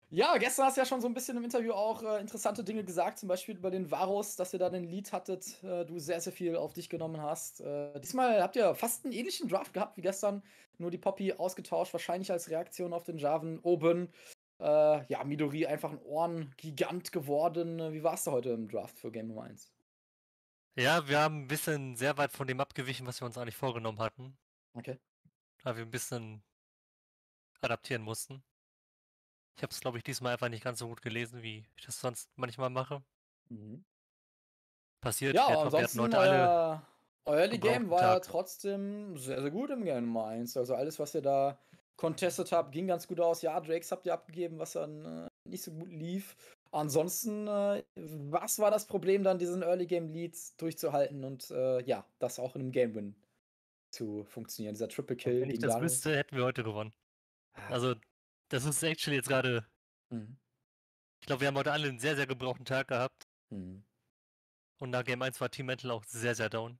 Ja, gestern hast du ja schon so ein bisschen im Interview auch interessante Dinge gesagt, zum Beispiel über den Varus, dass ihr da den Lead hattet, du sehr, sehr viel auf dich genommen hast. Diesmal habt ihr fast einen ähnlichen Draft gehabt wie gestern, nur die Poppy ausgetauscht, wahrscheinlich als Reaktion auf den Jarvan oben. Ja, Midori einfach ein Ornn-Gigant geworden. Wie war's da heute im Draft für Game Nummer 1? Ja, wir haben ein bisschen sehr weit von dem abgewichen, was wir uns eigentlich vorgenommen hatten. Okay. Da wir ein bisschen adaptieren mussten. Ich habe es, glaube ich, diesmal einfach nicht ganz so gut gelesen, wie ich das sonst manchmal mache. Passiert. Ja, ansonsten, euer Game war ja trotzdem sehr, sehr gut im Game Nummer 1. Also alles, was ihr da contestet habt, ging ganz gut aus. Ja, Drakes habt ihr abgegeben, was dann nicht so gut lief. Ansonsten, was war das Problem dann, diesen Early Game Lead durchzuhalten und ja, das auch in einem Game Win zu funktionieren? Dieser Triple Kill. Wenn ich das wüsste, hätten wir heute gewonnen. Also das ist actually jetzt gerade. Ich glaube, wir haben heute alle einen sehr, sehr gebrauchten Tag gehabt. Und nach Game 1 war Team Mental auch sehr, sehr down.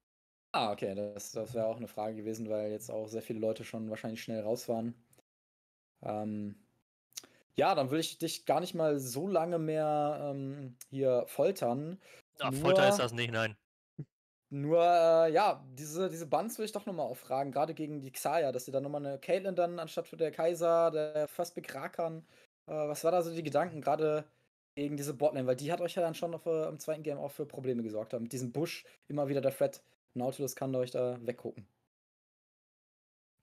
Ah, okay, das wäre auch eine Frage gewesen, weil jetzt auch sehr viele Leute schon wahrscheinlich schnell raus waren. Ja, dann würde ich dich gar nicht mal so lange mehr hier foltern. Ach, Folter ist das nicht, nein. Nur, ja, diese Bands will ich doch nochmal auffragen, gerade gegen die Xayah, dass sie dann nochmal eine Caitlyn dann anstatt für der Kai'Sa, der First Pick Rakan, was war da so die Gedanken, gerade gegen diese Botlane, weil die hat euch ja dann schon im zweiten Game auch für Probleme gesorgt. Mit diesem Busch immer wieder der Fred Nautilus kann euch da weggucken.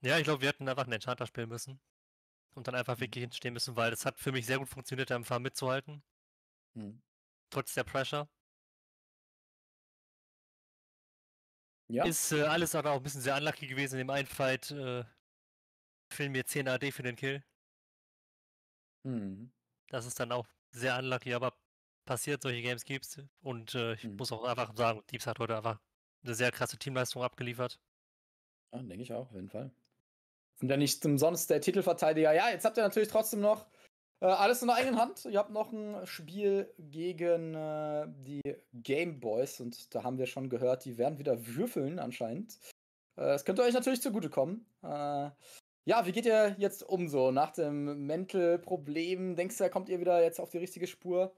Ja, ich glaube, wir hätten einfach einen Enchanter spielen müssen. Und dann einfach wirklich hinstehen müssen, weil das hat für mich sehr gut funktioniert, da im Farm mitzuhalten. Mhm. Trotz der Pressure. Ja. Ist alles aber auch ein bisschen sehr unlucky gewesen. In dem einen Fight fehlen mir 10 AD für den Kill. Mhm. Das ist dann auch sehr unlucky, aber passiert, solche Games gibt's. Und ich muss auch einfach sagen, Deeeps hat heute einfach eine sehr krasse Teamleistung abgeliefert. Ja, denke ich auch, auf jeden Fall. Sind ja nicht umsonst der Titelverteidiger. Ja, jetzt habt ihr natürlich trotzdem noch alles in der eigenen Hand. Ihr habt noch ein Spiel gegen die Gameboys und da haben wir schon gehört, die werden wieder würfeln anscheinend. Das könnte euch natürlich zugutekommen. Ja, wie geht ihr jetzt um so? Nach dem Mental-Problem, denkst du, kommt ihr wieder jetzt auf die richtige Spur?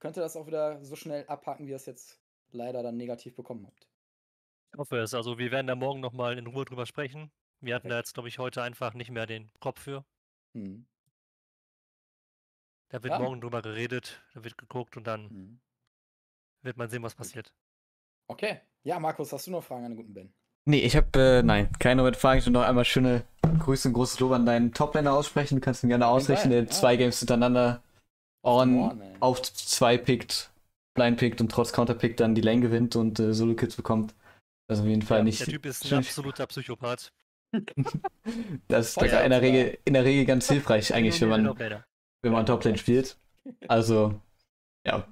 Könnt ihr das auch wieder so schnell abhaken, wie ihr es jetzt leider dann negativ bekommen habt? Ich hoffe es. Also wir werden da morgen nochmal in Ruhe drüber sprechen. Wir hatten da jetzt, glaube ich, heute einfach nicht mehr den Kopf für. Hm. Da wird morgen drüber geredet, da wird geguckt und dann wird man sehen, was passiert. Okay. Ja, Markus, hast du noch Fragen an den guten Ben? Nee, ich habe, nein, keine weiteren Fragen. Ich will noch einmal schöne Grüße und großes Lob an deinen Toplaner aussprechen. Du kannst ihn gerne ausrichten, der 2 Games hintereinander Ornn auf 2 pickt, blind pickt und trotz Counterpick dann die Lane gewinnt und Solo-Kills bekommt. Das ist auf jeden Fall nicht... Der Typ ist ein absoluter Psychopath. Das ist in der Regel, ganz hilfreich eigentlich, wenn man Toplane spielt. Also, ja,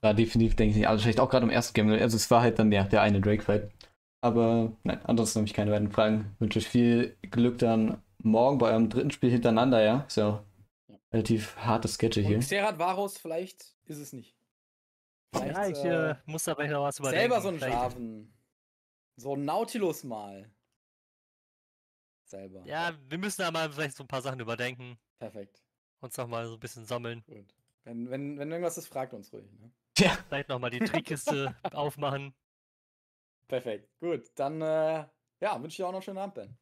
war definitiv, denke ich, nicht alles schlecht. Auch gerade im ersten Game. Also es war halt dann der eine Drake-Fight. Aber nein, ansonsten habe ich keine weiteren Fragen. Wünsche euch viel Glück dann morgen bei eurem dritten Spiel hintereinander, ja? Ist ja relativ harte Sketche hier. Xerath, Varus, vielleicht ist es nicht. Vielleicht, ja, ich muss da vielleicht noch was überlegen. Selber so einen Jarvan. So einen Nautilus mal. Selber. Ja, wir müssen da mal vielleicht so ein paar Sachen überdenken. Perfekt. Uns noch mal so ein bisschen sammeln. Gut. Wenn irgendwas ist, fragt uns ruhig. Ne? Ja. Vielleicht noch mal die Trickkiste aufmachen. Perfekt. Gut. Dann ja, wünsche ich dir auch noch einen schönen Abend, Ben.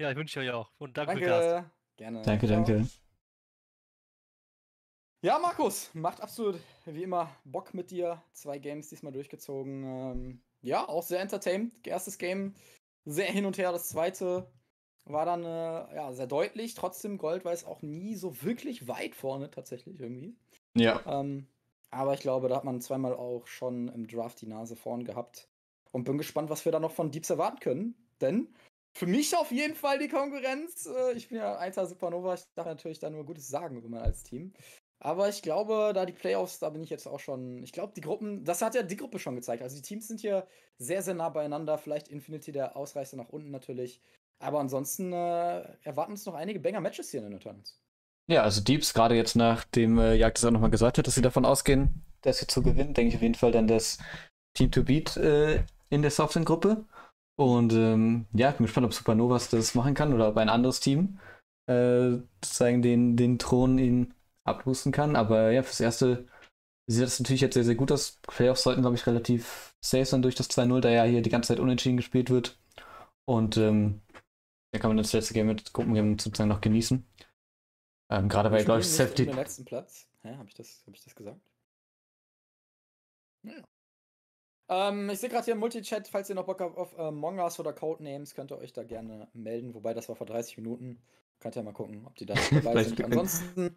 Ja, ich wünsche euch auch. Und danke. Danke. Gerne. Danke, danke. Ja, Markus, macht absolut wie immer Bock mit dir. 2 Games diesmal durchgezogen. Ja, auch sehr entertained. Erstes Game sehr hin und her. Das zweite war dann ja, sehr deutlich. Trotzdem Gold war es auch nie so wirklich weit vorne tatsächlich irgendwie. Ja. Aber ich glaube, da hat man zweimal auch schon im Draft die Nase vorn gehabt. Und bin gespannt, was wir da noch von Deeeps erwarten können. Denn für mich auf jeden Fall die Konkurrenz. Ich bin ja alter Supernova. Ich darf natürlich da nur Gutes sagen über mein als Team. Aber ich glaube, da die Playoffs, da bin ich jetzt auch schon... Ich glaube, die Gruppen... Das hat ja die Gruppe schon gezeigt. Also die Teams sind hier sehr, sehr nah beieinander. Vielleicht Infinity der Ausreißer nach unten natürlich. Aber ansonsten erwarten uns noch einige Banger-Matches hier in den Tournaments. Ja, also Deeeps, gerade jetzt nachdem Jagd es auch nochmal gesagt hat, dass sie davon ausgehen, dass sie zu gewinnen, denke ich auf jeden Fall dann das Team to Beat in der Software-Gruppe. Und ja, ich bin gespannt, ob Supernovas das machen kann oder ob ein anderes Team sozusagen den Thron ihnen abhusten kann. Aber ja, fürs Erste sieht das natürlich jetzt sehr, sehr gut aus. Playoffs sollten, glaube ich, relativ safe sein durch das 2-0, da ja hier die ganze Zeit unentschieden gespielt wird. Und da kann man das letzte Game mit Gruppengame sozusagen noch genießen. Gerade weil, glaube ich, Safety. Den letzten Platz. Hä, hab ich das gesagt? Ja. Ich sehe gerade hier im Multichat, falls ihr noch Bock habt auf Mongas oder Codenames, könnt ihr euch da gerne melden. Wobei, das war vor 30 Minuten. Könnt ihr mal gucken, ob die da dabei sind. Ansonsten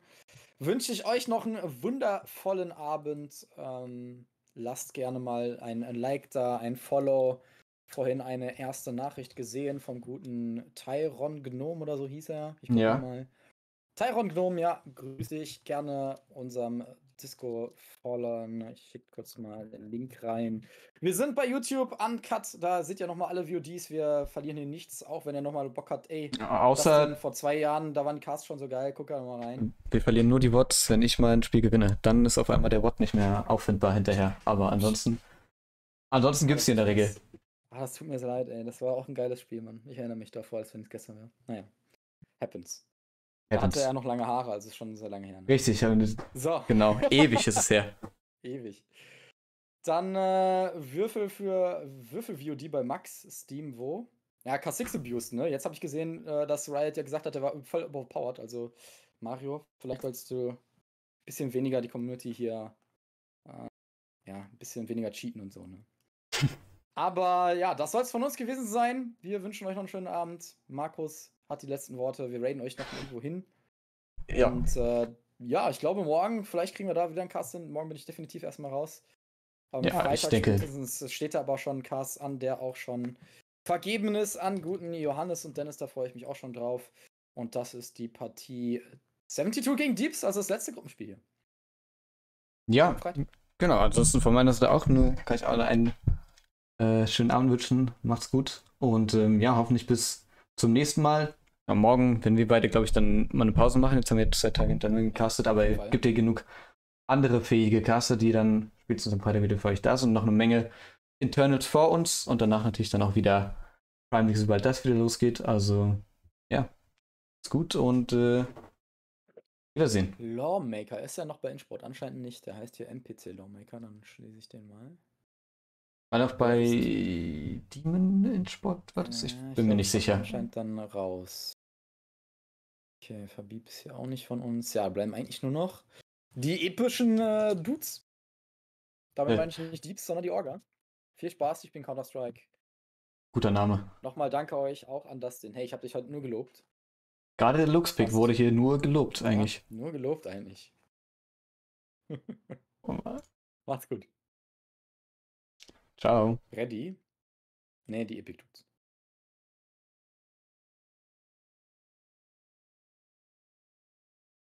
wünsche ich euch noch einen wundervollen Abend. Lasst gerne mal ein Like da, ein Follow. Vorhin eine erste Nachricht gesehen vom guten Tyron Gnome oder so hieß er. Ich guck mal. Tyron Gnome, ja, grüß dich gerne unserem Discord-Followern. Ich schicke kurz mal den Link rein. Wir sind bei YouTube Uncut, da seht ihr nochmal alle VODs, wir verlieren hier nichts, auch wenn ihr nochmal Bock habt, ey. Außer vor 2 Jahren, da waren die Casts schon so geil, guck da nochmal rein. Wir verlieren nur die Wots, wenn ich mal ein Spiel gewinne. Dann ist auf einmal der Wot nicht mehr auffindbar hinterher. Aber ansonsten gibt's die in der Regel. Ah, das tut mir so leid, ey. Das war auch ein geiles Spiel, Mann. Ich erinnere mich davor, als wenn es gestern war. Naja. Happens. Da hatte er noch lange Haare, also ist schon sehr lange her. Ne? Richtig. So. Genau. Ewig ist es her. Ewig. Dann Würfel für Würfel-VOD bei Max. Steam wo? Ja, Kha'Zix abused, ne? Jetzt habe ich gesehen, dass Riot ja gesagt hat, er war voll overpowered. Also, Mario, vielleicht sollst du bisschen weniger die Community hier, ja, ein bisschen weniger cheaten und so, ne? Aber ja, das soll es von uns gewesen sein. Wir wünschen euch noch einen schönen Abend. Markus hat die letzten Worte. Wir raiden euch noch irgendwo hin. Ja. Und ja, ich glaube morgen, vielleicht kriegen wir da wieder einen Cast hin. Morgen bin ich definitiv erstmal raus. Am ja, Freitag ich denke, steht da aber schon ein Cast an, der auch schon vergeben ist an guten Johannes und Dennis. Da freue ich mich auch schon drauf. Und das ist die Partie 72 gegen Deeeps, also das letzte Gruppenspiel hier. Ja, genau. Ansonsten von meiner Seite auch nur. Kann ich alle einen schönen Abend wünschen. Macht's gut. Und ja, hoffentlich bis zum nächsten Mal. Ja, morgen, wenn wir beide, glaube ich, dann mal eine Pause machen. Jetzt haben wir 2 Tage hintereinander gecastet, aber es gibt ja genug andere fähige Caster, die dann spätestens am Freitag wieder für euch da sind. Und noch eine Menge Internals vor uns und danach natürlich dann auch wieder Prime League, sobald das wieder losgeht. Also, ja. Ist gut und Wiedersehen. Lawmaker ist ja noch bei InSport, anscheinend nicht. Der heißt hier MPC Lawmaker, dann schließe ich den mal. War noch bei Demon InSport? War das? Ich bin mir nicht sicher. Anscheinend dann raus. Okay, Verbieb ist ja auch nicht von uns. Ja, bleiben eigentlich nur noch die epischen Dudes. Damit meine ich nicht Deeeps, sondern die Orga. Viel Spaß, ich bin Counter-Strike. Guter Name. Nochmal danke euch auch an Dustin. Hey, ich habe dich heute nur gelobt. Gerade der Luxpick wurde hier nur gelobt, eigentlich. Ja, nur gelobt, eigentlich. Macht's gut. Ciao. Ready? Nee, die Epic tut's.